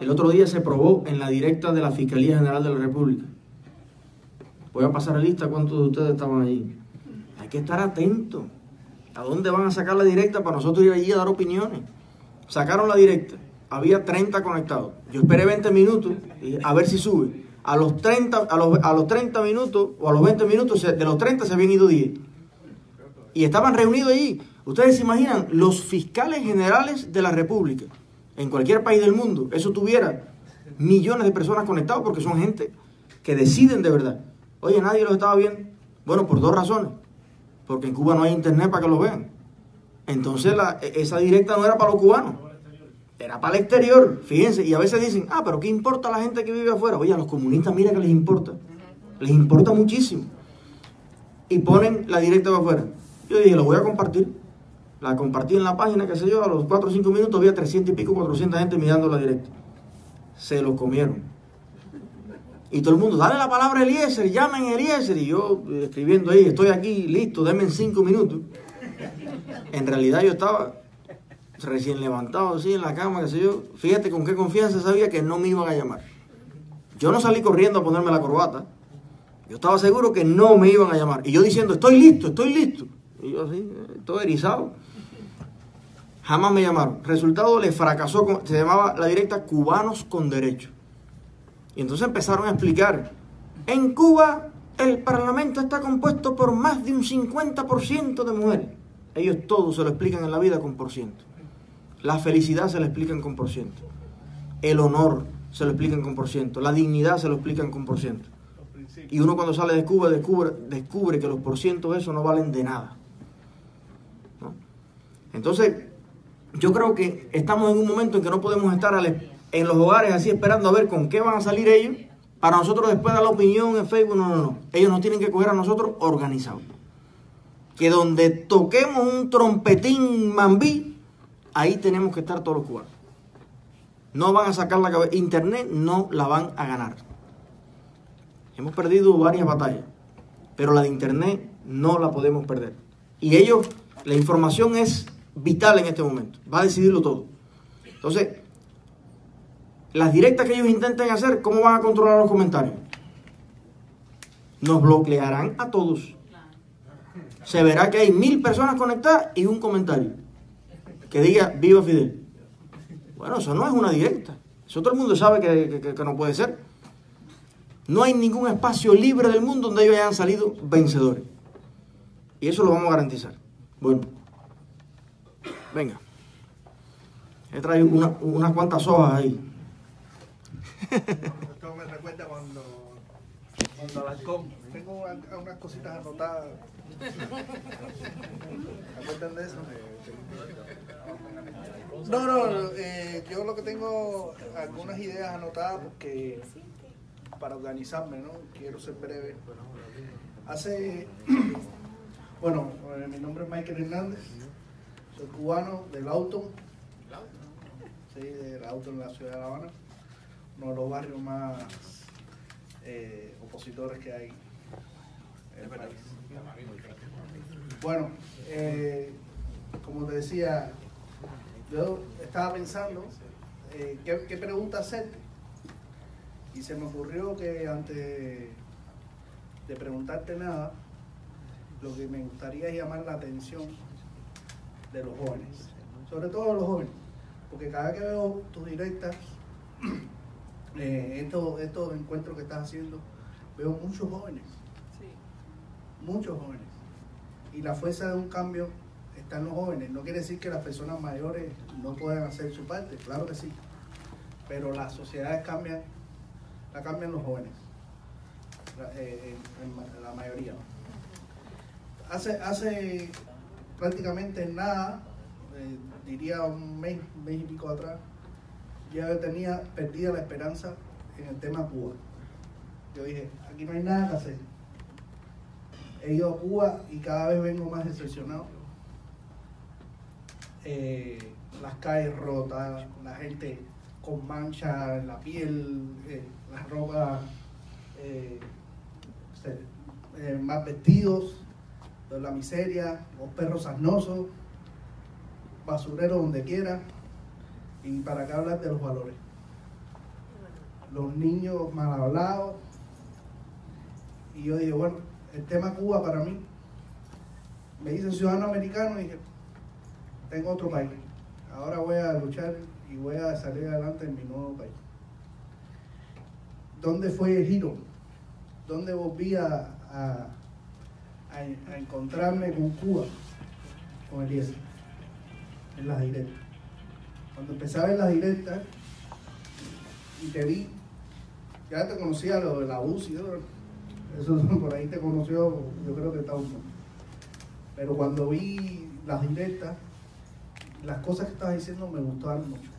El otro día se probó en la directa de la Fiscalía General de la República. Voy a pasar a lista cuántos de ustedes estaban allí. Hay que estar atentos. ¿A dónde van a sacar la directa para nosotros ir allí a dar opiniones? Sacaron la directa. Había treinta conectados. Yo esperé veinte minutos a ver si sube. A los treinta, a los, a los treinta minutos o a los veinte minutos, de los treinta se habían ido diez. Y estaban reunidos allí. Ustedes se imaginan, los fiscales generales de la República, en cualquier país del mundo, eso tuviera millones de personas conectadas porque son gente que deciden de verdad. Oye, nadie los estaba viendo. Bueno, por dos razones. Porque en Cuba no hay internet para que los vean. Entonces la, esa directa no era para los cubanos. Era para el exterior. Fíjense. Y a veces dicen, ah, pero ¿qué importa a la gente que vive afuera? Oye, a los comunistas mira que les importa. Les importa muchísimo. Y ponen la directa para afuera. Yo dije, lo voy a compartir. La compartí en la página, qué sé yo. A los cuatro o cinco minutos había trescientos y pico, cuatrocientos gente mirando la directa. Se los comieron. Y todo el mundo, dale la palabra a Eliécer, llamen a Eliécer. Y yo escribiendo ahí, estoy aquí, listo, denme en cinco minutos. En realidad yo estaba recién levantado así en la cama, qué sé yo. Fíjate con qué confianza sabía que no me iban a llamar. Yo no salí corriendo a ponerme la corbata. Yo estaba seguro que no me iban a llamar. Y yo diciendo, estoy listo, estoy listo. Y yo así, todo erizado. Jamás me llamaron. Resultado, le fracasó. Con, se llamaba la directa Cubanos con Derecho. Y entonces empezaron a explicar, en Cuba el Parlamento está compuesto por más de un cincuenta por ciento de mujeres. Ellos todos se lo explican en la vida con por ciento. La felicidad se la explican con por ciento. El honor se lo explican con por ciento. La dignidad se lo explican con por ciento. Y uno cuando sale de Cuba descubre, descubre que los por cientos esos no valen de nada, ¿no? Entonces, yo creo que estamos en un momento en que no podemos estar al en los hogares así esperando a ver con qué van a salir ellos, para nosotros después dar la opinión en Facebook. No, no, no. Ellos nos tienen que coger a nosotros organizados. Que donde toquemos un trompetín mambí, ahí tenemos que estar todos los cubanos. No van a sacar la cabeza. Internet no la van a ganar. Hemos perdido varias batallas, pero la de Internet no la podemos perder. Y ellos, la información es vital en este momento. Va a decidirlo todo. Entonces, las directas que ellos intenten hacer, ¿cómo van a controlar los comentarios? Nos bloquearán a todos. Se verá que hay mil personas conectadas y un comentario que diga, viva Fidel. Bueno, eso no es una directa. Eso todo el mundo sabe que, que, que no puede ser. No hay ningún espacio libre del mundo donde ellos hayan salido vencedores. Y eso lo vamos a garantizar. Bueno, venga. He traído una, unas cuantas hojas ahí. Esto me recuerda cuando, cuando Cuando al halcón. Tengo a, a unas cositas anotadas. ¿Acuerdan de eso? No, no, eh, yo lo que tengo algunas ideas anotadas porque para organizarme, ¿no? Quiero ser breve. Hace, bueno, mi nombre es Michael Hernández, soy cubano de Lawton, sí, de Lawton, en la ciudad de La Habana, uno de los barrios más eh, opositores que hay en el país. Bueno, eh, como te decía, yo estaba pensando eh, ¿qué, qué pregunta hacer? Y se me ocurrió que antes de preguntarte nada, lo que me gustaría es llamar la atención de los jóvenes, sobre todo de los jóvenes, porque cada vez que veo tus directas, eh, estos, estos encuentros que estás haciendo, veo muchos jóvenes, sí. muchos jóvenes, y la fuerza de un cambio está en los jóvenes. No quiere decir que las personas mayores no puedan hacer su parte, claro que sí, pero las sociedades cambian, la cambian los jóvenes, la, eh, en, en la mayoría. Hace, hace prácticamente nada, eh, diría un mes, mes y pico atrás, ya tenía perdida la esperanza en el tema Cuba. Yo dije, aquí no hay nada que hacer. He ido a Cuba y cada vez vengo más decepcionado. Eh, las calles rotas, la gente con manchas en la piel, eh, las ropas, eh, eh, más vestidos, la miseria, los perros sarnosos, basureros donde quiera. Y para acá hablar de los valores, los niños mal hablados. Y yo dije, bueno, el tema Cuba para mí, me dicen ciudadano americano, y dije, tengo otro país, ahora voy a luchar y voy a salir adelante en mi nuevo país. ¿Dónde fue el giro? ¿Dónde volví a, a, a encontrarme con Cuba? Con Eliécer, en las directas. Cuando empezaba en las directas y te vi, ya te conocía lo de la U C I, eso por ahí te conoció, yo creo que está un poco. Pero cuando vi las directas, las cosas que estabas diciendo me gustaron mucho.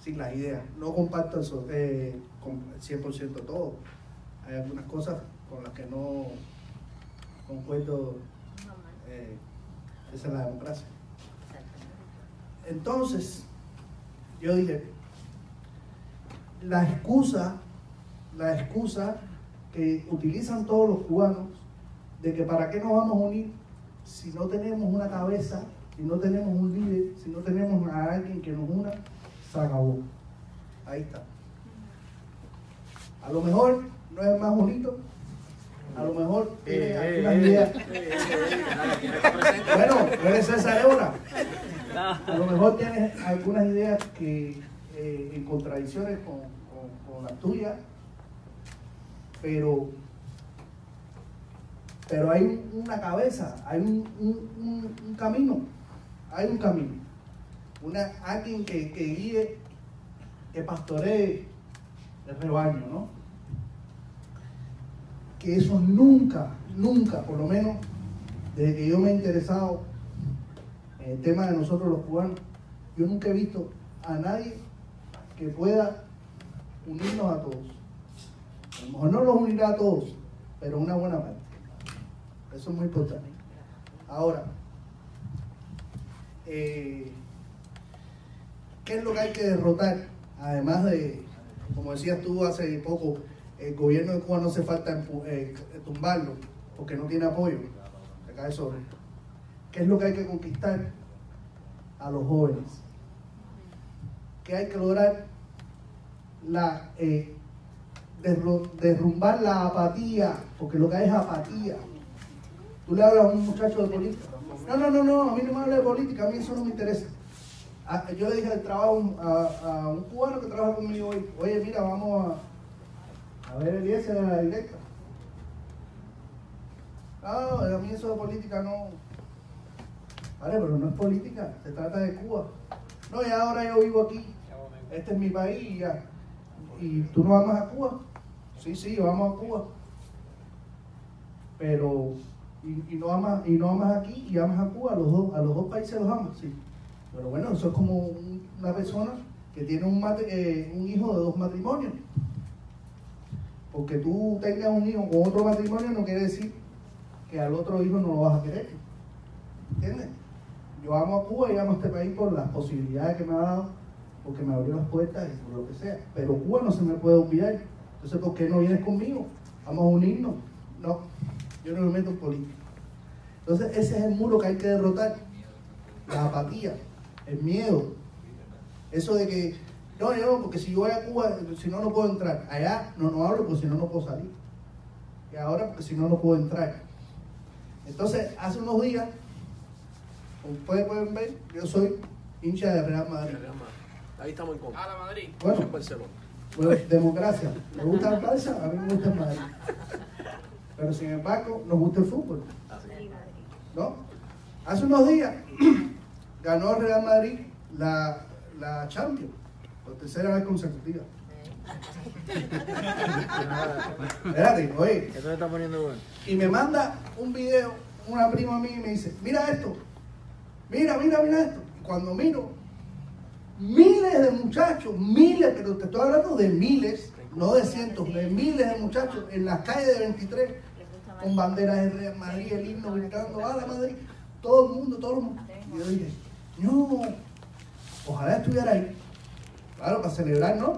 Sin las ideas. No comparto eso, eh, con cien por ciento todo. Hay algunas cosas con las que no concuerdo. Eh, esa es la democracia. Entonces, yo dije, la excusa, la excusa que utilizan todos los cubanos de que para qué nos vamos a unir si no tenemos una cabeza, si no tenemos un líder, si no tenemos a alguien que nos una, se acabó. Ahí está. A lo mejor no es más bonito, a lo mejor tiene eh, algunas eh, ideas. Eh, eh, eh, bueno, no eres esa hora. A lo mejor tienes algunas ideas que eh, en contradicciones con, con, con las tuyas, pero... pero hay una cabeza, hay un, un, un, un camino, hay un camino, una, alguien que, que guíe, que pastoree el rebaño, ¿no? Que eso nunca, nunca, por lo menos desde que yo me he interesado en el tema de nosotros los cubanos, yo nunca he visto a nadie que pueda unirnos a todos. A lo mejor no los unirá a todos, pero una buena parte. Eso es muy importante. Ahora, eh, ¿qué es lo que hay que derrotar? Además de, como decías tú hace poco, el gobierno de Cuba no hace falta eh, tumbarlo porque no tiene apoyo. Se cae sobre. ¿Qué es lo que hay que conquistar? A los jóvenes. ¿Qué hay que lograr? La, eh, derrumbar la apatía, porque lo que hay es apatía. Tú le hablas a un muchacho de política. No, no, no, no, a mí no me habla de política, a mí eso no me interesa. A, yo le dije al trabajo a, a un cubano que trabaja conmigo hoy, oye, mira, vamos a, a ver el I S de la directa. Ah, a mí eso de política no. Vale, pero no es política, se trata de Cuba. No, ya ahora yo vivo aquí, este es mi país y ya. ¿Y tú no vas más a Cuba? Sí, sí, vamos a Cuba. pero y, y no amas y no amas aquí y amas a Cuba, a los dos, a los dos países los amas, sí. Pero bueno, eso es como una persona que tiene un, matri eh, un hijo de dos matrimonios. Porque tú tengas un hijo con otro matrimonio no quiere decir que al otro hijo no lo vas a querer. ¿Entiendes? Yo amo a Cuba y amo a este país por las posibilidades que me ha dado, porque me abrió las puertas y por lo que sea. Pero Cuba no se me puede olvidar. Entonces, ¿por qué no vienes conmigo? Vamos a unirnos. No, yo no me meto en política. Entonces, ese es el muro que hay que derrotar. La apatía, el miedo. Eso de que, no, yo no, porque si yo voy a Cuba, si no, no puedo entrar. Allá no, no hablo, porque si no, no puedo salir. Y ahora, porque si no, no puedo entrar. Entonces, hace unos días, como ustedes pueden ver, yo soy hincha de Real Madrid. Ahí estamos en contra. A la Madrid. Bueno, en Barcelona. Bueno, democracia. ¿Me gusta el Barça? A mí me gusta el Madrid. Pero sin embargo, nos gusta el fútbol. ¿No? Hace unos días ganó el Real Madrid la, la Champions, por tercera vez consecutiva. Espérate, oye. Eso le está poniendo bueno. Y me manda un video, una prima mía, y me dice, mira esto, mira, mira, mira esto. Y cuando miro, miles de muchachos, miles, pero te estoy hablando de miles, no de cientos, de miles de muchachos en las calles de veintitrés, con banderas de Real Madrid, el himno gritando, a la Madrid, todo el mundo, todo el mundo. Y yo dije, no, ojalá estuviera ahí. Claro, para celebrar, ¿no?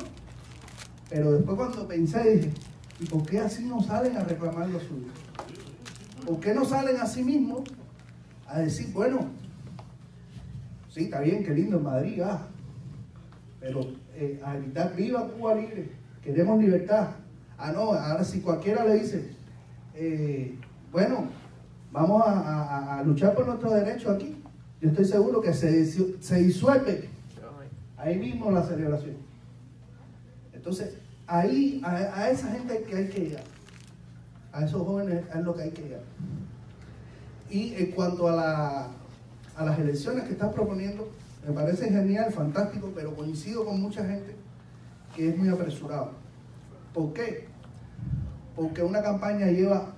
Pero después cuando pensé, dije, ¿y por qué así no salen a reclamar lo suyo? ¿Por qué no salen a sí mismos a decir, bueno, sí, está bien, qué lindo en Madrid, ah, pero eh, a gritar, viva Cuba libre, queremos libertad. Ah, no, ahora si cualquiera le dice, eh, bueno, vamos a, a, a luchar por nuestros derechos aquí, yo estoy seguro que se, se disuelve ahí mismo la celebración. Entonces, ahí, a, a esa gente que hay que llegar, a esos jóvenes es lo que hay que llegar. Y en cuanto a, la, a las elecciones que estás proponiendo, me parece genial, fantástico, pero coincido con mucha gente que es muy apresurado. ¿Por qué? Porque una campaña lleva...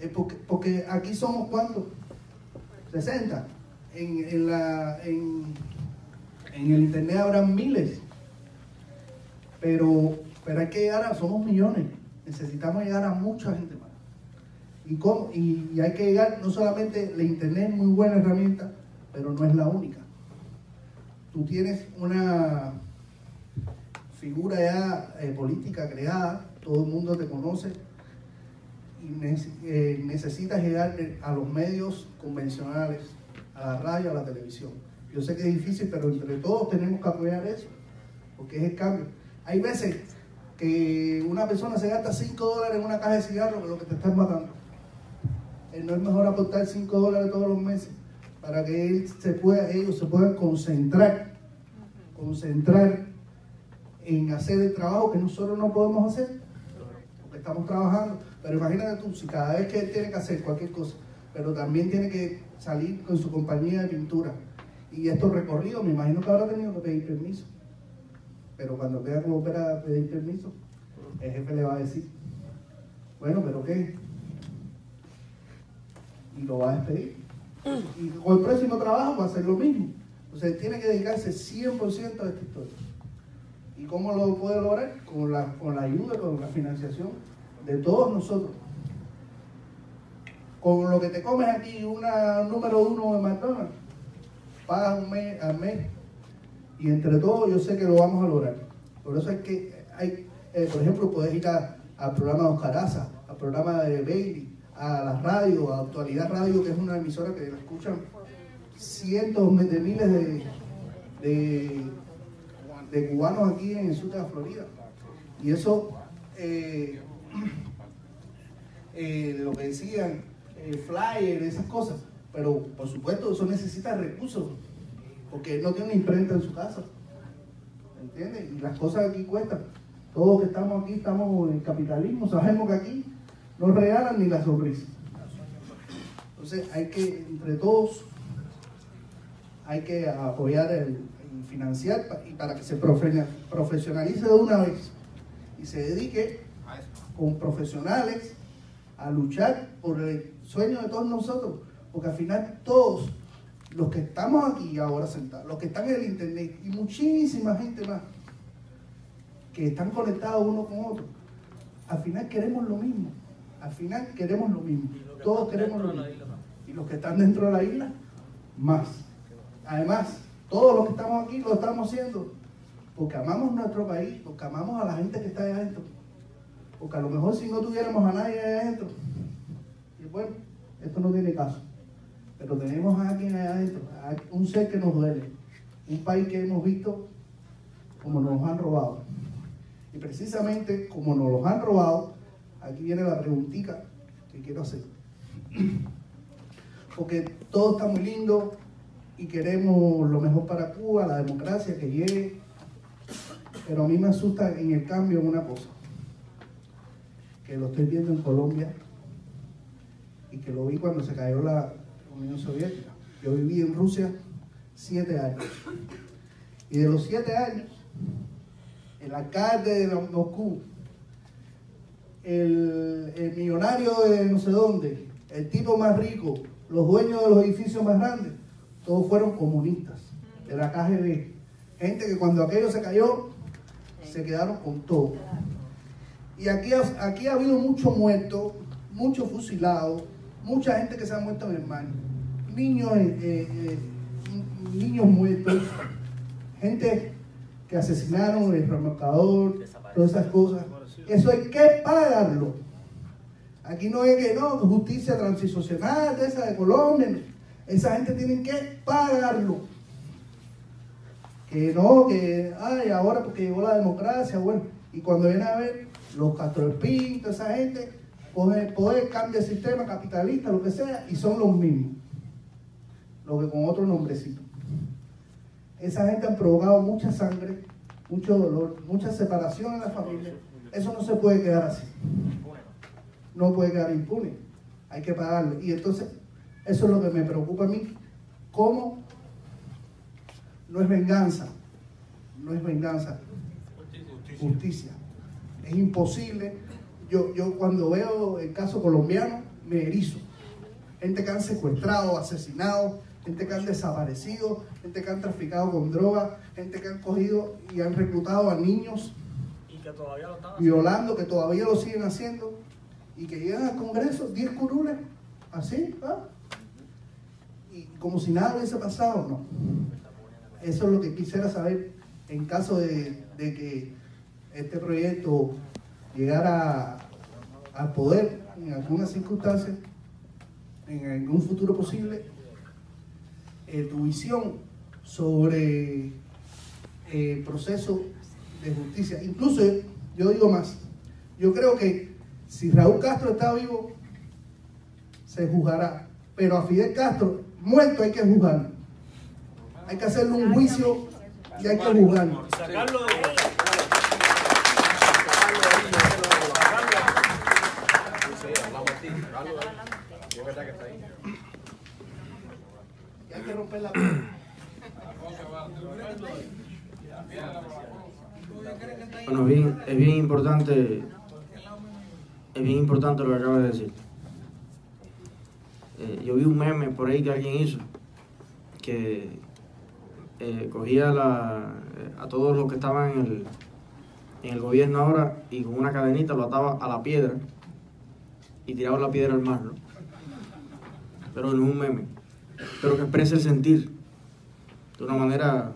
Eh, porque, porque aquí somos, ¿cuántos? sesenta. En, en, la, en, en el internet habrá miles. Pero, pero hay que llegar a... Somos millones. Necesitamos llegar a mucha gente más. ¿Y cómo? Y, y hay que llegar... No solamente la internet es muy buena herramienta, pero no es la única. Tú tienes una figura ya eh, política creada, todo el mundo te conoce, y ne eh, necesitas llegar a los medios convencionales, a la radio, a la televisión. Yo sé que es difícil, pero entre todos tenemos que apoyar eso, porque es el cambio. Hay veces que una persona se gasta cinco dólares en una caja de cigarros, que es lo que te estás matando. Eh, no es mejor aportar cinco dólares todos los meses, para que él se pueda, ellos se puedan concentrar, concentrar en hacer el trabajo que nosotros no podemos hacer, porque estamos trabajando. Pero imagínate tú, si cada vez que él tiene que hacer cualquier cosa, pero también tiene que salir con su compañía de pintura, y estos recorridos, me imagino que habrá tenido que pedir permiso, pero cuando queda como opera a pedir permiso, el jefe le va a decir, bueno, pero ¿qué? Y lo va a despedir. Y con el próximo trabajo va a hacer lo mismo. O sea, tiene que dedicarse cien por ciento a esta historia. ¿Y cómo lo puede lograr? Con la, con la ayuda, con la financiación de todos nosotros. Con lo que te comes aquí, una número uno de McDonald's, pagas un mes al mes. Y entre todos yo sé que lo vamos a lograr. Por eso es que hay, eh, por ejemplo, puedes ir al programa de Oscaraza, al programa de Bailey, a la radio, a Actualidad Radio, que es una emisora que la escuchan cientos de miles de, de, de cubanos aquí en el sur de la Florida. Y eso, eh, eh, lo que decían, eh, flyer, esas cosas. Pero, por supuesto, eso necesita recursos, porque no tiene una imprenta en su casa. ¿Entiendes? Y las cosas aquí cuestan. Todos que estamos aquí, estamos en el capitalismo, sabemos que aquí no regalan ni la sonrisa. Entonces hay que, entre todos, hay que apoyar el, el financiar y para que se profe profesionalice de una vez y se dedique con profesionales a luchar por el sueño de todos nosotros, porque al final todos los que estamos aquí ahora sentados, los que están en el internet y muchísima gente más que están conectados uno con otro, al final queremos lo mismo, al final queremos lo mismo, todos queremos lo mismo, y los que están dentro de la isla, más. Además, todos los que estamos aquí lo estamos haciendo porque amamos nuestro país, porque amamos a la gente que está allá adentro, porque a lo mejor si no tuviéramos a nadie allá adentro, y bueno, esto no tiene caso. Pero tenemos a alguien allá adentro, un ser que nos duele, un país que hemos visto como nos han robado. Y precisamente como nos los han robado, aquí viene la preguntita que quiero hacer. Porque todo está muy lindo y queremos lo mejor para Cuba, la democracia que llegue, pero a mí me asusta en el cambio una cosa, que lo estoy viendo en Colombia y que lo vi cuando se cayó la Unión Soviética. Yo viví en Rusia siete años. Y de los siete años, el alcalde de Moscú, el, el millonario de no sé dónde, el tipo más rico, los dueños de los edificios más grandes, todos fueron comunistas de la K G B. Gente que cuando aquello se cayó, se quedaron con todo. Y aquí, aquí ha habido muchos muertos, muchos fusilados, mucha gente que se ha muerto en el mar, niños, eh, eh, niños muertos, gente que asesinaron el remolcador, todas esas cosas. Eso hay que pagarlo. Aquí no es que no, justicia transicional de esa de Colombia, no. Esa gente tiene que pagarlo. Que no, que ay, ahora porque llegó la democracia, bueno, y cuando vienen a ver los Castroespín, toda esa gente, coge el poder, cambia el sistema capitalista, lo que sea, y son los mismos, lo que con otro nombrecito. Esa gente ha provocado mucha sangre, mucho dolor, mucha separación en la familia. Eso no se puede quedar así, no puede quedar impune, hay que pagarlo. Y entonces eso es lo que me preocupa a mí, cómo no es venganza, no es venganza, justicia, justicia. Es imposible. Yo, yo cuando veo el caso colombiano, me erizo. Gente que han secuestrado, asesinado, gente que han desaparecido, gente que han traficado con drogas, gente que han cogido y han reclutado a niños y que todavía lo están violando, que todavía lo siguen haciendo, y que llegan al Congreso diez curules, así, ¿verdad? Y como si nada hubiese pasado, no. Eso es lo que quisiera saber en caso de, de que este proyecto llegar a, al poder en algunas circunstancias, en algún futuro posible, eh, tu visión sobre eh, el proceso de justicia. Incluso yo digo más, yo creo que si Raúl Castro está vivo, se juzgará, pero a Fidel Castro muerto hay que juzgarlo, hay que hacerle un juicio y hay que juzgarlo. Y hay que romper la puerta. Bueno, bien, es bien importante, es bien importante lo que acabas de decir. Eh, yo vi un meme por ahí que alguien hizo, que eh, cogía la, a todos los que estaban en el, en el gobierno ahora y con una cadenita lo ataba a la piedra y tiraba la piedra al mar, ¿no? Pero no es un meme, pero que expresa el sentir de una manera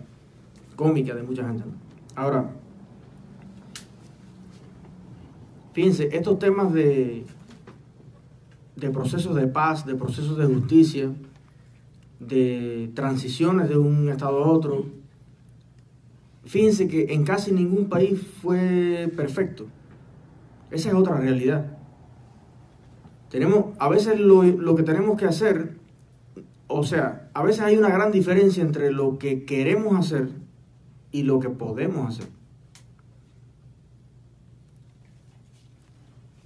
cómica de mucha gente, ¿no? Ahora, fíjense, estos temas de, de procesos de paz, de procesos de justicia, de transiciones de un estado a otro, fíjense que en casi ningún país fue perfecto. Esa es otra realidad. Tenemos, a veces lo, lo que tenemos que hacer, o sea, a veces hay una gran diferencia entre lo que queremos hacer y lo que podemos hacer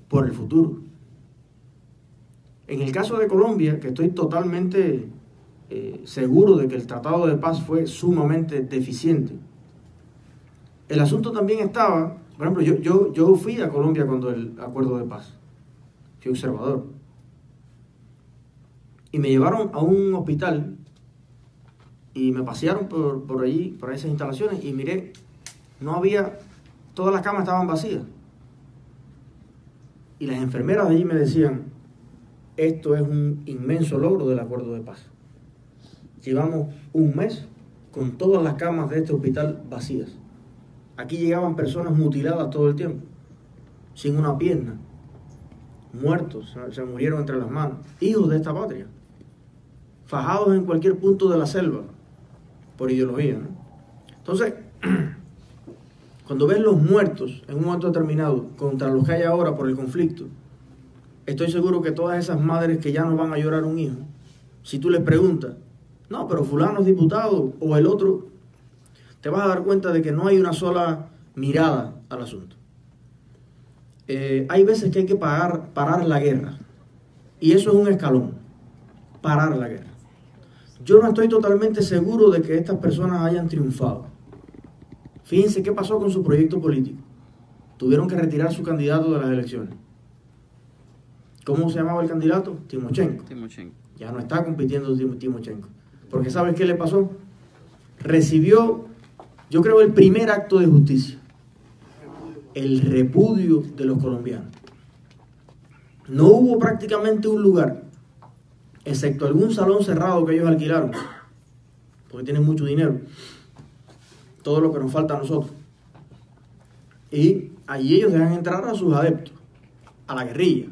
por el futuro. En el caso de Colombia, que estoy totalmente eh, seguro de que el Tratado de Paz fue sumamente deficiente, el asunto también estaba, por ejemplo, yo, yo, yo fui a Colombia cuando el Acuerdo de Paz. soy observador. Y me llevaron a un hospital y me pasearon por, por allí, por esas instalaciones, y miré, no había, todas las camas estaban vacías. Y las enfermeras de allí me decían, esto es un inmenso logro del acuerdo de paz. Llevamos un mes con todas las camas de este hospital vacías. Aquí llegaban personas mutiladas todo el tiempo, sin una pierna, muertos, se murieron entre las manos, hijos de esta patria, fajados en cualquier punto de la selva, por ideología, ¿no? Entonces, cuando ves los muertos en un momento determinado, contra los que hay ahora por el conflicto, estoy seguro que todas esas madres que ya no van a llorar un hijo, si tú les preguntas, no, pero fulano es diputado o el otro, te vas a dar cuenta de que no hay una sola mirada al asunto. Eh, hay veces que hay que parar, parar la guerra, y eso es un escalón, parar la guerra. Yo no estoy totalmente seguro de que estas personas hayan triunfado. Fíjense qué pasó con su proyecto político. Tuvieron que retirar su candidato de las elecciones. ¿Cómo se llamaba el candidato? Timochenko. Timochenko. Ya no está compitiendo Timochenko, porque ¿sabes qué le pasó? Recibió, yo creo, el primer acto de justicia, el repudio de los colombianos. No hubo prácticamente un lugar, excepto algún salón cerrado que ellos alquilaron, porque tienen mucho dinero, todo lo que nos falta a nosotros, y allí ellos dejan entrar a sus adeptos, a la guerrilla.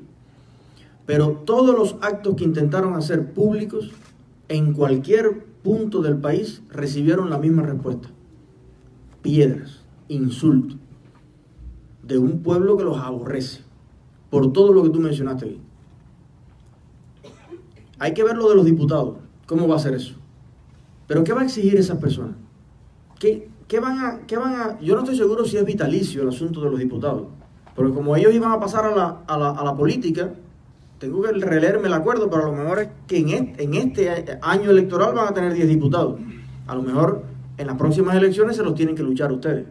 Pero todos los actos que intentaron hacer públicos en cualquier punto del país recibieron la misma respuesta: piedras, insultos de un pueblo que los aborrece, por todo lo que tú mencionaste aquí. Hay que ver lo de los diputados, cómo va a ser eso. Pero ¿qué va a exigir esas personas? ¿Qué, qué, van a, qué van a...? Yo no estoy seguro si es vitalicio el asunto de los diputados, porque como ellos iban a pasar a la, a la, a la política, tengo que releerme el acuerdo, pero a lo mejor es que en este, en este año electoral van a tener diez diputados. A lo mejor en las próximas elecciones se los tienen que luchar ustedes.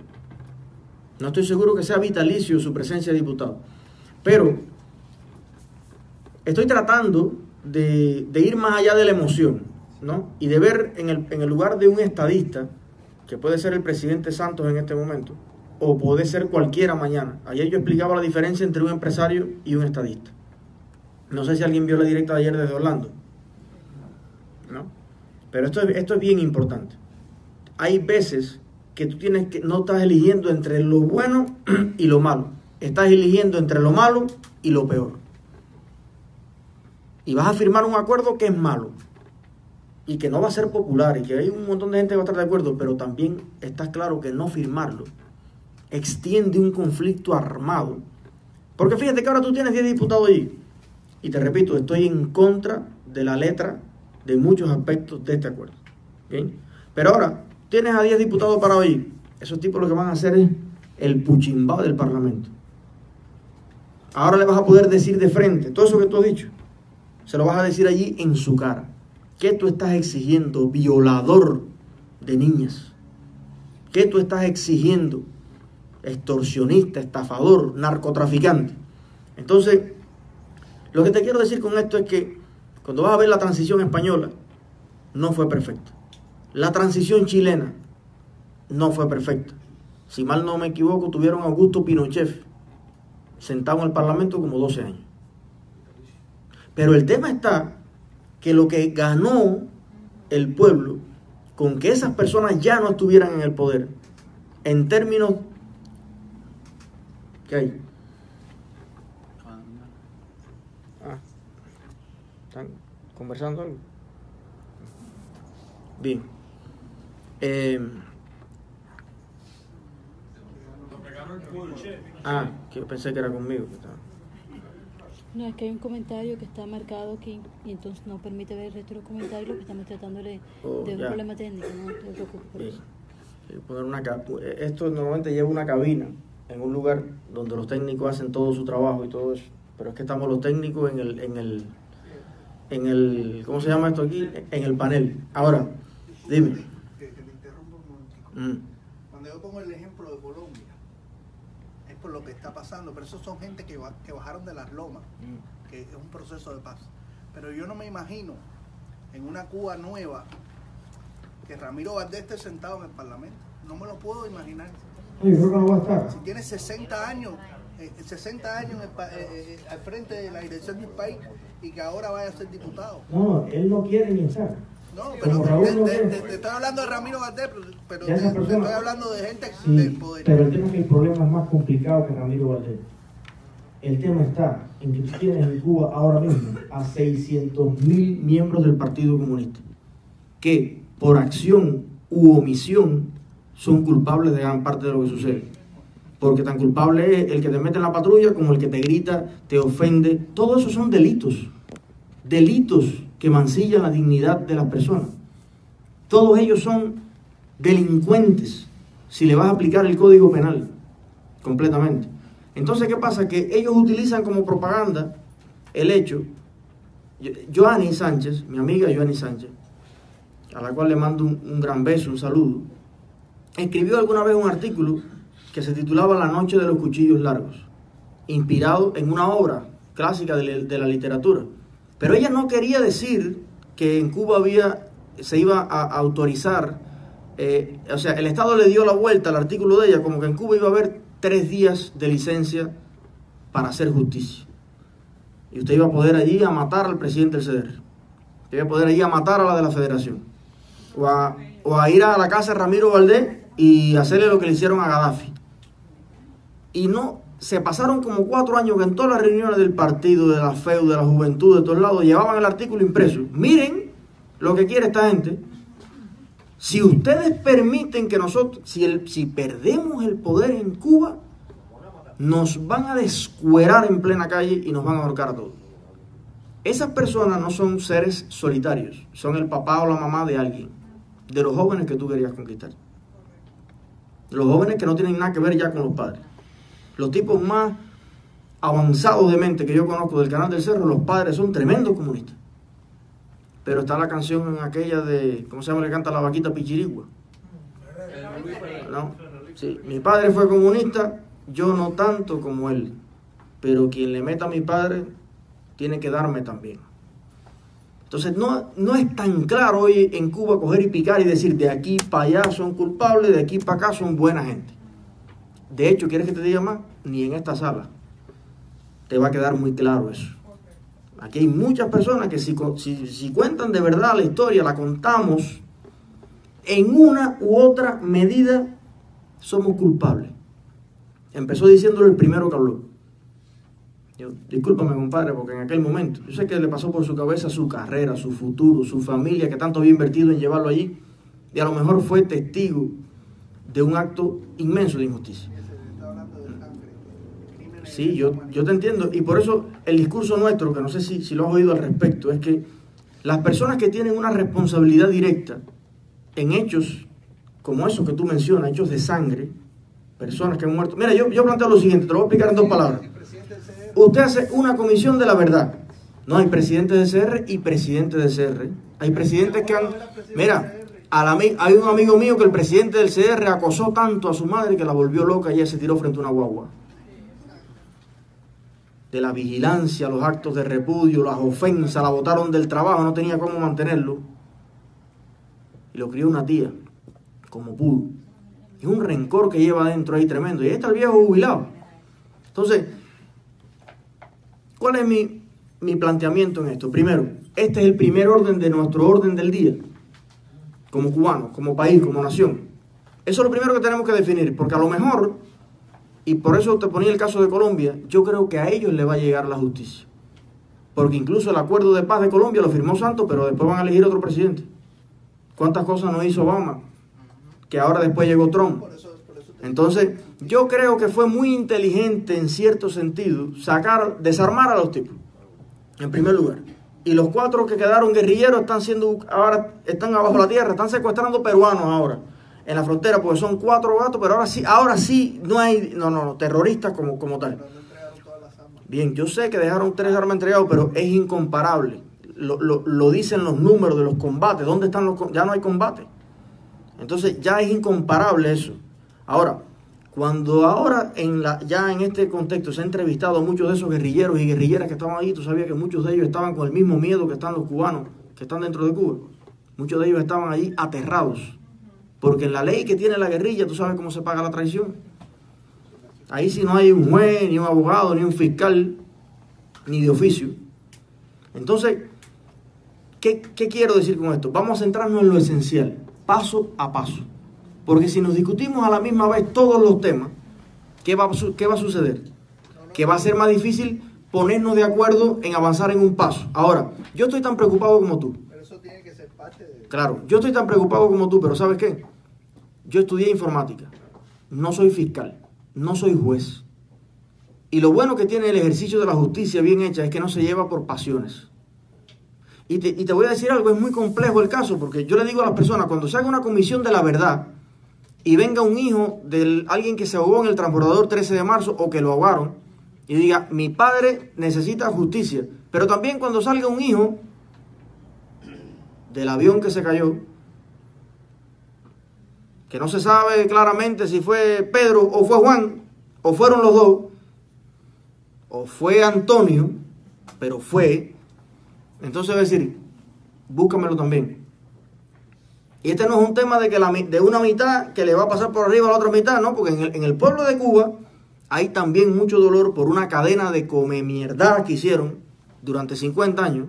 No estoy seguro que sea vitalicio su presencia de diputado. Pero estoy tratando de, de ir más allá de la emoción, ¿no? Y de ver en el, en el lugar de un estadista, que puede ser el presidente Santos en este momento, o puede ser cualquiera mañana. Ayer yo explicaba la diferencia entre un empresario y un estadista. No sé si alguien vio la directa de ayer desde Orlando, ¿no? Pero esto es, esto es bien importante. Hay veces que tú tienes que, no estás eligiendo entre lo bueno y lo malo. Estás eligiendo entre lo malo y lo peor. Y vas a firmar un acuerdo que es malo y que no va a ser popular y que hay un montón de gente que va a estar de acuerdo, pero también estás claro que no firmarlo extiende un conflicto armado. Porque fíjate que ahora tú tienes diez diputados allí. Y te repito, estoy en contra de la letra de muchos aspectos de este acuerdo. ¿Bien? Pero ahora tienes a diez diputados para hoy. Esos tipos lo que van a hacer es el puchimbao del Parlamento. Ahora le vas a poder decir de frente todo eso que tú has dicho. Se lo vas a decir allí en su cara. ¿Qué tú estás exigiendo, violador de niñas? ¿Qué tú estás exigiendo, extorsionista, estafador, narcotraficante? Entonces, lo que te quiero decir con esto es que cuando vas a ver la transición española, no fue perfecta. La transición chilena no fue perfecta. Si mal no me equivoco, tuvieron a Augusto Pinochet sentado en el Parlamento como doce años. Pero el tema está que lo que ganó el pueblo con que esas personas ya no estuvieran en el poder, en términos... ¿Qué hay? Ah, ¿están conversando algo? Bien. Eh, ah, que pensé que era conmigo que estaba. No, es que hay un comentario que está marcado aquí y entonces no permite ver el resto de los comentarios porque estamos tratando de, oh, de un ya. problema técnico, no te preocupes por eso. Poner una, esto normalmente lleva una cabina en un lugar donde los técnicos hacen todo su trabajo y todo eso, pero es que estamos los técnicos en el, en el, en el ¿cómo se llama esto aquí? En el panel. Ahora, dime. Cuando yo pongo el ejemplo de Colombia, es por lo que está pasando, pero esos son gente que, que bajaron de las lomas, mm. que es un proceso de paz. Pero yo no me imagino en una Cuba nueva que Ramiro Valdés esté sentado en el Parlamento. No me lo puedo imaginar. Sí, no va a estar. Si tiene sesenta años, eh, sesenta años en el, eh, al frente de la dirección del país y que ahora vaya a ser diputado. No, él no quiere ni estar. No, pero te, te, te, te, te estoy hablando de Ramiro Valdés, pero te, persona, te estoy hablando de gente sí, del poder. Pero el tema es que el problema es más complicado que Ramiro Valdés. El tema está en que tú tienes en Cuba ahora mismo a seiscientos mil miembros del Partido Comunista que por acción u omisión son culpables de gran parte de lo que sucede. Porque tan culpable es el que te mete en la patrulla como el que te grita, te ofende. Todo eso son delitos. Delitos que mancillan la dignidad de las personas. Todos ellos son delincuentes si le vas a aplicar el Código Penal completamente. Entonces, ¿qué pasa? Que ellos utilizan como propaganda el hecho. Yoani Sánchez, mi amiga Yoani Sánchez, a la cual le mando un, un gran beso, un saludo, escribió alguna vez un artículo que se titulaba La noche de los cuchillos largos, inspirado en una obra clásica de, de la literatura. Pero ella no quería decir que en Cuba había, se iba a autorizar, eh, o sea, el Estado le dio la vuelta al artículo de ella, como que en Cuba iba a haber tres días de licencia para hacer justicia. Y usted iba a poder allí a matar al presidente del C D R, usted iba a poder allí a matar a la de la Federación, o a, o a ir a la casa de Ramiro Valdés y hacerle lo que le hicieron a Gaddafi. Y no... Se pasaron como cuatro años que en todas las reuniones del partido, de la F E U, de la juventud, de todos lados, llevaban el artículo impreso. Miren lo que quiere esta gente. Si ustedes permiten que nosotros, si, el, si perdemos el poder en Cuba, nos van a descuerar en plena calle y nos van a ahorcar a todos. Esas personas no son seres solitarios, son el papá o la mamá de alguien, de los jóvenes que tú querías conquistar. Los jóvenes que no tienen nada que ver ya con los padres. Los tipos más avanzados de mente que yo conozco del Canal del Cerro, los padres son tremendos comunistas. Pero está la canción en aquella de, ¿cómo se llama? Le canta la vaquita Pichirigua. ¿No? Sí. Mi padre fue comunista, yo no tanto como él. Pero quien le meta a mi padre, tiene que darme también. Entonces no, no es tan claro hoy en Cuba coger y picar y decir de aquí para allá son culpables, de aquí para acá son buena gente. De hecho, ¿quieres que te diga más? Ni en esta sala te va a quedar muy claro eso. Aquí hay muchas personas que si, si, si cuentan de verdad la historia, la contamos, en una u otra medida somos culpables. Empezó diciéndole el primero que habló. Yo, discúlpame, compadre, porque en aquel momento, yo sé que le pasó por su cabeza su carrera, su futuro, su familia, que tanto había invertido en llevarlo allí, y a lo mejor fue testigo de un acto inmenso de injusticia. Sí, yo, yo te entiendo. Y por eso el discurso nuestro, que no sé si, si lo has oído al respecto, es que las personas que tienen una responsabilidad directa en hechos como esos que tú mencionas, hechos de sangre, personas que han muerto. Mira, yo, yo planteo lo siguiente, te lo voy a explicar en dos palabras. Usted hace una comisión de la verdad. No, hay presidentes de C R y presidentes de C R. Hay presidentes que han... Mira... La, hay un amigo mío que el presidente del C D R acosó tanto a su madre que la volvió loca y ella se tiró frente a una guagua. De la vigilancia, los actos de repudio, las ofensas, la botaron del trabajo, no tenía cómo mantenerlo. Y lo crió una tía, como pudo. Y un rencor que lleva adentro ahí tremendo. Y ahí está el viejo jubilado. Entonces, ¿cuál es mi, mi planteamiento en esto? Primero, este es el primer orden de nuestro orden del día. Como cubanos, como país, como nación. Eso es lo primero que tenemos que definir, porque a lo mejor, y por eso te ponía el caso de Colombia, yo creo que a ellos les va a llegar la justicia. Porque incluso el acuerdo de paz de Colombia lo firmó Santos, pero después van a elegir otro presidente. ¿Cuántas cosas no hizo Obama? Que ahora después llegó Trump. Entonces, yo creo que fue muy inteligente en cierto sentido sacar, desarmar a los tipos, en primer lugar. Y los cuatro que quedaron guerrilleros están siendo ahora están abajo la tierra, están secuestrando peruanos ahora en la frontera, porque son cuatro gatos, pero ahora sí, ahora sí no hay no no, no terroristas como, como tal. Bien, yo sé que dejaron tres armas entregadas, pero es incomparable. Lo, lo, lo dicen los números de los combates, ¿dónde están los combates? Ya no hay combate. Entonces ya es incomparable eso. Ahora, Cuando ahora, en la, ya en este contexto, se ha entrevistado a muchos de esos guerrilleros y guerrilleras que estaban ahí, tú sabías que muchos de ellos estaban con el mismo miedo que están los cubanos, que están dentro de Cuba. Muchos de ellos estaban ahí aterrados, porque en la ley que tiene la guerrilla, tú sabes cómo se paga la traición. Ahí sí no hay un juez, ni un abogado, ni un fiscal, ni de oficio. Entonces, ¿qué, qué quiero decir con esto? Vamos a centrarnos en lo esencial, paso a paso. Porque si nos discutimos a la misma vez todos los temas, ¿qué va, qué va a suceder? Que va a ser más difícil ponernos de acuerdo en avanzar en un paso. Ahora, yo estoy tan preocupado como tú. Pero eso tiene que ser parte de... Claro, yo estoy tan preocupado como tú, pero ¿sabes qué? Yo estudié informática, no soy fiscal, no soy juez. Y lo bueno que tiene el ejercicio de la justicia bien hecha es que no se lleva por pasiones. Y te, y te voy a decir algo, es muy complejo el caso, porque yo le digo a las personas, cuando se haga una comisión de la verdad, y venga un hijo de alguien que se ahogó en el transbordador trece de marzo o que lo ahogaron y diga, mi padre necesita justicia. Pero también cuando salga un hijo del avión que se cayó, que no se sabe claramente si fue Pedro o fue Juan, o fueron los dos, o fue Antonio, pero fue, entonces va a decir, búscamelo también. Y este no es un tema de, que la, de una mitad que le va a pasar por arriba a la otra mitad, ¿no? Porque en el, en el pueblo de Cuba hay también mucho dolor por una cadena de comemierdadas que hicieron durante cincuenta años.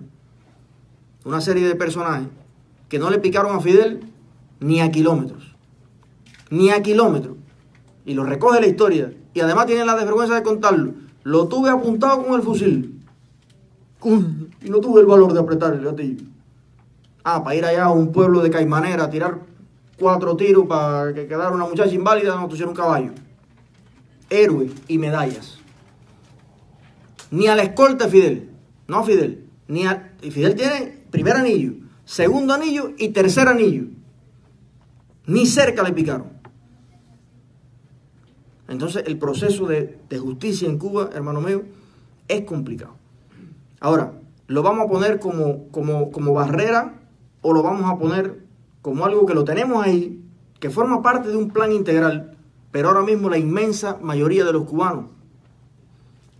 Una serie de personajes que no le picaron a Fidel ni a kilómetros. Ni a kilómetros. Y lo recoge la historia. Y además tienen la desvergüenza de contarlo. Lo tuve apuntado con el fusil. Uy, y no tuve el valor de apretar el gatillo. Ah, para ir allá a un pueblo de Caimanera a tirar cuatro tiros para que quedara una muchacha inválida, no pusieron un caballo. Héroe y medallas. Ni a la escolta Fidel. No Fidel. Ni a... Fidel tiene primer anillo, segundo anillo y tercer anillo. Ni cerca le picaron. Entonces el proceso de, de justicia en Cuba, hermano mío, es complicado. Ahora, ¿lo vamos a poner como, como, como barrera? ¿O lo vamos a poner como algo que lo tenemos ahí, que forma parte de un plan integral? Pero ahora mismo la inmensa mayoría de los cubanos,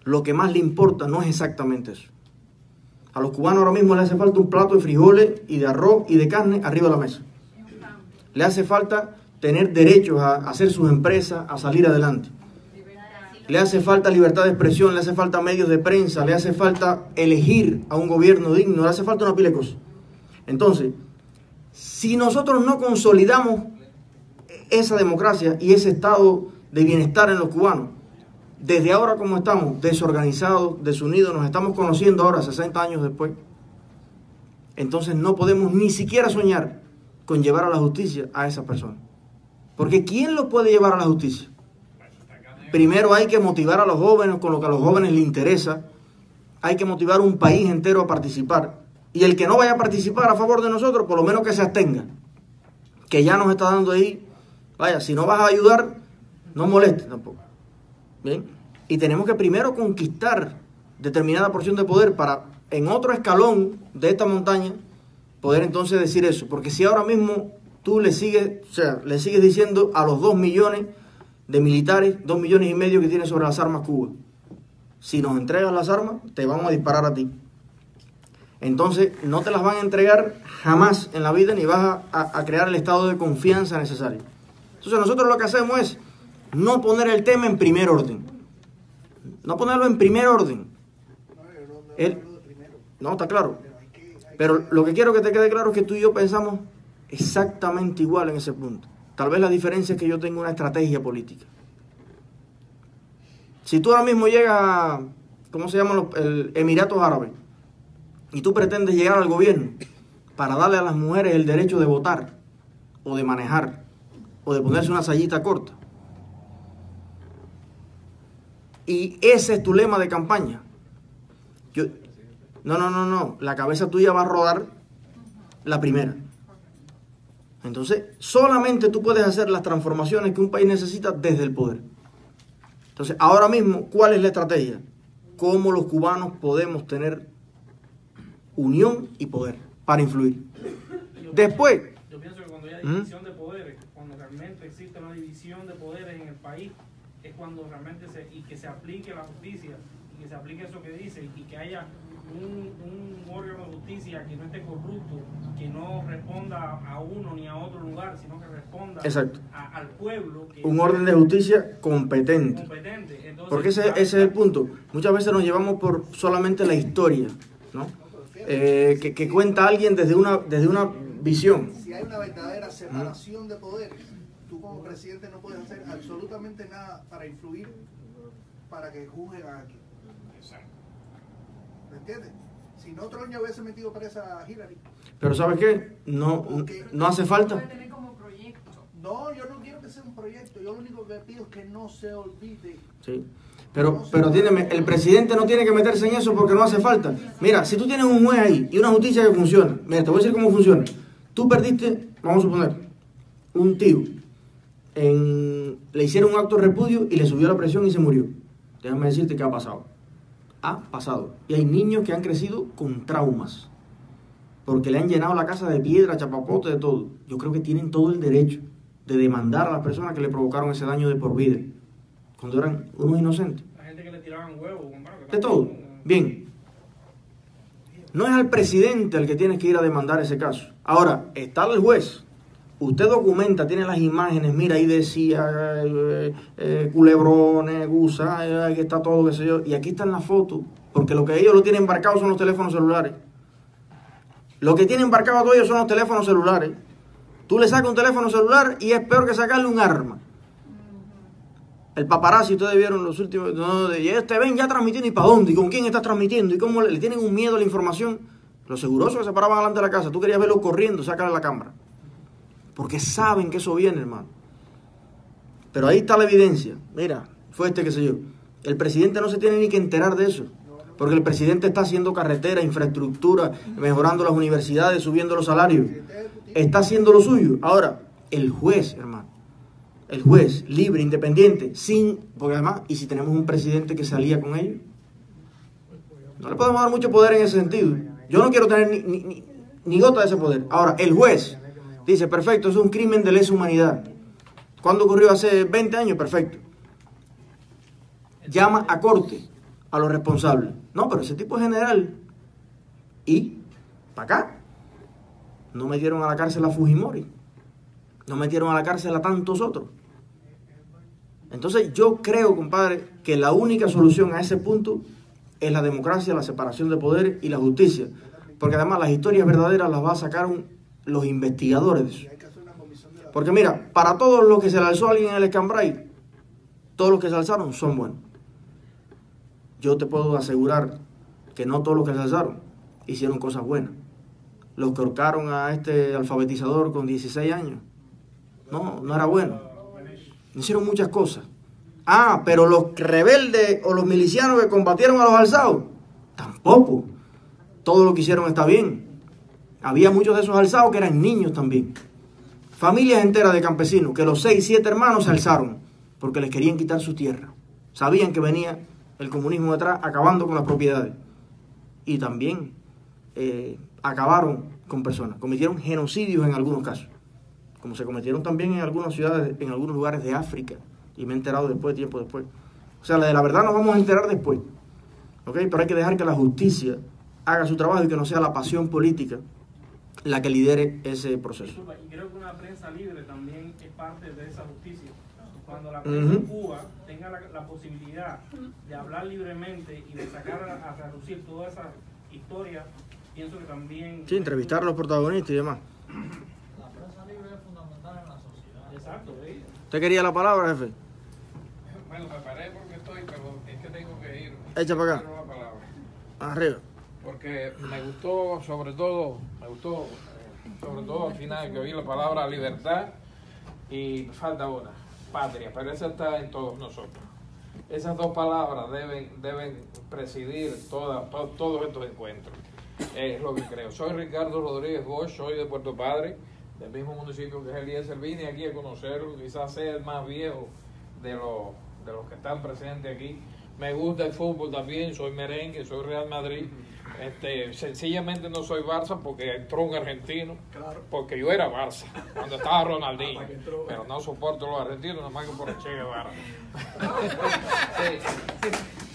lo que más le importa no es exactamente eso. A los cubanos ahora mismo les hace falta un plato de frijoles y de arroz y de carne arriba de la mesa. Le hace falta tener derechos a hacer sus empresas, a salir adelante. Le hace falta libertad de expresión, le hace falta medios de prensa, le hace falta elegir a un gobierno digno, le hace falta una pila de cosas. Entonces, si nosotros no consolidamos esa democracia y ese estado de bienestar en los cubanos, desde ahora como estamos, desorganizados, desunidos, nos estamos conociendo ahora, sesenta años después, entonces no podemos ni siquiera soñar con llevar a la justicia a esas personas. Porque ¿quién los puede llevar a la justicia? Primero hay que motivar a los jóvenes con lo que a los jóvenes les interesa, hay que motivar un país entero a participar. Y el que no vaya a participar a favor de nosotros, por lo menos que se abstenga. Que ya nos está dando ahí. Vaya, si no vas a ayudar, no moleste tampoco. ¿Bien? Y tenemos que primero conquistar determinada porción de poder para, en otro escalón de esta montaña, poder entonces decir eso. Porque si ahora mismo tú le sigues, o sea, le sigues diciendo a los dos millones de militares, dos millones y medio que tiene sobre las armas Cuba, si nos entregas las armas, te vamos a disparar a ti. Entonces, no te las van a entregar jamás en la vida ni vas a, a crear el estado de confianza necesario. Entonces, nosotros lo que hacemos es no poner el tema en primer orden. No ponerlo en primer orden. El, no, está claro. Pero lo que quiero que te quede claro es que tú y yo pensamos exactamente igual en ese punto. Tal vez la diferencia es que yo tengo una estrategia política. Si tú ahora mismo llegas a, ¿cómo se llaman los el Emiratos Árabes? Y tú pretendes llegar al gobierno para darle a las mujeres el derecho de votar, o de manejar, o de ponerse una sayita corta. Y ese es tu lema de campaña. Yo, no, no, no, no. La cabeza tuya va a rodar la primera. Entonces, solamente tú puedes hacer las transformaciones que un país necesita desde el poder. Entonces, ahora mismo, ¿cuál es la estrategia? ¿Cómo los cubanos podemos tener unión y poder para influir? Yo Después. Pienso, yo pienso que cuando hay división ¿Mm? de poderes, cuando realmente existe una división de poderes en el país, es cuando realmente se, y que se aplique la justicia, y que se aplique eso que dice, y que haya un, un órgano de justicia que no esté corrupto, que no responda a uno ni a otro lugar, sino que responda a, al pueblo. Que un orden de justicia competente. competente. Entonces, porque ese, ese es el punto. Muchas veces nos llevamos por solamente la historia, ¿no? Eh, que, que cuenta alguien desde una, desde una visión. Si hay una verdadera separación de poderes, tú como presidente no puedes hacer absolutamente nada para influir, para que juzguen a alguien. ¿Me entiendes? Si no, Troña hubiese metido presa a Hillary. Pero ¿sabes qué? No, okay. no hace falta. No, yo no quiero que sea un proyecto. Yo lo único que pido es que no se olvide. Sí. Pero, pero tiene, el presidente no tiene que meterse en eso porque no hace falta. Mira, si tú tienes un juez ahí y una justicia que funciona, mira, te voy a decir cómo funciona. Tú perdiste, vamos a suponer, un tío. En, le hicieron un acto de repudio y le subió la presión y se murió. Déjame decirte qué ha pasado. Ha pasado. Y hay niños que han crecido con traumas. Porque le han llenado la casa de piedra, chapapote, de todo. Yo creo que tienen todo el derecho de demandar a las personas que le provocaron ese daño de por vida, cuando eran unos inocentes. La gente que le tiraban huevos, bueno, que de todo. Un... Bien. No es al presidente al que tienes que ir a demandar ese caso. Ahora, está el juez. Usted documenta, tiene las imágenes, mira, ahí decía eh, eh, culebrones, gusa, aquí está todo, qué sé yo. Y aquí están las fotos, porque lo que ellos lo tienen embarcado son los teléfonos celulares. Lo que tienen embarcado a todos ellos son los teléfonos celulares. Tú le sacas un teléfono celular y es peor que sacarle un arma. El paparazzi, ustedes vieron los últimos... No, de, ya te ven ya transmitiendo, ¿y para dónde? ¿Y con quién estás transmitiendo? ¿Y cómo le, le tienen un miedo a la información? Los segurosos que se paraban delante de la casa, tú querías verlos corriendo, sacarle la cámara. Porque saben que eso viene, hermano. Pero ahí está la evidencia. Mira, fue este, qué sé yo. El presidente no se tiene ni que enterar de eso. Porque el presidente está haciendo carretera, infraestructura, mejorando las universidades, subiendo los salarios. Está haciendo lo suyo. Ahora, el juez, hermano. El juez, libre, independiente, sin... Porque además, ¿y si tenemos un presidente que se alía con ellos? No le podemos dar mucho poder en ese sentido. Yo no quiero tener ni, ni, ni, ni gota de ese poder. Ahora, el juez dice, perfecto, es un crimen de lesa humanidad. ¿Cuándo ocurrió? Hace veinte años, perfecto. Llama a corte a los responsables. No, pero ese tipo es general. ¿Y? ¿Para acá? No metieron a la cárcel a Fujimori. No metieron a la cárcel a tantos otros. Entonces yo creo, compadre, que la única solución a ese punto es la democracia, la separación de poderes y la justicia. Porque además las historias verdaderas las va a sacar un, los investigadores. Porque mira, para todos los que se le alzó a alguien en el escambray, todos los que se alzaron son buenos. Yo te puedo asegurar que no todos los que se alzaron hicieron cosas buenas. Los que ahorcaron a este alfabetizador con dieciséis años, no, no era bueno. Hicieron muchas cosas. Ah, pero los rebeldes o los milicianos que combatieron a los alzados, tampoco. Todo lo que hicieron está bien. Había muchos de esos alzados que eran niños también. Familias enteras de campesinos, que los seis, siete hermanos se alzaron porque les querían quitar su tierra. Sabían que venía el comunismo detrás acabando con las propiedades. Y también eh, acabaron con personas. Cometieron genocidios en algunos casos. Como se cometieron también en algunas ciudades, en algunos lugares de África. Y me he enterado después, tiempo después. O sea, la de la verdad nos vamos a enterar después. ¿Ok? Pero hay que dejar que la justicia haga su trabajo y que no sea la pasión política la que lidere ese proceso. Disculpa, y creo que una prensa libre también es parte de esa justicia. Cuando la prensa en Cuba tenga la, la posibilidad de hablar libremente y de sacar a, a traducir toda esa historia, pienso que también... Sí, entrevistar a los protagonistas y demás. La prensa libre es fundamental en la sociedad. Exacto, ¿eh? ¿Usted quería la palabra, jefe? Bueno, me paré porque estoy, pero es que tengo que ir. Echa para acá. Una palabra. Arriba. Porque me gustó, sobre todo, me gustó, sobre todo al final que oí la palabra libertad y falta una, patria, pero esa está en todos nosotros. Esas dos palabras deben, deben presidir toda, to, todos estos encuentros, es lo que creo. Soy Ricardo Rodríguez Bosch, soy de Puerto Padre, del mismo municipio que es Eliécer, vine aquí a conocerlo, quizás sea el más viejo de los, de los que están presentes aquí. Me gusta el fútbol también, soy merengue, soy Real Madrid. Este, sencillamente no soy Barça porque entró un argentino, claro. Porque yo era Barça cuando estaba Ronaldinho, entró, pero no soporto los argentinos, nada más que por el Che Guevara. Sí,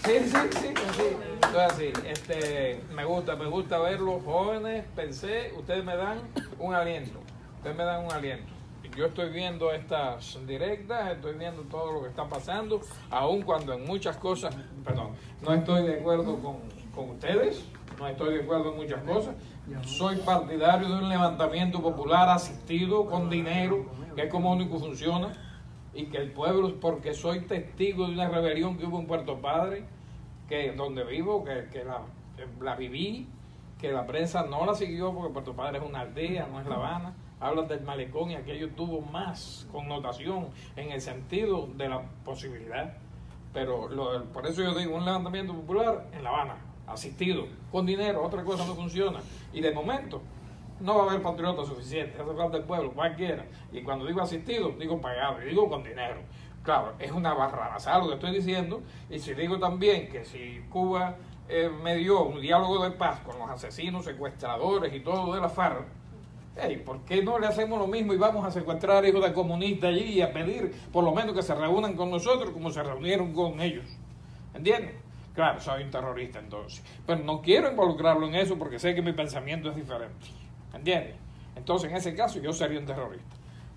sí, sí, sí. Entonces, sí, este, me gusta, me gusta verlos jóvenes, pensé, ustedes me dan un aliento, ustedes me dan un aliento. Yo estoy viendo estas directas, estoy viendo todo lo que está pasando, aun cuando en muchas cosas, perdón, no estoy de acuerdo con, con ustedes, no estoy de acuerdo en muchas cosas. Soy partidario de un levantamiento popular asistido con dinero, que es como único funciona, y que el pueblo, porque soy testigo de una rebelión que hubo en Puerto Padre, que donde vivo, que, que, la, que la viví, que la prensa no la siguió, porque Puerto Padre es una aldea, no es La Habana. Hablan del malecón y aquello tuvo más connotación en el sentido de la posibilidad. Pero lo, por eso yo digo, un levantamiento popular en La Habana, asistido, con dinero, otra cosa no funciona. Y de momento no va a haber patriotas suficientes, hace falta el pueblo, cualquiera. Y cuando digo asistido, digo pagado, y digo con dinero. Claro, es una barrabasada lo que estoy diciendo. Y si digo también que si Cuba eh, me dio un diálogo de paz con los asesinos, secuestradores y todo de la FARC, hey, ¿por qué no le hacemos lo mismo y vamos a secuestrar hijos de comunistas allí y a pedir por lo menos que se reúnan con nosotros como se reunieron con ellos? ¿Entienden? Claro, soy un terrorista entonces, pero no quiero involucrarlo en eso porque sé que mi pensamiento es diferente. ¿Entienden? Entonces en ese caso yo sería un terrorista.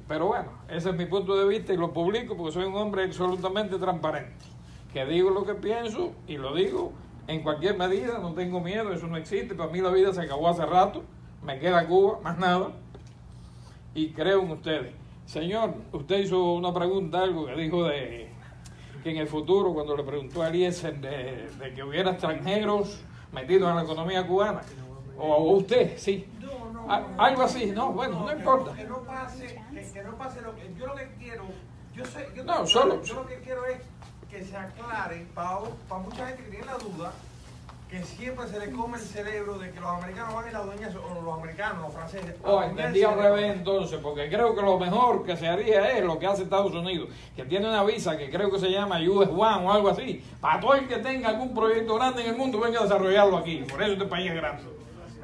Pero bueno, ese es mi punto de vista y lo publico porque soy un hombre absolutamente transparente, que digo lo que pienso y lo digo en cualquier medida, no tengo miedo, eso no existe, para mí la vida se acabó hace rato. Me queda Cuba, más nada, y creo en ustedes. Señor, usted hizo una pregunta, algo que dijo de que en el futuro, cuando le preguntó a Eliécer de, de que hubiera extranjeros metidos en la economía cubana, o, o usted, sí, no, no, a, no, algo así, no, bueno, no, no importa. Que no pase, que no pase lo que yo lo que quiero, yo, sé, yo, no, que, solo, yo lo que quiero es que se aclare para, para mucha gente que tiene la duda, que siempre se le come el cerebro de que los americanos van y la dueña, o los americanos, los franceses. Oh, entendí al revés entonces, porque creo que lo mejor que se haría es lo que hace Estados Unidos, que tiene una visa que creo que se llama U S uno o algo así, para todo el que tenga algún proyecto grande en el mundo venga a desarrollarlo aquí, por eso este país es grande.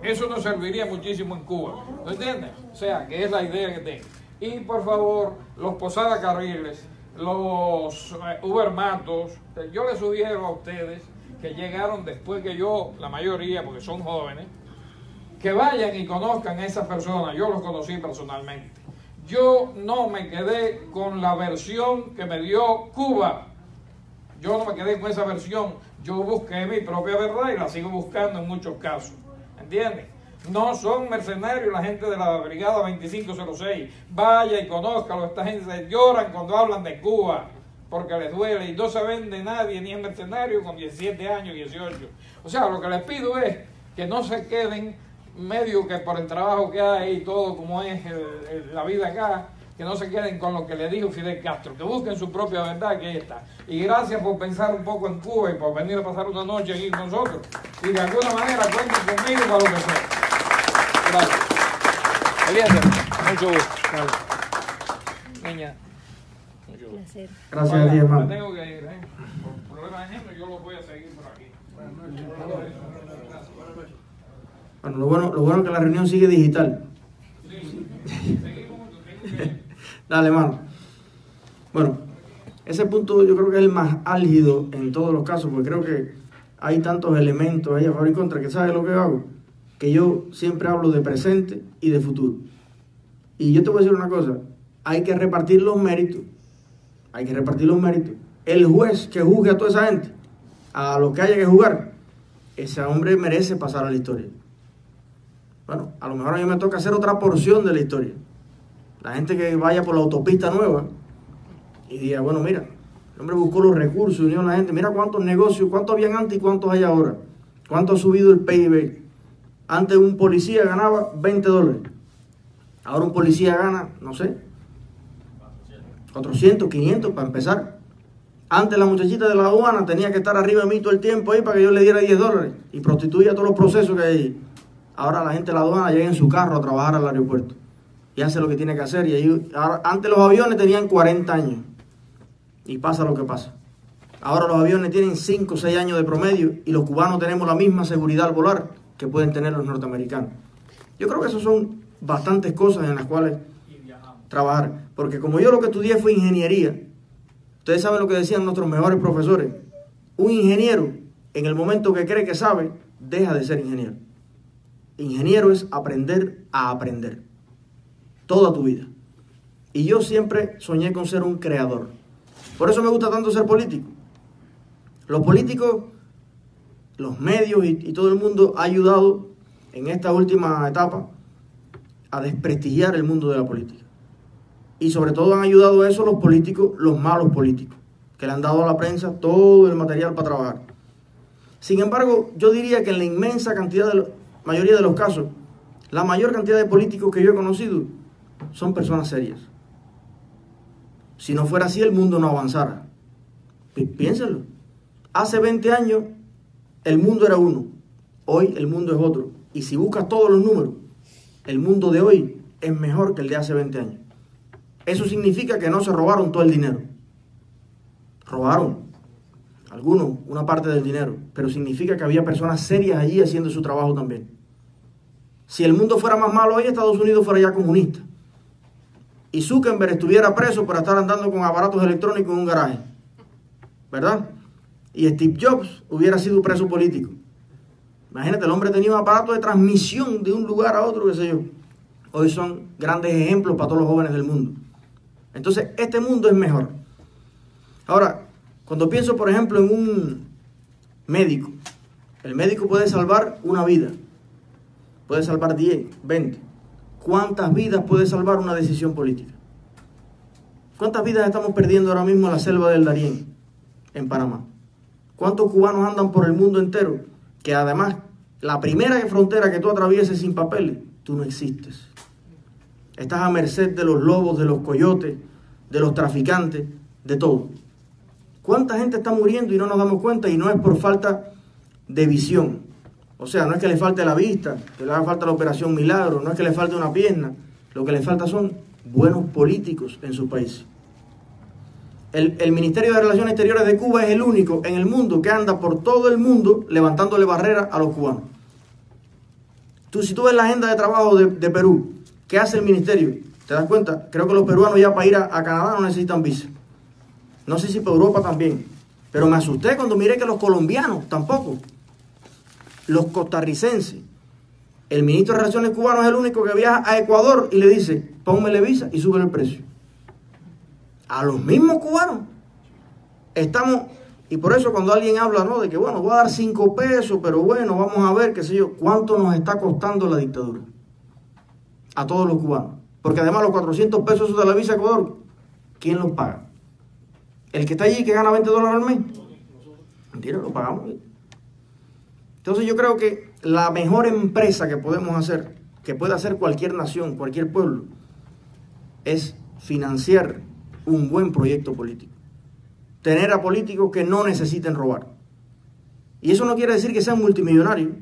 Eso nos serviría muchísimo en Cuba, ¿no entiendes? O sea, que es la idea que tengo. Y por favor, los Posada Carriles, los eh, Ubermatos, yo les sugiero a ustedes que llegaron después que yo, la mayoría, porque son jóvenes, que vayan y conozcan a esas personas. Yo los conocí personalmente. Yo no me quedé con la versión que me dio Cuba. Yo no me quedé con esa versión. Yo busqué mi propia verdad y la sigo buscando en muchos casos. ¿Entiendes? No son mercenarios la gente de la Brigada veinticinco cero seis. Vaya y conózcalo. Esta gente lloran cuando hablan de Cuba, porque les duele, y no se vende nadie, ni es mercenario, con diecisiete años, dieciocho. O sea, lo que les pido es que no se queden medio que por el trabajo que hay y todo como es el, el, la vida acá, que no se queden con lo que le dijo Fidel Castro, que busquen su propia verdad, que ahí está. Y gracias por pensar un poco en Cuba y por venir a pasar una noche aquí con nosotros. Y de alguna manera cuenten conmigo para lo que sea. Gracias. Eliécer, mucho gusto. Vale. Niña. Placer. Gracias, bueno, Eliécer. Me tengo que ir, ¿eh? Por problemas de género, yo los voy a seguir por aquí. Buenas noches. Buenas noches. Bueno, lo bueno, lo bueno es que la reunión sigue digital. Sí, sí. Seguimos. Que... Dale, mano. Bueno, ese punto yo creo que es el más álgido en todos los casos, porque creo que hay tantos elementos ahí a favor y contra, que ¿sabes lo que hago? Que yo siempre hablo de presente y de futuro. Y yo te voy a decir una cosa, hay que repartir los méritos. Hay que repartir los méritos. El juez que juzgue a toda esa gente, a los que haya que juzgar, ese hombre merece pasar a la historia. Bueno, a lo mejor a mí me toca hacer otra porción de la historia. La gente que vaya por la autopista nueva y diga, bueno, mira, el hombre buscó los recursos, unió a la gente, mira cuántos negocios, cuántos habían antes y cuántos hay ahora, cuánto ha subido el P I B. Antes un policía ganaba veinte dólares. Ahora un policía gana, no sé, cuatrocientos, quinientos para empezar. Antes la muchachita de la aduana tenía que estar arriba de mí todo el tiempo ahí para que yo le diera diez dólares y prostituía todos los procesos que hay. Ahora la gente de la aduana llega en su carro a trabajar al aeropuerto y hace lo que tiene que hacer. Y ahí, ahora, antes los aviones tenían cuarenta años y pasa lo que pasa. Ahora los aviones tienen cinco o seis años de promedio y los cubanos tenemos la misma seguridad al volar que pueden tener los norteamericanos. Yo creo que esas son bastantes cosas en las cuales trabajar. Porque como yo lo que estudié fue ingeniería, ustedes saben lo que decían nuestros mejores profesores, un ingeniero en el momento que cree que sabe, deja de ser ingeniero. Ingeniero es aprender a aprender toda tu vida. Y yo siempre soñé con ser un creador. Por eso me gusta tanto ser político. Los políticos, los medios y, y todo el mundo ha ayudado en esta última etapa a desprestigiar el mundo de la política. Y sobre todo han ayudado a eso los políticos, los malos políticos, que le han dado a la prensa todo el material para trabajar. Sin embargo, yo diría que en la inmensa cantidad de la mayoría de los casos, la mayor cantidad de políticos que yo he conocido son personas serias. Si no fuera así, el mundo no avanzara. Pi- piénsenlo. Hace veinte años el mundo era uno, hoy el mundo es otro. Y si buscas todos los números, el mundo de hoy es mejor que el de hace veinte años. Eso significa que no se robaron todo el dinero. Robaron algunos, una parte del dinero, pero significa que había personas serias allí haciendo su trabajo también. Si el mundo fuera más malo hoy, Estados Unidos fuera ya comunista y Zuckerberg estuviera preso por estar andando con aparatos electrónicos en un garaje, ¿verdad? Y Steve Jobs hubiera sido preso político. Imagínate, el hombre tenía un aparato de transmisión de un lugar a otro, qué sé yo. Hoy son grandes ejemplos para todos los jóvenes del mundo. Entonces, este mundo es mejor. Ahora, cuando pienso, por ejemplo, en un médico, el médico puede salvar una vida, puede salvar diez, veinte. ¿Cuántas vidas puede salvar una decisión política? ¿Cuántas vidas estamos perdiendo ahora mismo en la selva del Darién, en Panamá? ¿Cuántos cubanos andan por el mundo entero? Que además, la primera frontera que tú atravieses sin papeles, tú no existes. Estás a merced de los lobos, de los coyotes, de los traficantes, de todo. ¿Cuánta gente está muriendo y no nos damos cuenta? Y no es por falta de visión. O sea, no es que le falte la vista, que le haga falta la operación Milagro, no es que le falte una pierna. Lo que le falta son buenos políticos en su país. El, el Ministerio de Relaciones Exteriores de Cuba es el único en el mundo que anda por todo el mundo levantándole barreras a los cubanos. Tú, si tú ves la agenda de trabajo de, de Perú, ¿qué hace el ministerio? ¿Te das cuenta? Creo que los peruanos ya para ir a, a Canadá no necesitan visa. No sé si para Europa también. Pero me asusté cuando miré que los colombianos tampoco. Los costarricenses. El ministro de Relaciones Cubano es el único que viaja a Ecuador y le dice, pónmele visa y sube el precio. A los mismos cubanos. Estamos, y por eso cuando alguien habla, ¿no?, de que bueno, voy a dar cinco pesos, pero bueno, vamos a ver, qué sé yo, cuánto nos está costando la dictadura a todos los cubanos. Porque además los cuatrocientos pesos de la visa a Ecuador, ¿quién los paga? El que está allí, que gana veinte dólares al mes. Mentira, lo pagamos. Entonces yo creo que la mejor empresa que podemos hacer, que puede hacer cualquier nación, cualquier pueblo, es financiar un buen proyecto político. Tener a políticos que no necesiten robar. Y eso no quiere decir que sean multimillonarios.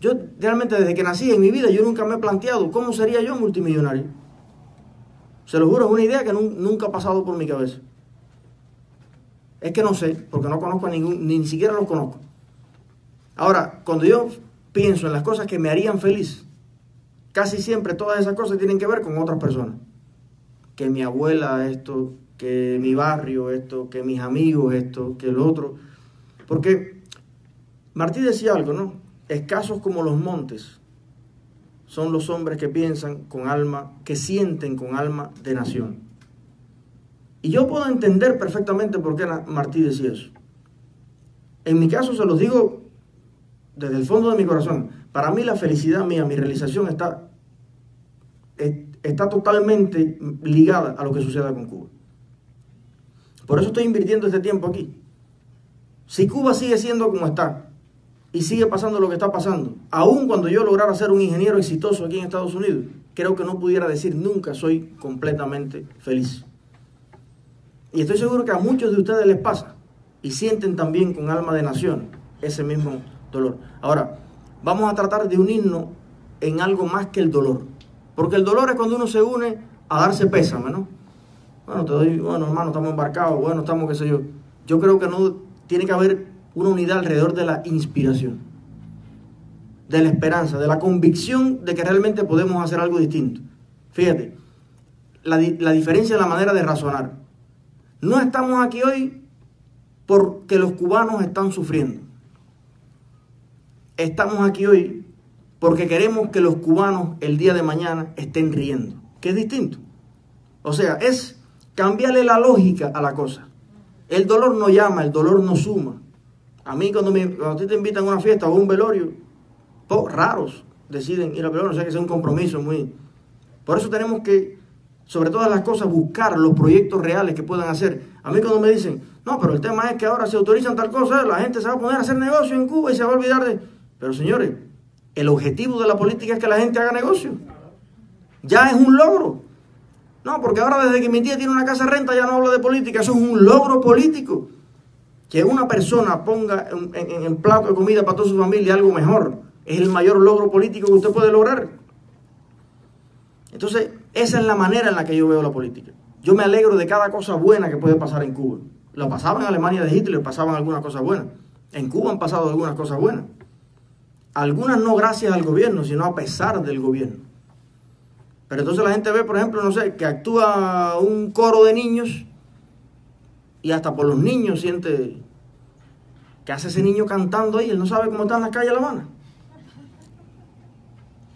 Yo realmente desde que nací en mi vida, yo nunca me he planteado cómo sería yo multimillonario. Se lo juro, es una idea que nunca ha pasado por mi cabeza. Es que no sé, porque no conozco a ningún, ni, ni siquiera los conozco. Ahora, cuando yo pienso en las cosas que me harían feliz, casi siempre todas esas cosas tienen que ver con otras personas. Que mi abuela esto, que mi barrio esto, que mis amigos esto, que lo otro. Porque Martí decía algo, ¿no? Escasos como los montes son los hombres que piensan con alma, que sienten con alma de nación. Y yo puedo entender perfectamente por qué Martí decía eso. En mi caso se los digo desde el fondo de mi corazón. Para mí la felicidad mía, mi realización está, está totalmente ligada a lo que suceda con Cuba. Por eso estoy invirtiendo este tiempo aquí. Si Cuba sigue siendo como está y sigue pasando lo que está pasando, aun cuando yo lograra ser un ingeniero exitoso aquí en Estados Unidos, creo que no pudiera decir nunca soy completamente feliz. Y estoy seguro que a muchos de ustedes les pasa y sienten también con alma de nación ese mismo dolor. Ahora, vamos a tratar de unirnos en algo más que el dolor. Porque el dolor es cuando uno se une a darse pésame, ¿no? Bueno, te doy, bueno, hermano, estamos embarcados, bueno, estamos, qué sé yo. Yo creo que no tiene que haber una unidad alrededor de la inspiración. de la esperanza, de la convicción de que realmente podemos hacer algo distinto. Fíjate, la, la diferencia en la manera de razonar. No estamos aquí hoy porque los cubanos están sufriendo. Estamos aquí hoy porque queremos que los cubanos el día de mañana estén riendo, que es distinto. O sea, es cambiarle la lógica a la cosa. El dolor no llama, el dolor no suma. A mí cuando, me, cuando a ti te invitan a una fiesta o a un velorio, po, raros deciden ir al velorio, o sea que sea un compromiso muy... Por eso tenemos que, sobre todas las cosas, buscar los proyectos reales que puedan hacer. A mí cuando me dicen, no, pero el tema es que ahora se autorizan tal cosa, la gente se va a poner a hacer negocio en Cuba y se va a olvidar de... Pero señores, el objetivo de la política es que la gente haga negocio. Ya es un logro. No, porque ahora desde que mi tía tiene una casa de renta ya no habla de política. Eso es un logro político. Que una persona ponga en, en, en plato de comida para toda su familia algo mejor, es el mayor logro político que usted puede lograr. Entonces, esa es la manera en la que yo veo la política. Yo me alegro de cada cosa buena que puede pasar en Cuba. Lo pasaba en Alemania de Hitler, pasaban algunas cosas buenas. En Cuba han pasado algunas cosas buenas. Algunas no gracias al gobierno, sino a pesar del gobierno. Pero entonces la gente ve, por ejemplo, no sé, que actúa un coro de niños y hasta por los niños siente que hace ese niño cantando ahí, él no sabe cómo están las calles de La Habana.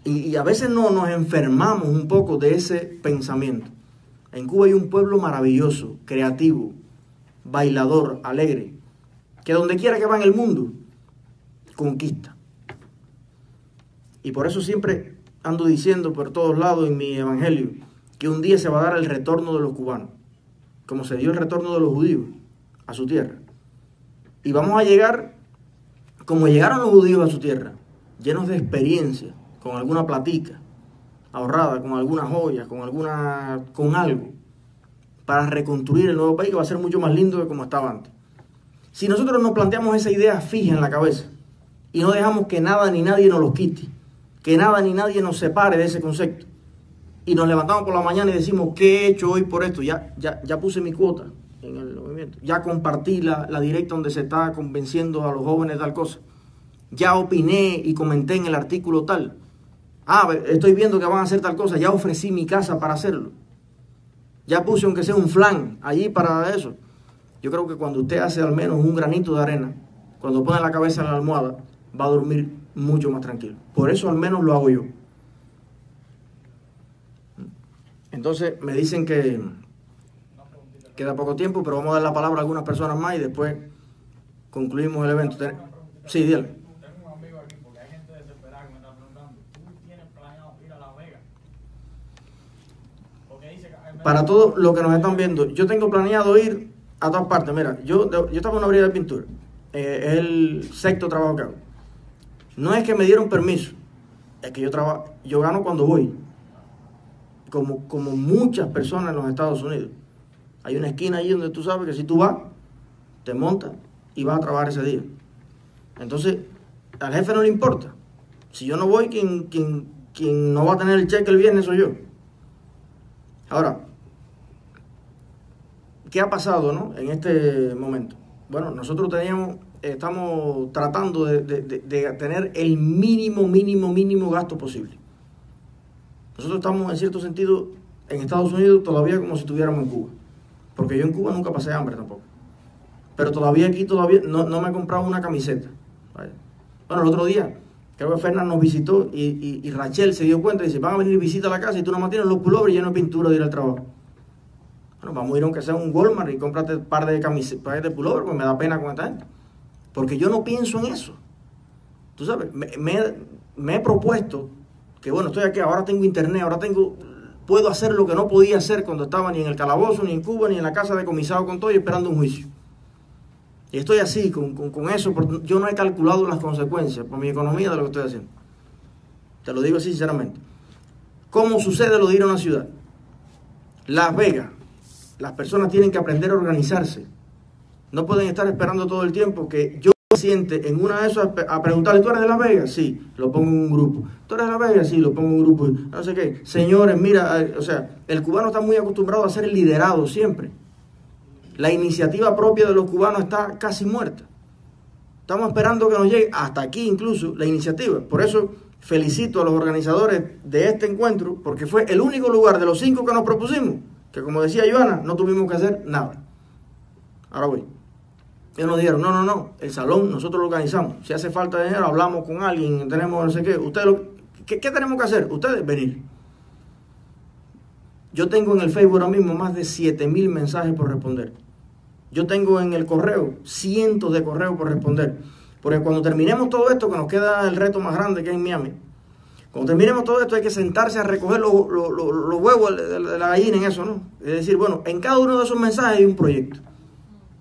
Y, y a veces no nos enfermamos un poco de ese pensamiento. En Cuba hay un pueblo maravilloso, creativo, bailador, alegre, que donde quiera que va en el mundo, conquista. Y por eso siempre ando diciendo por todos lados en mi evangelio que un día se va a dar el retorno de los cubanos, como se dio el retorno de los judíos a su tierra. Y vamos a llegar como llegaron los judíos a su tierra, llenos de experiencia, con alguna platica ahorrada, con algunas joyas, con, alguna, con algo, para reconstruir el nuevo país, que va a ser mucho más lindo de como estaba antes. Si nosotros nos planteamos esa idea fija en la cabeza y no dejamos que nada ni nadie nos los quite, que nada ni nadie nos separe de ese concepto, y nos levantamos por la mañana y decimos, ¿qué he hecho hoy por esto? Ya, ya, ya puse mi cuota en el movimiento, ya compartí la, la directa donde se está convenciendo a los jóvenes de tal cosa, ya opiné y comenté en el artículo tal, ah, estoy viendo que van a hacer tal cosa, ya ofrecí mi casa para hacerlo, ya puse aunque sea un flan allí para eso. Yo creo que cuando usted hace al menos un granito de arena, cuando pone la cabeza en la almohada, va a dormir mucho más tranquilo. Por eso al menos lo hago yo. Entonces me dicen que queda poco tiempo, pero vamos a dar la palabra a algunas personas más y después concluimos el evento. Sí, dígale. Tengo un amigo aquí porque hay gente desesperada que me está preguntando, ¿tú tienes planeado ir a La Vega? Porque dice que... Para todos los que nos están viendo, yo tengo planeado ir a todas partes. Mira, yo, yo estaba en una brida de pintura. Eh, es el sexto trabajo que hago. No es que me dieron permiso, es que yo trabajo, yo gano cuando voy. Como, como muchas personas en los Estados Unidos. Hay una esquina ahí donde tú sabes que si tú vas, te montas y vas a trabajar ese día. Entonces, al jefe no le importa. Si yo no voy, quien, quien, quien no va a tener el cheque el viernes soy yo. Ahora, ¿qué ha pasado, no? En este momento? Bueno, nosotros teníamos, estamos tratando de, de, de, de tener el mínimo, mínimo, mínimo gasto posible. Nosotros estamos, en cierto sentido, en Estados Unidos todavía como si estuviéramos en Cuba. Porque yo en Cuba nunca pasé hambre tampoco. Pero todavía aquí, todavía no, no me he comprado una camiseta. ¿Vale? Bueno, el otro día, creo que Fernán nos visitó y, y, y Rachel se dio cuenta y dice, van a venir visita a la casa y tú nomás tienes los pulobres llenos de pintura de ir al trabajo. Bueno, vamos a ir aunque sea un Walmart y cómprate un par de camisetas, par de pulobres, porque me da pena con esta gente. Porque yo no pienso en eso. Tú sabes, me, me, me he propuesto... Que bueno, estoy aquí, ahora tengo internet, ahora tengo, puedo hacer lo que no podía hacer cuando estaba ni en el calabozo, ni en Cuba, ni en la casa decomisado con todo y esperando un juicio. Y estoy así, con, con, con eso, porque yo no he calculado las consecuencias por mi economía de lo que estoy haciendo. Te lo digo así sinceramente. ¿Cómo sucede lo de ir a una ciudad? Las Vegas, las personas tienen que aprender a organizarse. No pueden estar esperando todo el tiempo que yo... Siente en una de esas a preguntarle, ¿tú eres de Las Vegas? Sí, lo pongo en un grupo. ¿Tú eres de Las Vegas? Sí, lo pongo en un grupo. No sé qué. Señores, mira, o sea, el cubano está muy acostumbrado a ser el liderado siempre. La iniciativa propia de los cubanos está casi muerta. Estamos esperando que nos llegue hasta aquí incluso la iniciativa. Por eso felicito a los organizadores de este encuentro, porque fue el único lugar de los cinco que nos propusimos, que como decía Joana, no tuvimos que hacer nada. Ahora voy. Ellos nos dijeron, no, no, no, el salón nosotros lo organizamos. Si hace falta dinero, hablamos con alguien, tenemos no sé qué. Ustedes lo, ¿qué, ¿Qué tenemos que hacer? Ustedes venir. Yo tengo en el Facebook ahora mismo más de siete mil mensajes por responder. Yo tengo en el correo cientos de correos por responder. Porque cuando terminemos todo esto, que nos queda el reto más grande que es en Miami, cuando terminemos todo esto hay que sentarse a recoger los lo, lo, lo huevos de la gallina en eso, ¿no? Es decir, bueno, en cada uno de esos mensajes hay un proyecto.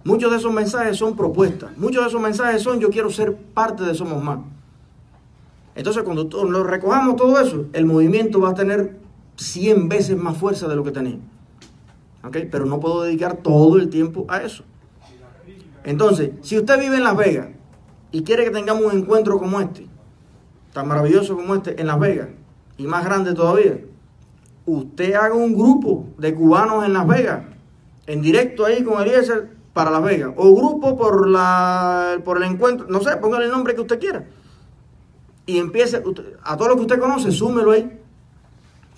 Muchos de esos mensajes son propuestas. Muchos de esos mensajes son yo quiero ser parte de Somos Más. Entonces, cuando lo recojamos todo eso, el movimiento va a tener cien veces más fuerza de lo que tenía. ¿Okay? Pero no puedo dedicar todo el tiempo a eso. Entonces, si usted vive en Las Vegas y quiere que tengamos un encuentro como este, tan maravilloso como este, en Las Vegas, y más grande todavía, usted haga un grupo de cubanos en Las Vegas, en directo ahí con Eliécer para Las Vegas, o grupo por, la, por el encuentro, no sé, póngale el nombre que usted quiera, y empiece, a todo lo que usted conoce, súmelo ahí,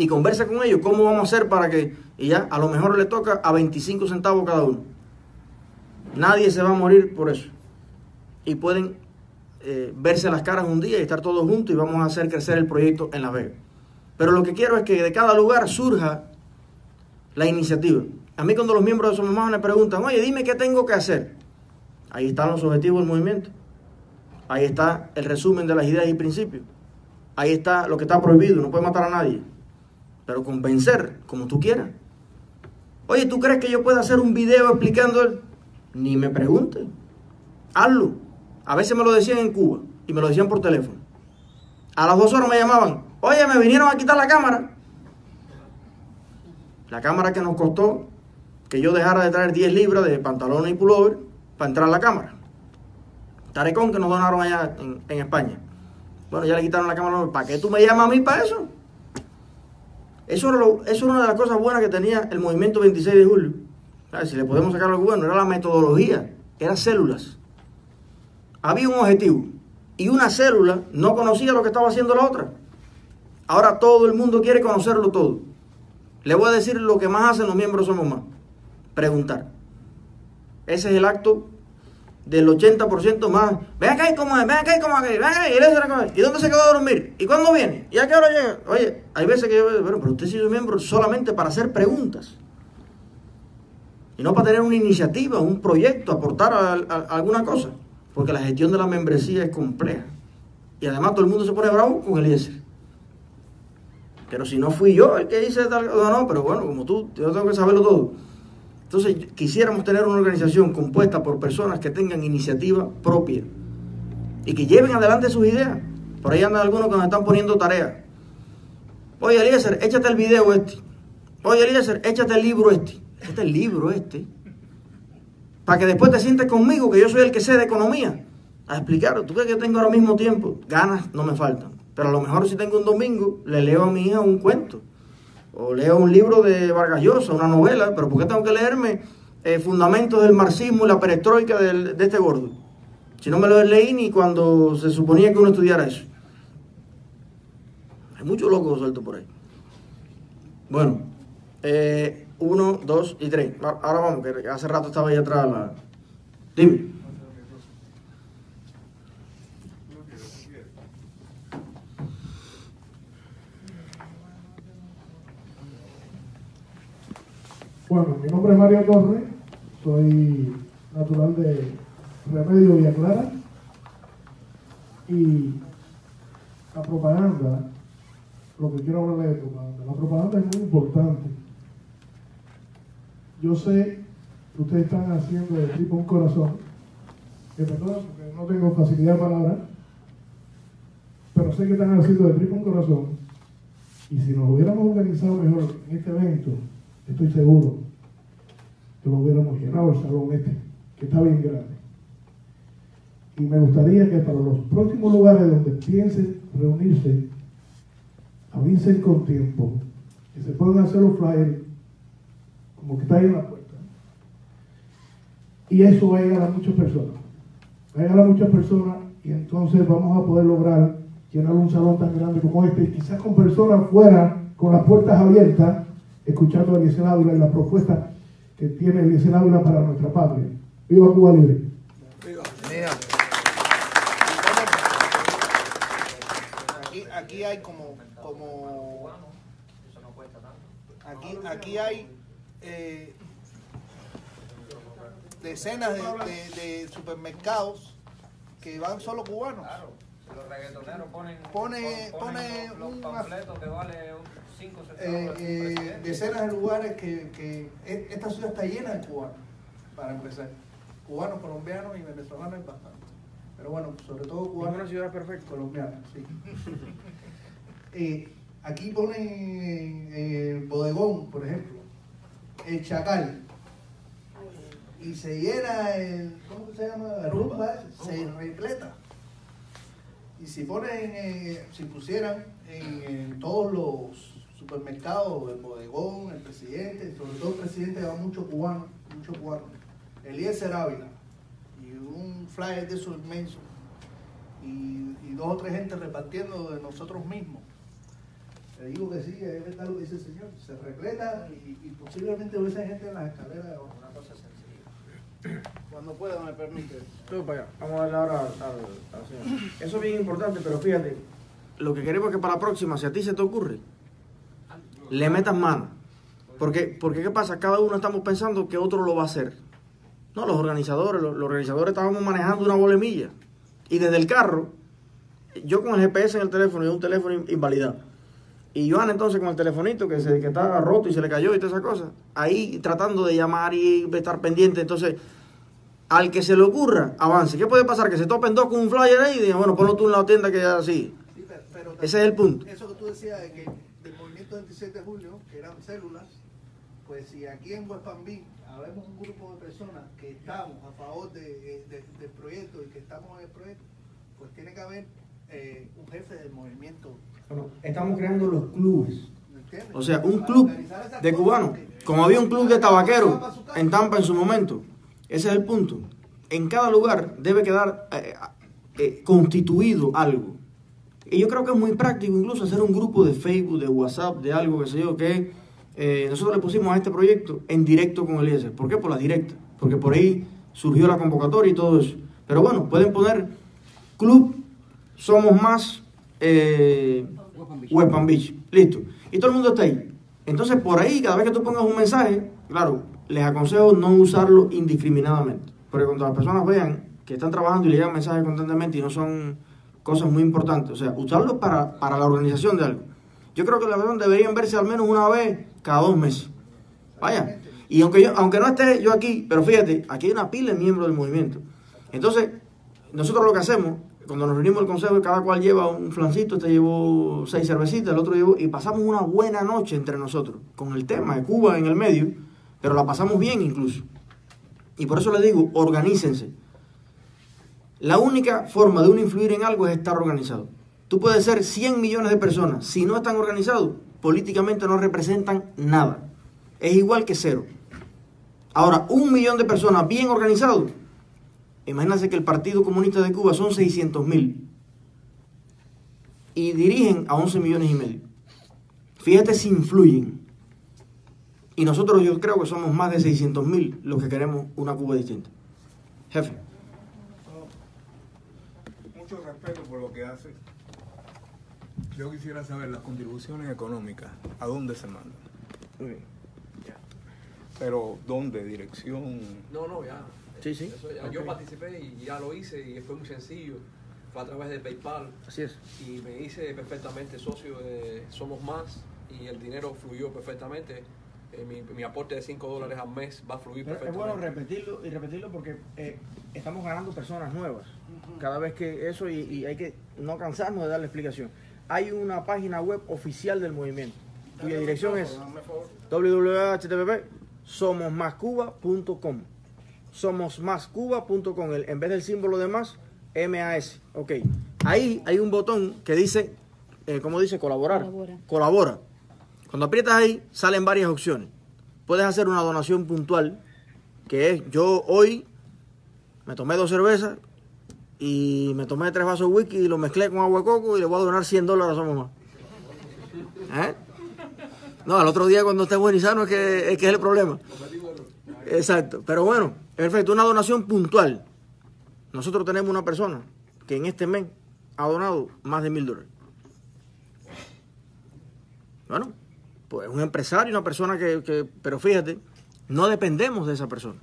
y converse con ellos, cómo vamos a hacer para que, y ya, a lo mejor le toca a veinticinco centavos cada uno. Nadie se va a morir por eso. Y pueden eh, verse las caras un día y estar todos juntos y vamos a hacer crecer el proyecto en Las Vegas. Pero lo que quiero es que de cada lugar surja la iniciativa. A mí cuando los miembros de Somos Más me preguntan, oye, dime qué tengo que hacer. Ahí están los objetivos del movimiento. Ahí está el resumen de las ideas y principios. Ahí está lo que está prohibido, no puede matar a nadie. Pero convencer, como tú quieras. Oye, ¿tú crees que yo pueda hacer un video explicando el? Ni me preguntes. Hazlo. A veces me lo decían en Cuba y me lo decían por teléfono. A las dos horas me llamaban. Oye, me vinieron a quitar la cámara. La cámara que nos costó que yo dejara de traer diez libras de pantalones y pullover para entrar a la cámara. Tarecón que nos donaron allá en, en España. Bueno, ya le quitaron la cámara. ¿Para qué tú me llamas a mí para eso? Eso era, lo, eso era una de las cosas buenas que tenía el movimiento veintiséis de julio. ¿Sabes? Si le podemos sacar algo bueno, era la metodología, eran células. Había un objetivo y una célula no conocía lo que estaba haciendo la otra. Ahora todo el mundo quiere conocerlo todo. Le voy a decir lo que más hacen los miembros Somos Más. Preguntar. Ese es el acto del ochenta por ciento más. Ven acá y cómo es, ven acá y cómo es, ven acá y le ¿y dónde se quedó a dormir? ¿Y cuándo viene? ¿Y a qué hora llega? Oye, hay veces que yo veo, bueno, pero usted es un miembro solamente para hacer preguntas. Y no para tener una iniciativa, un proyecto, aportar a, a, a alguna cosa. Porque la gestión de la membresía es compleja. Y además todo el mundo se pone bravo con Eliécer. Pero si no fui yo el que hice tal cosa, no, pero bueno, como tú, yo tengo que saberlo todo. Entonces, quisiéramos tener una organización compuesta por personas que tengan iniciativa propia y que lleven adelante sus ideas. Por ahí andan algunos que nos están poniendo tareas. Oye, Eliécer, échate el video este. Oye, Eliécer, échate el libro este. Este el libro este. Para que después te sientes conmigo, que yo soy el que sé de economía. A explicar, tú crees que yo tengo ahora mismo tiempo. Ganas no me faltan. Pero a lo mejor si tengo un domingo, le leo a mi hija un cuento. O leo un libro de Vargas Llosa, una novela, pero ¿por qué tengo que leerme eh, Fundamentos del Marxismo y la Perestroika del, de este gordo? Si no me lo leí ni cuando se suponía que uno estudiara eso. Hay muchos locos sueltos por ahí. Bueno, eh, uno, dos y tres. Ahora vamos, que hace rato estaba ahí atrás la... Dime. Bueno, mi nombre es Mario Torres, soy natural de Remedio Villa Clara y la propaganda, lo que quiero hablar de la propaganda, la propaganda es muy importante. Yo sé que ustedes están haciendo de tipo un corazón, que perdón porque no tengo facilidad de palabra, pero sé que están haciendo de tipo un corazón y si nos hubiéramos organizado mejor en este evento, estoy seguro que lo hubiéramos llenado el salón este, que está bien grande. Y me gustaría que para los próximos lugares donde piensen reunirse, avisen con tiempo, que se puedan hacer los flyers, como que está ahí en la puerta. Y eso va a llegar a muchas personas. va a llegar a muchas personas y entonces vamos a poder lograr llenar un salón tan grande como este, y quizás con personas fuera, con las puertas abiertas, escuchando a Eliécer Ávila y las propuestas que tiene Eliécer Ávila para nuestra patria. ¡Viva Cuba Libre! ¡Viva! Aquí, aquí hay como... como aquí, aquí hay eh, decenas de, de, de supermercados que van solo cubanos. Los reggaetoneros ponen, pone, pone los, los panfletos que vale cinco centavos. Eh, eh, decenas de lugares que, que... Esta ciudad está llena de cubanos, para empezar. Cubanos, colombianos y venezolanos es bastante. Pero bueno, sobre todo cubanos. Es una ciudad perfecta. Colombiana, sí. eh, aquí ponen eh, bodegón, por ejemplo. El Chacal. Y se llena el... ¿Cómo se llama? La rumba. Se repleta. Y si ponen, eh, si pusieran en, en todos los supermercados, el bodegón, el presidente, sobre todo el presidente, va mucho cubano, mucho cubano, Eliécer Ávila, y un flyer de esos inmenso, y, y dos o tres gente repartiendo de nosotros mismos. Le digo que sí, es verdad lo que dice el señor, se repleta y, y posiblemente hubiese gente en las escaleras de abajo. Una cosa sencilla. Cuando pueda me permite. Todo para allá. Vamos a darle ahora al señor. Eso es bien importante, pero fíjate, lo que queremos es que para la próxima, si a ti se te ocurre, le metas mano. Porque, porque ¿qué pasa? Cada uno estamos pensando que otro lo va a hacer. No, los organizadores, los, los organizadores estábamos manejando una bolemilla. Y desde el carro, yo con el G P S en el teléfono y un teléfono invalidado. Y Joan entonces con el telefonito que, se, que estaba roto y se le cayó y todas esas cosas. Ahí tratando de llamar y estar pendiente, entonces... Al que se le ocurra, avance. ¿Qué puede pasar? Que se topen dos con un flyer ahí y digan, bueno, ponlo tú en la tienda que ya así. Sí, pero, pero ese también, es el punto. Eso que tú decías de que del movimiento veintisiete de julio, que eran células, pues si aquí en West Palm Beach habemos un grupo de personas que estamos a favor de, de, de, del proyecto y que estamos en el proyecto, pues tiene que haber eh, un jefe del movimiento. Bueno, estamos creando los clubes. ¿Entiendes? O sea, un club de cubanos, que, como había un club de tabaqueros en Tampa en su momento. Ese es el punto. En cada lugar debe quedar eh, eh, constituido algo. Y yo creo que es muy práctico incluso hacer un grupo de Facebook, de WhatsApp, de algo, que sé yo, que eh, nosotros le pusimos a este proyecto En Directo con Eliécer. ¿Por qué? Por las directas. Porque por ahí surgió la convocatoria y todo eso. Pero bueno, pueden poner Club Somos Más eh, West Palm Beach. Listo. Y todo el mundo está ahí. Entonces por ahí, cada vez que tú pongas un mensaje, claro... Les aconsejo no usarlo indiscriminadamente, porque cuando las personas vean que están trabajando y le llegan mensajes constantemente y no son cosas muy importantes, o sea, usarlo para, para la organización de algo. Yo creo que las personas deberían verse al menos una vez cada dos meses. Vaya, y aunque yo, aunque no esté yo aquí, pero fíjate, aquí hay una pila de miembros del movimiento. Entonces, nosotros lo que hacemos, cuando nos reunimos al consejo, cada cual lleva un flancito, este llevó seis cervecitas, el otro llevó, y pasamos una buena noche entre nosotros, con el tema de Cuba en el medio, pero la pasamos bien incluso. Y por eso les digo, organícense. La única forma de uno influir en algo es estar organizado. Tú puedes ser cien millones de personas. Si no están organizados, políticamente no representan nada. Es igual que cero. Ahora, un millón de personas bien organizados. Imagínense que el Partido Comunista de Cuba son seiscientos mil. Y dirigen a once millones y medio. Fíjate si influyen. Y nosotros yo creo que somos más de seiscientos mil los que queremos una Cuba distinta. Jefe. Mucho respeto por lo que hace. Yo quisiera saber las contribuciones económicas, ¿a dónde se mandan? Muy bien. Ya. Pero, ¿dónde? ¿Dirección? No, no, ya. Sí, sí. Eso ya. Okay. Yo participé y ya lo hice y fue muy sencillo. Fue a través de PayPal. Así es. Y me hice perfectamente socio de Somos Más y el dinero fluyó perfectamente. Eh, mi, mi aporte de cinco dólares al mes va a fluir perfectamente. Pero es bueno repetirlo y repetirlo porque eh, estamos ganando personas nuevas. Uh-huh. Cada vez que eso, y, y hay que no cansarnos de dar la explicación. Hay una página web oficial del movimiento, cuya dirección es doble u doble u doble u punto somos más cuba punto com. somos más cuba punto com. En vez del símbolo de más, M A S. Ok. Ahí hay un botón que dice, eh, ¿cómo dice? Colaborar. Colabora. Colabora. Cuando aprietas ahí, salen varias opciones. Puedes hacer una donación puntual, que es yo hoy me tomé dos cervezas y me tomé tres vasos de whisky y lo mezclé con agua de coco y le voy a donar cien dólares a Somos Más. ¿Eh? No, al otro día cuando esté buen y sano es que, es que es el problema. Exacto. Pero bueno, perfecto, una donación puntual. Nosotros tenemos una persona que en este mes ha donado más de mil dólares. Bueno, pues un empresario, una persona que, que... Pero fíjate, no dependemos de esa persona.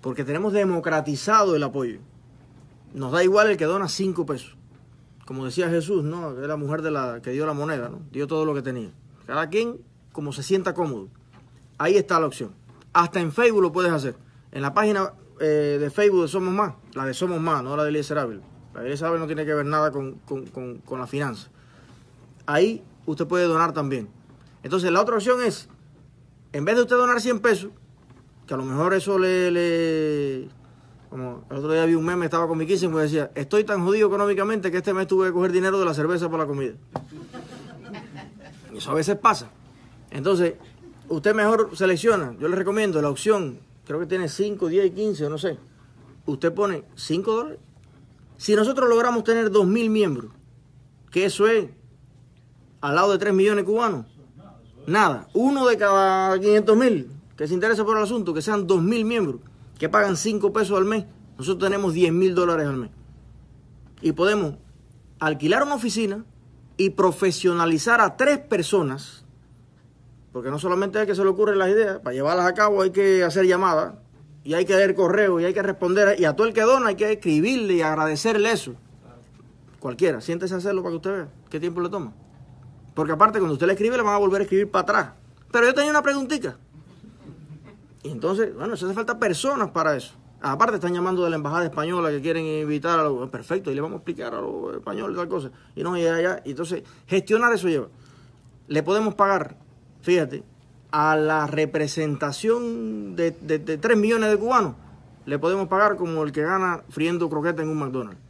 Porque tenemos democratizado el apoyo. Nos da igual el que dona cinco pesos. Como decía Jesús, ¿no? Es la mujer de la, que dio la moneda, ¿no? Dio todo lo que tenía. Cada quien como se sienta cómodo. Ahí está la opción. Hasta en Facebook lo puedes hacer. En la página eh, de Facebook de Somos Más. La de Somos Más, no la de Eliécer Ávila. La de Eliécer Ávila no tiene que ver nada con, con, con, con la finanza. Ahí usted puede donar también. Entonces la otra opción es, en vez de usted donar cien pesos, que a lo mejor eso le... le... Como el otro día vi un meme, estaba con mi quince y me decía, estoy tan jodido económicamente que este mes tuve que coger dinero de la cerveza para la comida. Y eso a veces pasa. Entonces, usted mejor selecciona, yo le recomiendo la opción, creo que tiene cinco, diez, quince, no sé. Usted pone cinco dólares. Si nosotros logramos tener dos mil miembros, que eso es al lado de tres millones cubanos, nada. Uno de cada quinientos mil que se interesa por el asunto, que sean dos mil miembros, que pagan cinco pesos al mes, nosotros tenemos diez mil dólares al mes. Y podemos alquilar una oficina y profesionalizar a tres personas, porque no solamente hay que se le ocurren las ideas, para llevarlas a cabo hay que hacer llamadas, y hay que leer correo, y hay que responder, y a todo el que dona hay que escribirle y agradecerle eso. Cualquiera, siéntese a hacerlo para que usted vea qué tiempo le toma. Porque aparte cuando usted le escribe le van a volver a escribir para atrás. Pero yo tenía una preguntita. Y entonces, bueno, hace falta personas para eso. Aparte están llamando de la embajada española que quieren invitar a los... Perfecto, y le vamos a explicar a los españoles tal cosa. Y no, y allá, y entonces, gestionar eso lleva. Le podemos pagar, fíjate, a la representación de, de, de tres millones de cubanos, le podemos pagar como el que gana friendo croquetas en un McDonald's.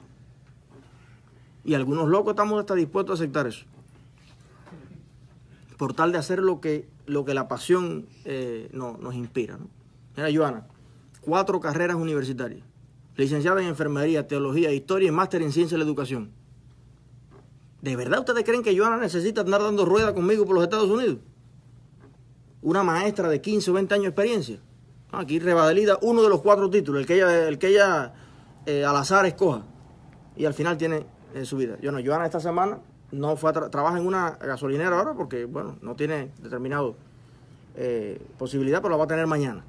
Y algunos locos estamos hasta dispuestos a aceptar eso. Por tal de hacer lo que, lo que la pasión eh, no, nos inspira, ¿no? Mira, Joana, cuatro carreras universitarias, licenciada en enfermería, teología, historia y máster en ciencia de la educación. ¿De verdad ustedes creen que Joana necesita andar dando ruedas conmigo por los Estados Unidos? Una maestra de quince o veinte años de experiencia. Aquí revalida uno de los cuatro títulos, el que ella, el que ella eh, al azar escoja. Y al final tiene eh, su vida. Yo no, Joana esta semana... No fue a tra trabaja en una gasolinera ahora porque, bueno, no tiene determinado eh, posibilidad, pero la va a tener mañana.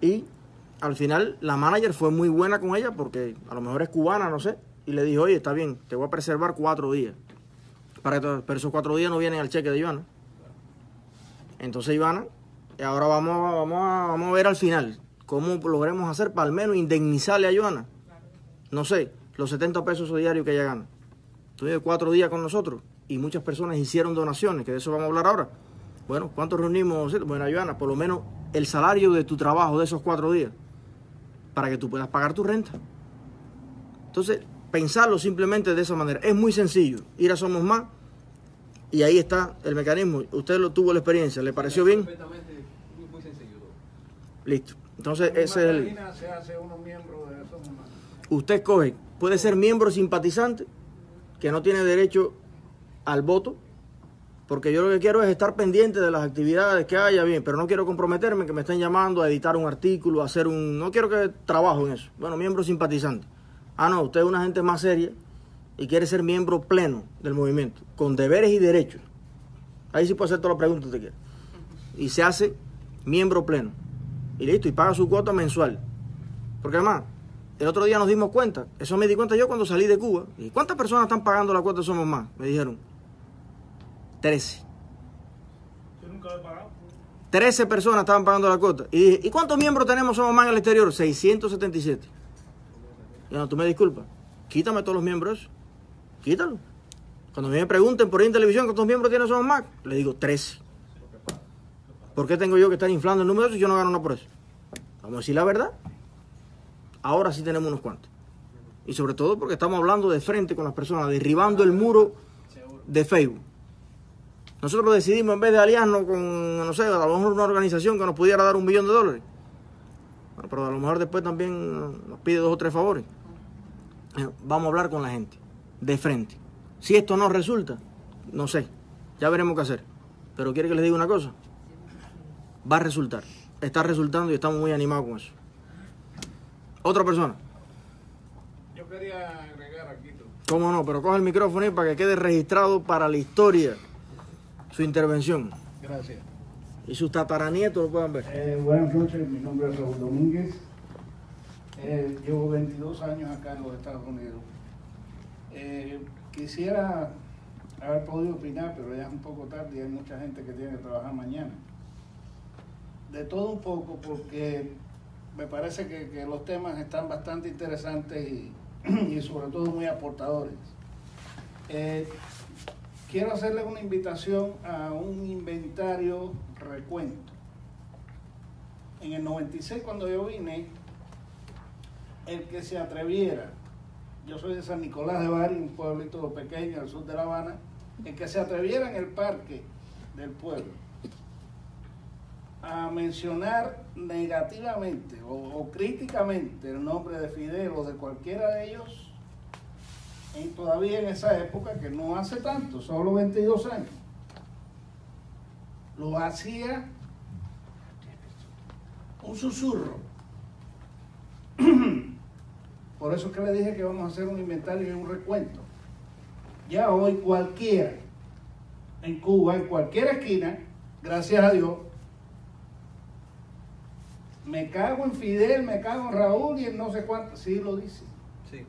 Y al final la manager fue muy buena con ella porque a lo mejor es cubana, no sé, y le dijo, oye, está bien, te voy a preservar cuatro días. Para que pero esos cuatro días no vienen al cheque de Ivana. Entonces, Ivana, ahora vamos, vamos, a, vamos a ver al final cómo logremos hacer para al menos indemnizarle a Ivana, no sé, los setenta pesos diarios que ella gana. Estuve cuatro días con nosotros y muchas personas hicieron donaciones, que de eso vamos a hablar ahora. Bueno, ¿cuántos reunimos? Bueno, Joana, por lo menos el salario de tu trabajo de esos cuatro días para que tú puedas pagar tu renta. Entonces, pensarlo simplemente de esa manera. Es muy sencillo. Ir a Somos Más y ahí está el mecanismo. Usted lo tuvo la experiencia. ¿Le pareció bien? Perfectamente, muy sencillo. Listo. Entonces, ese es el... se hace uno miembro de Somos Más. Usted escoge. Puede ser miembro simpatizante, que no tiene derecho al voto, porque yo lo que quiero es estar pendiente de las actividades que haya, bien, pero no quiero comprometerme, que me estén llamando a editar un artículo, a hacer un... No quiero que trabajo en eso. Bueno, miembro simpatizante. Ah, no, usted es una gente más seria y quiere ser miembro pleno del movimiento, con deberes y derechos. Ahí sí puede hacer toda la pregunta que usted quiera. Y se hace miembro pleno. Y listo, y paga su cuota mensual. Porque además... El otro día nos dimos cuenta, eso me di cuenta yo cuando salí de Cuba. ¿Y cuántas personas están pagando la cuota de Somos Más? Me dijeron, trece. Yo nunca lo he pagado. trece personas estaban pagando la cuota. Y dije, ¿y cuántos miembros tenemos Somos Más en el exterior? seiscientos setenta y siete. Y no, tú me disculpas, quítame todos los miembros, quítalo. Cuando me pregunten por ahí en televisión cuántos miembros tiene Somos Más, le digo trece. ¿Por qué tengo yo que estar inflando el número de eso si yo no gano nada por eso? Vamos a decir la verdad. Ahora sí tenemos unos cuantos. Y sobre todo porque estamos hablando de frente con las personas, derribando el muro de Facebook. Nosotros decidimos, en vez de aliarnos con, no sé, a lo mejor una organización que nos pudiera dar un millón de dólares. Bueno, pero a lo mejor después también nos pide dos o tres favores. vamos a hablar con la gente, de frente. Si esto no resulta, no sé, ya veremos qué hacer. Pero quiere que les diga una cosa, va a resultar, está resultando y estamos muy animados con eso. Otra persona. Yo quería agregar aquí. Cómo no, pero coge el micrófono y para que quede registrado para la historia su intervención. Gracias. Y sus tataranietos lo puedan ver. Eh, buenas noches, mi nombre es Raúl Domínguez. Eh, llevo veintidós años acá en los Estados Unidos. Eh, quisiera haber podido opinar, pero ya es un poco tarde y hay mucha gente que tiene que trabajar mañana. De todo un poco, porque me parece que, que los temas están bastante interesantes y, y sobre todo muy aportadores. Eh, quiero hacerle una invitación a un inventario recuento. En el noventa y seis, cuando yo vine, el que se atreviera, yo soy de San Nicolás de Bari, un pueblito pequeño al sur de La Habana, el que se atreviera en el parque del pueblo a mencionar negativamente o, o críticamente el nombre de Fidel o de cualquiera de ellos, y todavía en esa época, que no hace tanto, solo veintidós años, lo hacía un susurro. Por eso es que le dije que vamos a hacer un inventario y un recuento. Ya hoy cualquiera, en Cuba, en cualquier esquina, gracias a Dios, me cago en Fidel, me cago en Raúl y en no sé cuánto. Sí lo dicen. Sí.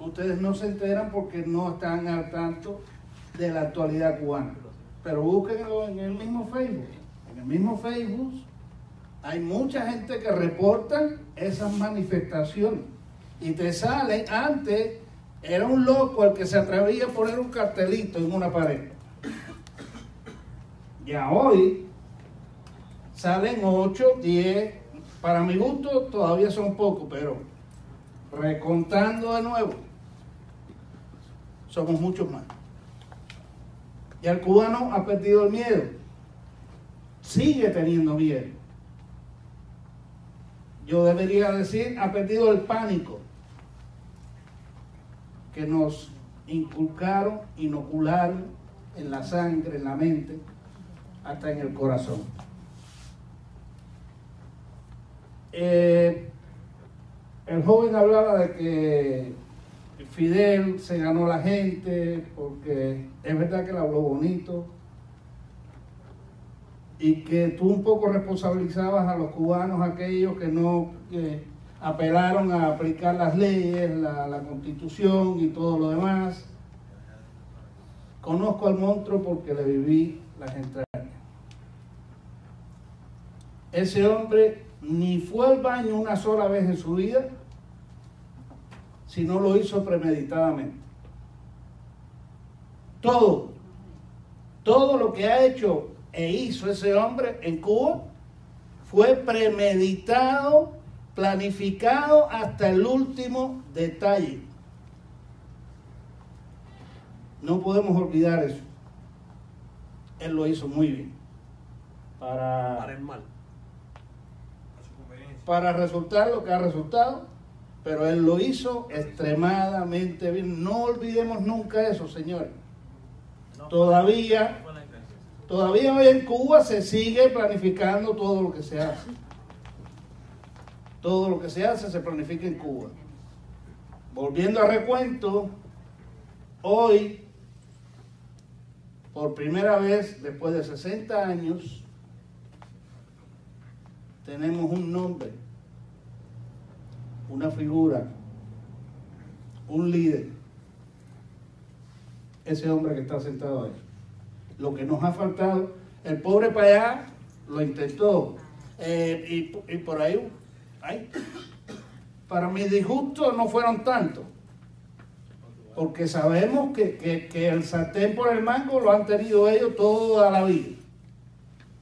Ustedes no se enteran porque no están al tanto de la actualidad cubana. Pero búsquenlo en el mismo Facebook. En el mismo Facebook hay mucha gente que reporta esas manifestaciones y te salen. Antes era un loco el que se atrevía a poner un cartelito en una pared. Ya hoy salen ocho, diez, para mi gusto todavía son pocos, pero recontando de nuevo, somos muchos más. Y el cubano ha perdido el miedo, sigue teniendo miedo. Yo debería decir, ha perdido el pánico que nos inculcaron, inocularon en la sangre, en la mente, hasta en el corazón. Eh, el joven hablaba de que Fidel se ganó la gente, porque es verdad que le habló bonito, y que tú un poco responsabilizabas a los cubanos, aquellos que no que apelaron a aplicar las leyes, la, la constitución y todo lo demás. Conozco al monstruo porque le viví las entrañas. Ese hombre ni fue al baño una sola vez en su vida, sino lo hizo premeditadamente. Todo, todo lo que ha hecho e hizo ese hombre en Cuba fue premeditado, planificado hasta el último detalle. No podemos olvidar eso. Él lo hizo muy bien. Para, para el mal. Para resultar lo que ha resultado, pero él lo hizo extremadamente bien. No olvidemos nunca eso, señores. Todavía... Todavía hoy en Cuba se sigue planificando todo lo que se hace. Todo lo que se hace se planifica en Cuba. Volviendo a recuento, hoy, por primera vez, después de sesenta años, tenemos un nombre, una figura, un líder. Ese hombre que está sentado ahí. Lo que nos ha faltado, el pobre para allá lo intentó, eh, y, y por ahí, ay, para mis disgustos no fueron tantos, porque sabemos que, que, que el sartén por el mango lo han tenido ellos toda la vida,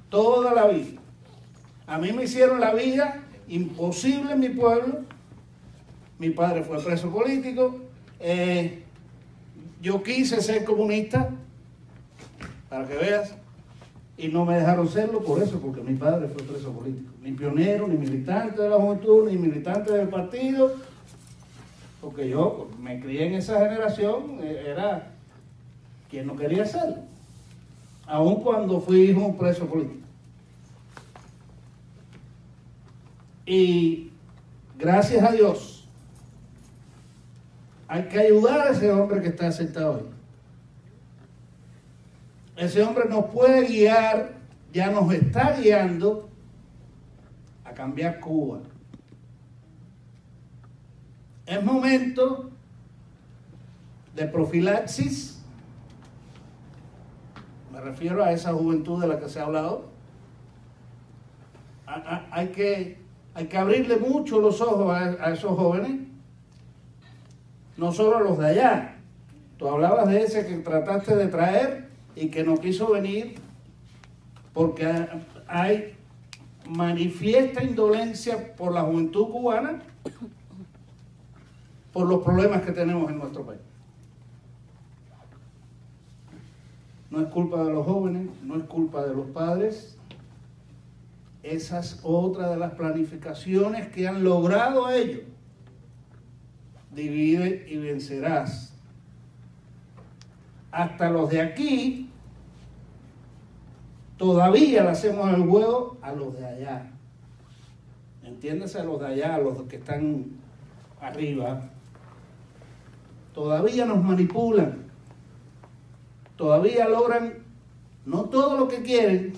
toda la vida. A mí me hicieron la vida imposible en mi pueblo, mi padre fue preso político, eh, yo quise ser comunista, para que veas, y no me dejaron serlo por eso, porque mi padre fue preso político, ni pionero, ni militante de la juventud, ni militante del partido, porque yo me crié en esa generación, era quien no quería hacerlo, aun cuando fui hijo de un preso político. Y gracias a Dios, hay que ayudar a ese hombre que está sentado ahí. Ese hombre nos puede guiar, ya nos está guiando a cambiar Cuba. Es momento de profilaxis, me refiero a esa juventud de la que se ha hablado. Hay que, hay que abrirle mucho los ojos a, a esos jóvenes, no solo a los de allá. Tú hablabas de ese que trataste de traer y que no quiso venir porque hay manifiesta indolencia por la juventud cubana, por los problemas que tenemos en nuestro país. No es culpa de los jóvenes, no es culpa de los padres. Esa es otra de las planificaciones que han logrado ellos. Divide y vencerás. Hasta los de aquí, todavía le hacemos el huevo a los de allá. Entiéndase, a los de allá, a los que están arriba. Todavía nos manipulan, todavía logran no todo lo que quieren,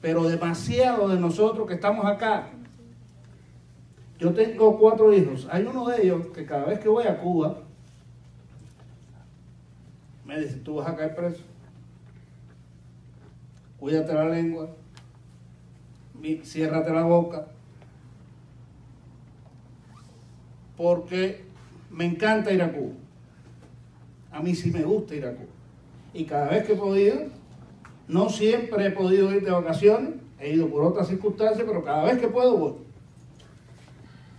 pero demasiado de nosotros que estamos acá. Yo tengo cuatro hijos, hay uno de ellos que cada vez que voy a Cuba me dice: tú vas a caer preso, cuídate la lengua, ciérrate la boca, porque me encanta ir a Cuba. A mí sí me gusta ir a Cuba. Y cada vez que he podido, no siempre he podido ir de vacaciones, he ido por otras circunstancias, pero cada vez que puedo voy.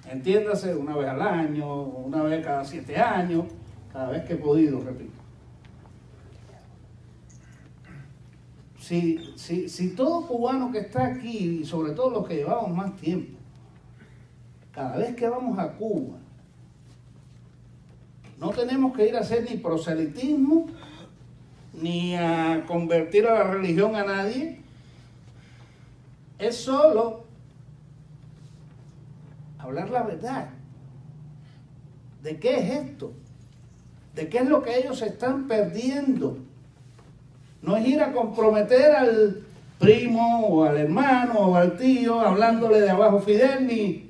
Entiéndase, una vez al año, una vez cada siete años, cada vez que he podido, repito. Si, si, si todo cubano que está aquí, y sobre todo los que llevamos más tiempo, cada vez que vamos a Cuba, no tenemos que ir a hacer ni proselitismo, ni a convertir a la religión a nadie. Es solo hablar la verdad. ¿De qué es esto? ¿De qué es lo que ellos están perdiendo? No es ir a comprometer al primo, o al hermano, o al tío, hablándole de abajo Fidel, ni...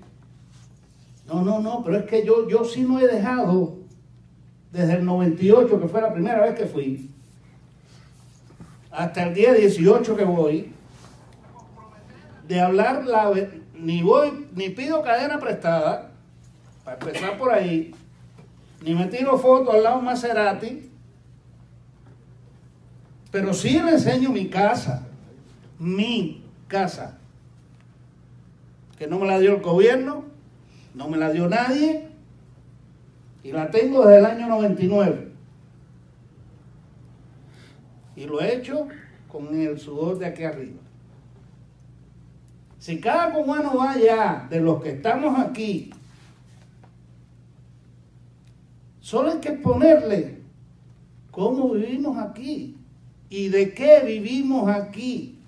No, no, no, pero es que yo, yo sí no he dejado... Desde el noventa y ocho, que fue la primera vez que fui, hasta el día dieciocho que voy, de hablar la... Ni voy, ni pido cadena prestada, para empezar por ahí, ni me tiro foto al lado de Maserati, pero sí le enseño mi casa, mi casa, que no me la dio el gobierno, no me la dio nadie, y la tengo desde el año noventa y nueve. Y lo he hecho con el sudor de aquí arriba. Si cada cubano va allá, de los que estamos aquí, solo hay que ponerle cómo vivimos aquí y de qué vivimos aquí.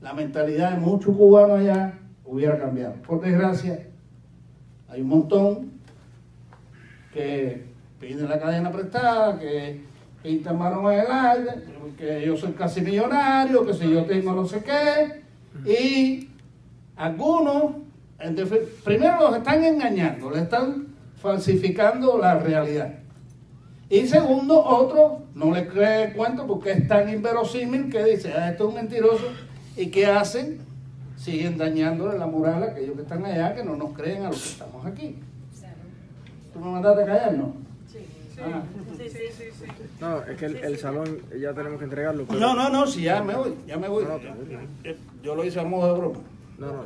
La mentalidad de muchos cubanos allá hubiera cambiado. Por desgracia, hay un montón que piden la cadena prestada, que pintan manos en el aire, que yo soy casi millonario, que si yo tengo no sé qué, y algunos, primero los están engañando, les están falsificando la realidad. Y segundo, otros no les creen cuento porque es tan inverosímil que dicen: ah, esto es un mentiroso. ¿Y qué hacen? Siguen dañándole la moral a aquellos que están allá, que no nos creen a los que estamos aquí. ¿Tú me mandaste a callar, no? Sí, sí, ah. sí, sí, sí, sí. No, es que el, el salón ya tenemos que entregarlo. Pero... No, no, no, si ya me voy, ya me voy. No, no, yo, yo lo hice a modo de broma. No, no.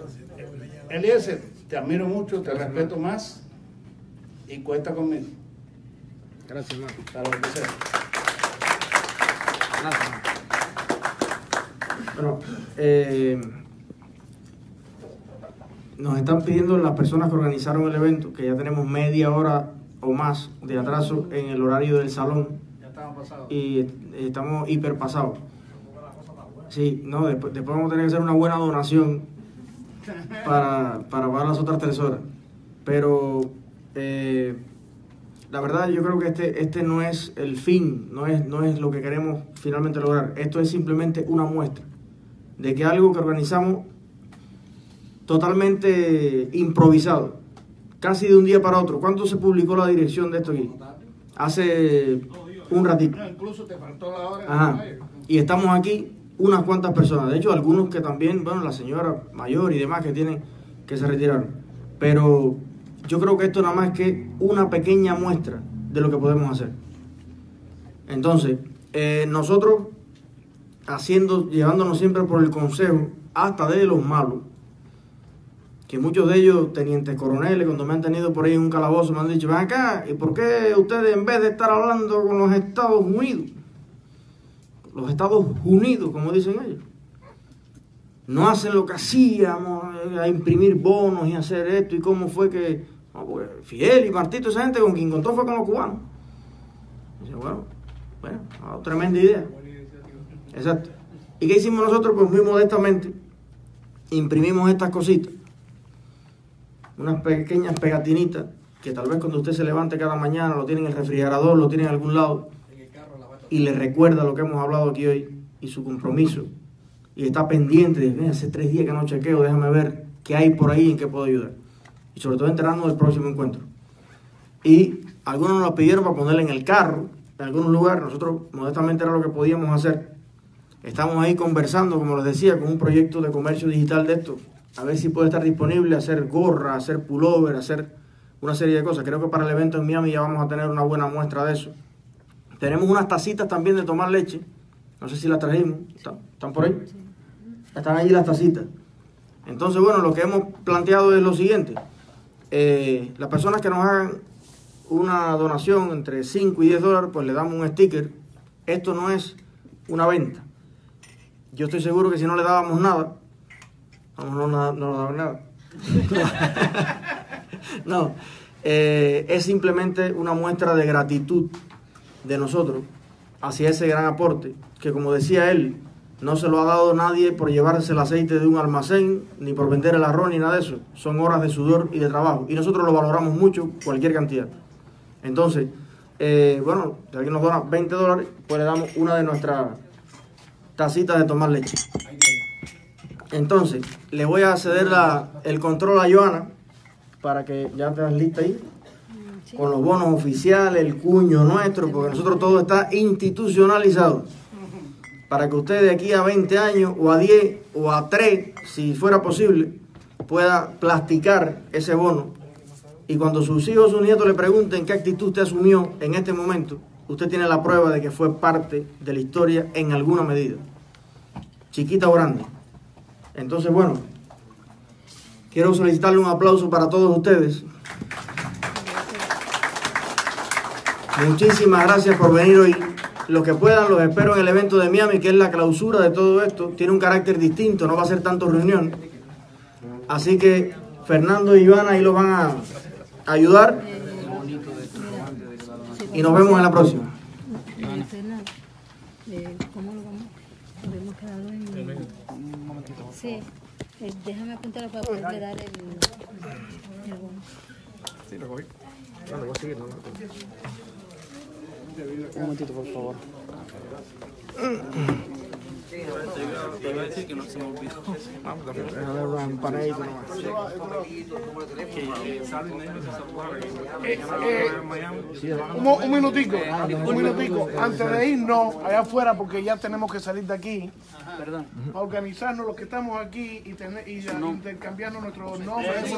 Eliécer, te admiro mucho, te Gracias, respeto hermano. Más y cuenta conmigo. Gracias, hermano. Para lo que sea. Gracias, hermano. Bueno, eh... nos están pidiendo las personas que organizaron el evento, que ya tenemos media hora o más de atraso en el horario del salón. Ya estamos pasados. Y estamos hiperpasados. Sí, no, después, después vamos a tener que hacer una buena donación para, para pagar las otras tres horas. Pero eh, la verdad yo creo que este, este no es el fin, no es, no es lo que queremos finalmente lograr. Esto es simplemente una muestra de que algo que organizamos totalmente improvisado, casi de un día para otro. ¿Cuándo se publicó la dirección de esto aquí? Hace un ratito. Incluso te faltó la hora. Ajá. Y estamos aquí unas cuantas personas. De hecho, algunos que también, bueno, la señora mayor y demás que tienen, que se retiraron. Pero yo creo que esto nada más que una pequeña muestra de lo que podemos hacer. Entonces, eh, nosotros haciendo, llevándonos siempre por el consejo, hasta de los malos, que muchos de ellos, tenientes coroneles, cuando me han tenido por ahí en un calabozo, me han dicho, ven acá, ¿y por qué ustedes en vez de estar hablando con los Estados Unidos, los Estados Unidos, como dicen ellos, no hacen lo que hacíamos, a imprimir bonos y hacer esto, y cómo fue que, oh, pues, Fidel y Martí, toda esa gente con quien contó fue con los cubanos? Y dice, bueno, bueno, tremenda idea. Exacto. ¿Y qué hicimos nosotros? Pues muy modestamente imprimimos estas cositas, unas pequeñas pegatinitas que tal vez cuando usted se levante cada mañana lo tiene en el refrigerador, lo tiene en algún lado y le recuerda lo que hemos hablado aquí hoy y su compromiso, y está pendiente de, mira, hace tres días que no chequeo, déjame ver qué hay por ahí, en qué puedo ayudar, y sobre todo enterarnos del próximo encuentro. Y algunos nos lo pidieron para ponerle en el carro, en algún lugar. Nosotros modestamente era lo que podíamos hacer. Estamos ahí conversando, como les decía, con un proyecto de comercio digital de esto. A ver si puede estar disponible, hacer gorra, hacer pullover, hacer una serie de cosas. Creo que para el evento en Miami ya vamos a tener una buena muestra de eso. Tenemos unas tacitas también de tomar leche. No sé si las trajimos. ¿Están, están por ahí? Están ahí las tacitas. Entonces, bueno, lo que hemos planteado es lo siguiente. Eh, las personas que nos hagan una donación entre cinco y diez dólares, pues le damos un sticker. Esto no es una venta. Yo estoy seguro que si no le dábamos nada, no, no, no le dábamos nada. No, eh, es simplemente una muestra de gratitud de nosotros hacia ese gran aporte, que como decía él, no se lo ha dado nadie por llevarse el aceite de un almacén, ni por vender el arroz, ni nada de eso. Son horas de sudor y de trabajo, y nosotros lo valoramos mucho, cualquier cantidad. Entonces, eh, bueno, si alguien nos dona veinte dólares, pues le damos una de nuestras tacita de tomar leche. Entonces, le voy a ceder la, el control a Yoana para que ya estás lista ahí. Sí. Con los bonos oficiales, el cuño nuestro, porque nosotros todo está institucionalizado. Para que usted de aquí a veinte años, o a diez, o a tres, si fuera posible, pueda plasticar ese bono. Y cuando sus hijos o sus nietos le pregunten qué actitud usted asumió en este momento, usted tiene la prueba de que fue parte de la historia en alguna medida, chiquita o grande. Entonces, bueno, quiero solicitarle un aplauso para todos ustedes. Gracias. Muchísimas gracias por venir hoy. Los que puedan, los espero en el evento de Miami, que es la clausura de todo esto. Tiene un carácter distinto, no va a ser tanto reunión. Así que Fernando y Ivana ahí los van a ayudar. Y nos vemos en la próxima. ¿Cómo lo vamos? Podemos quedarlo en... Sí. Déjame apuntarlo para poder dar el... Sí, lo cogí. Lo voy a seguir. Un momentito, por favor. Te iba a decir que no se me olvidó. Vamos, también. Un minutico, un minutico. Antes de irnos allá afuera, porque ya tenemos que salir de aquí. Perdón. Para organizarnos los que estamos aquí y, tener, y intercambiarnos nuestros nombres.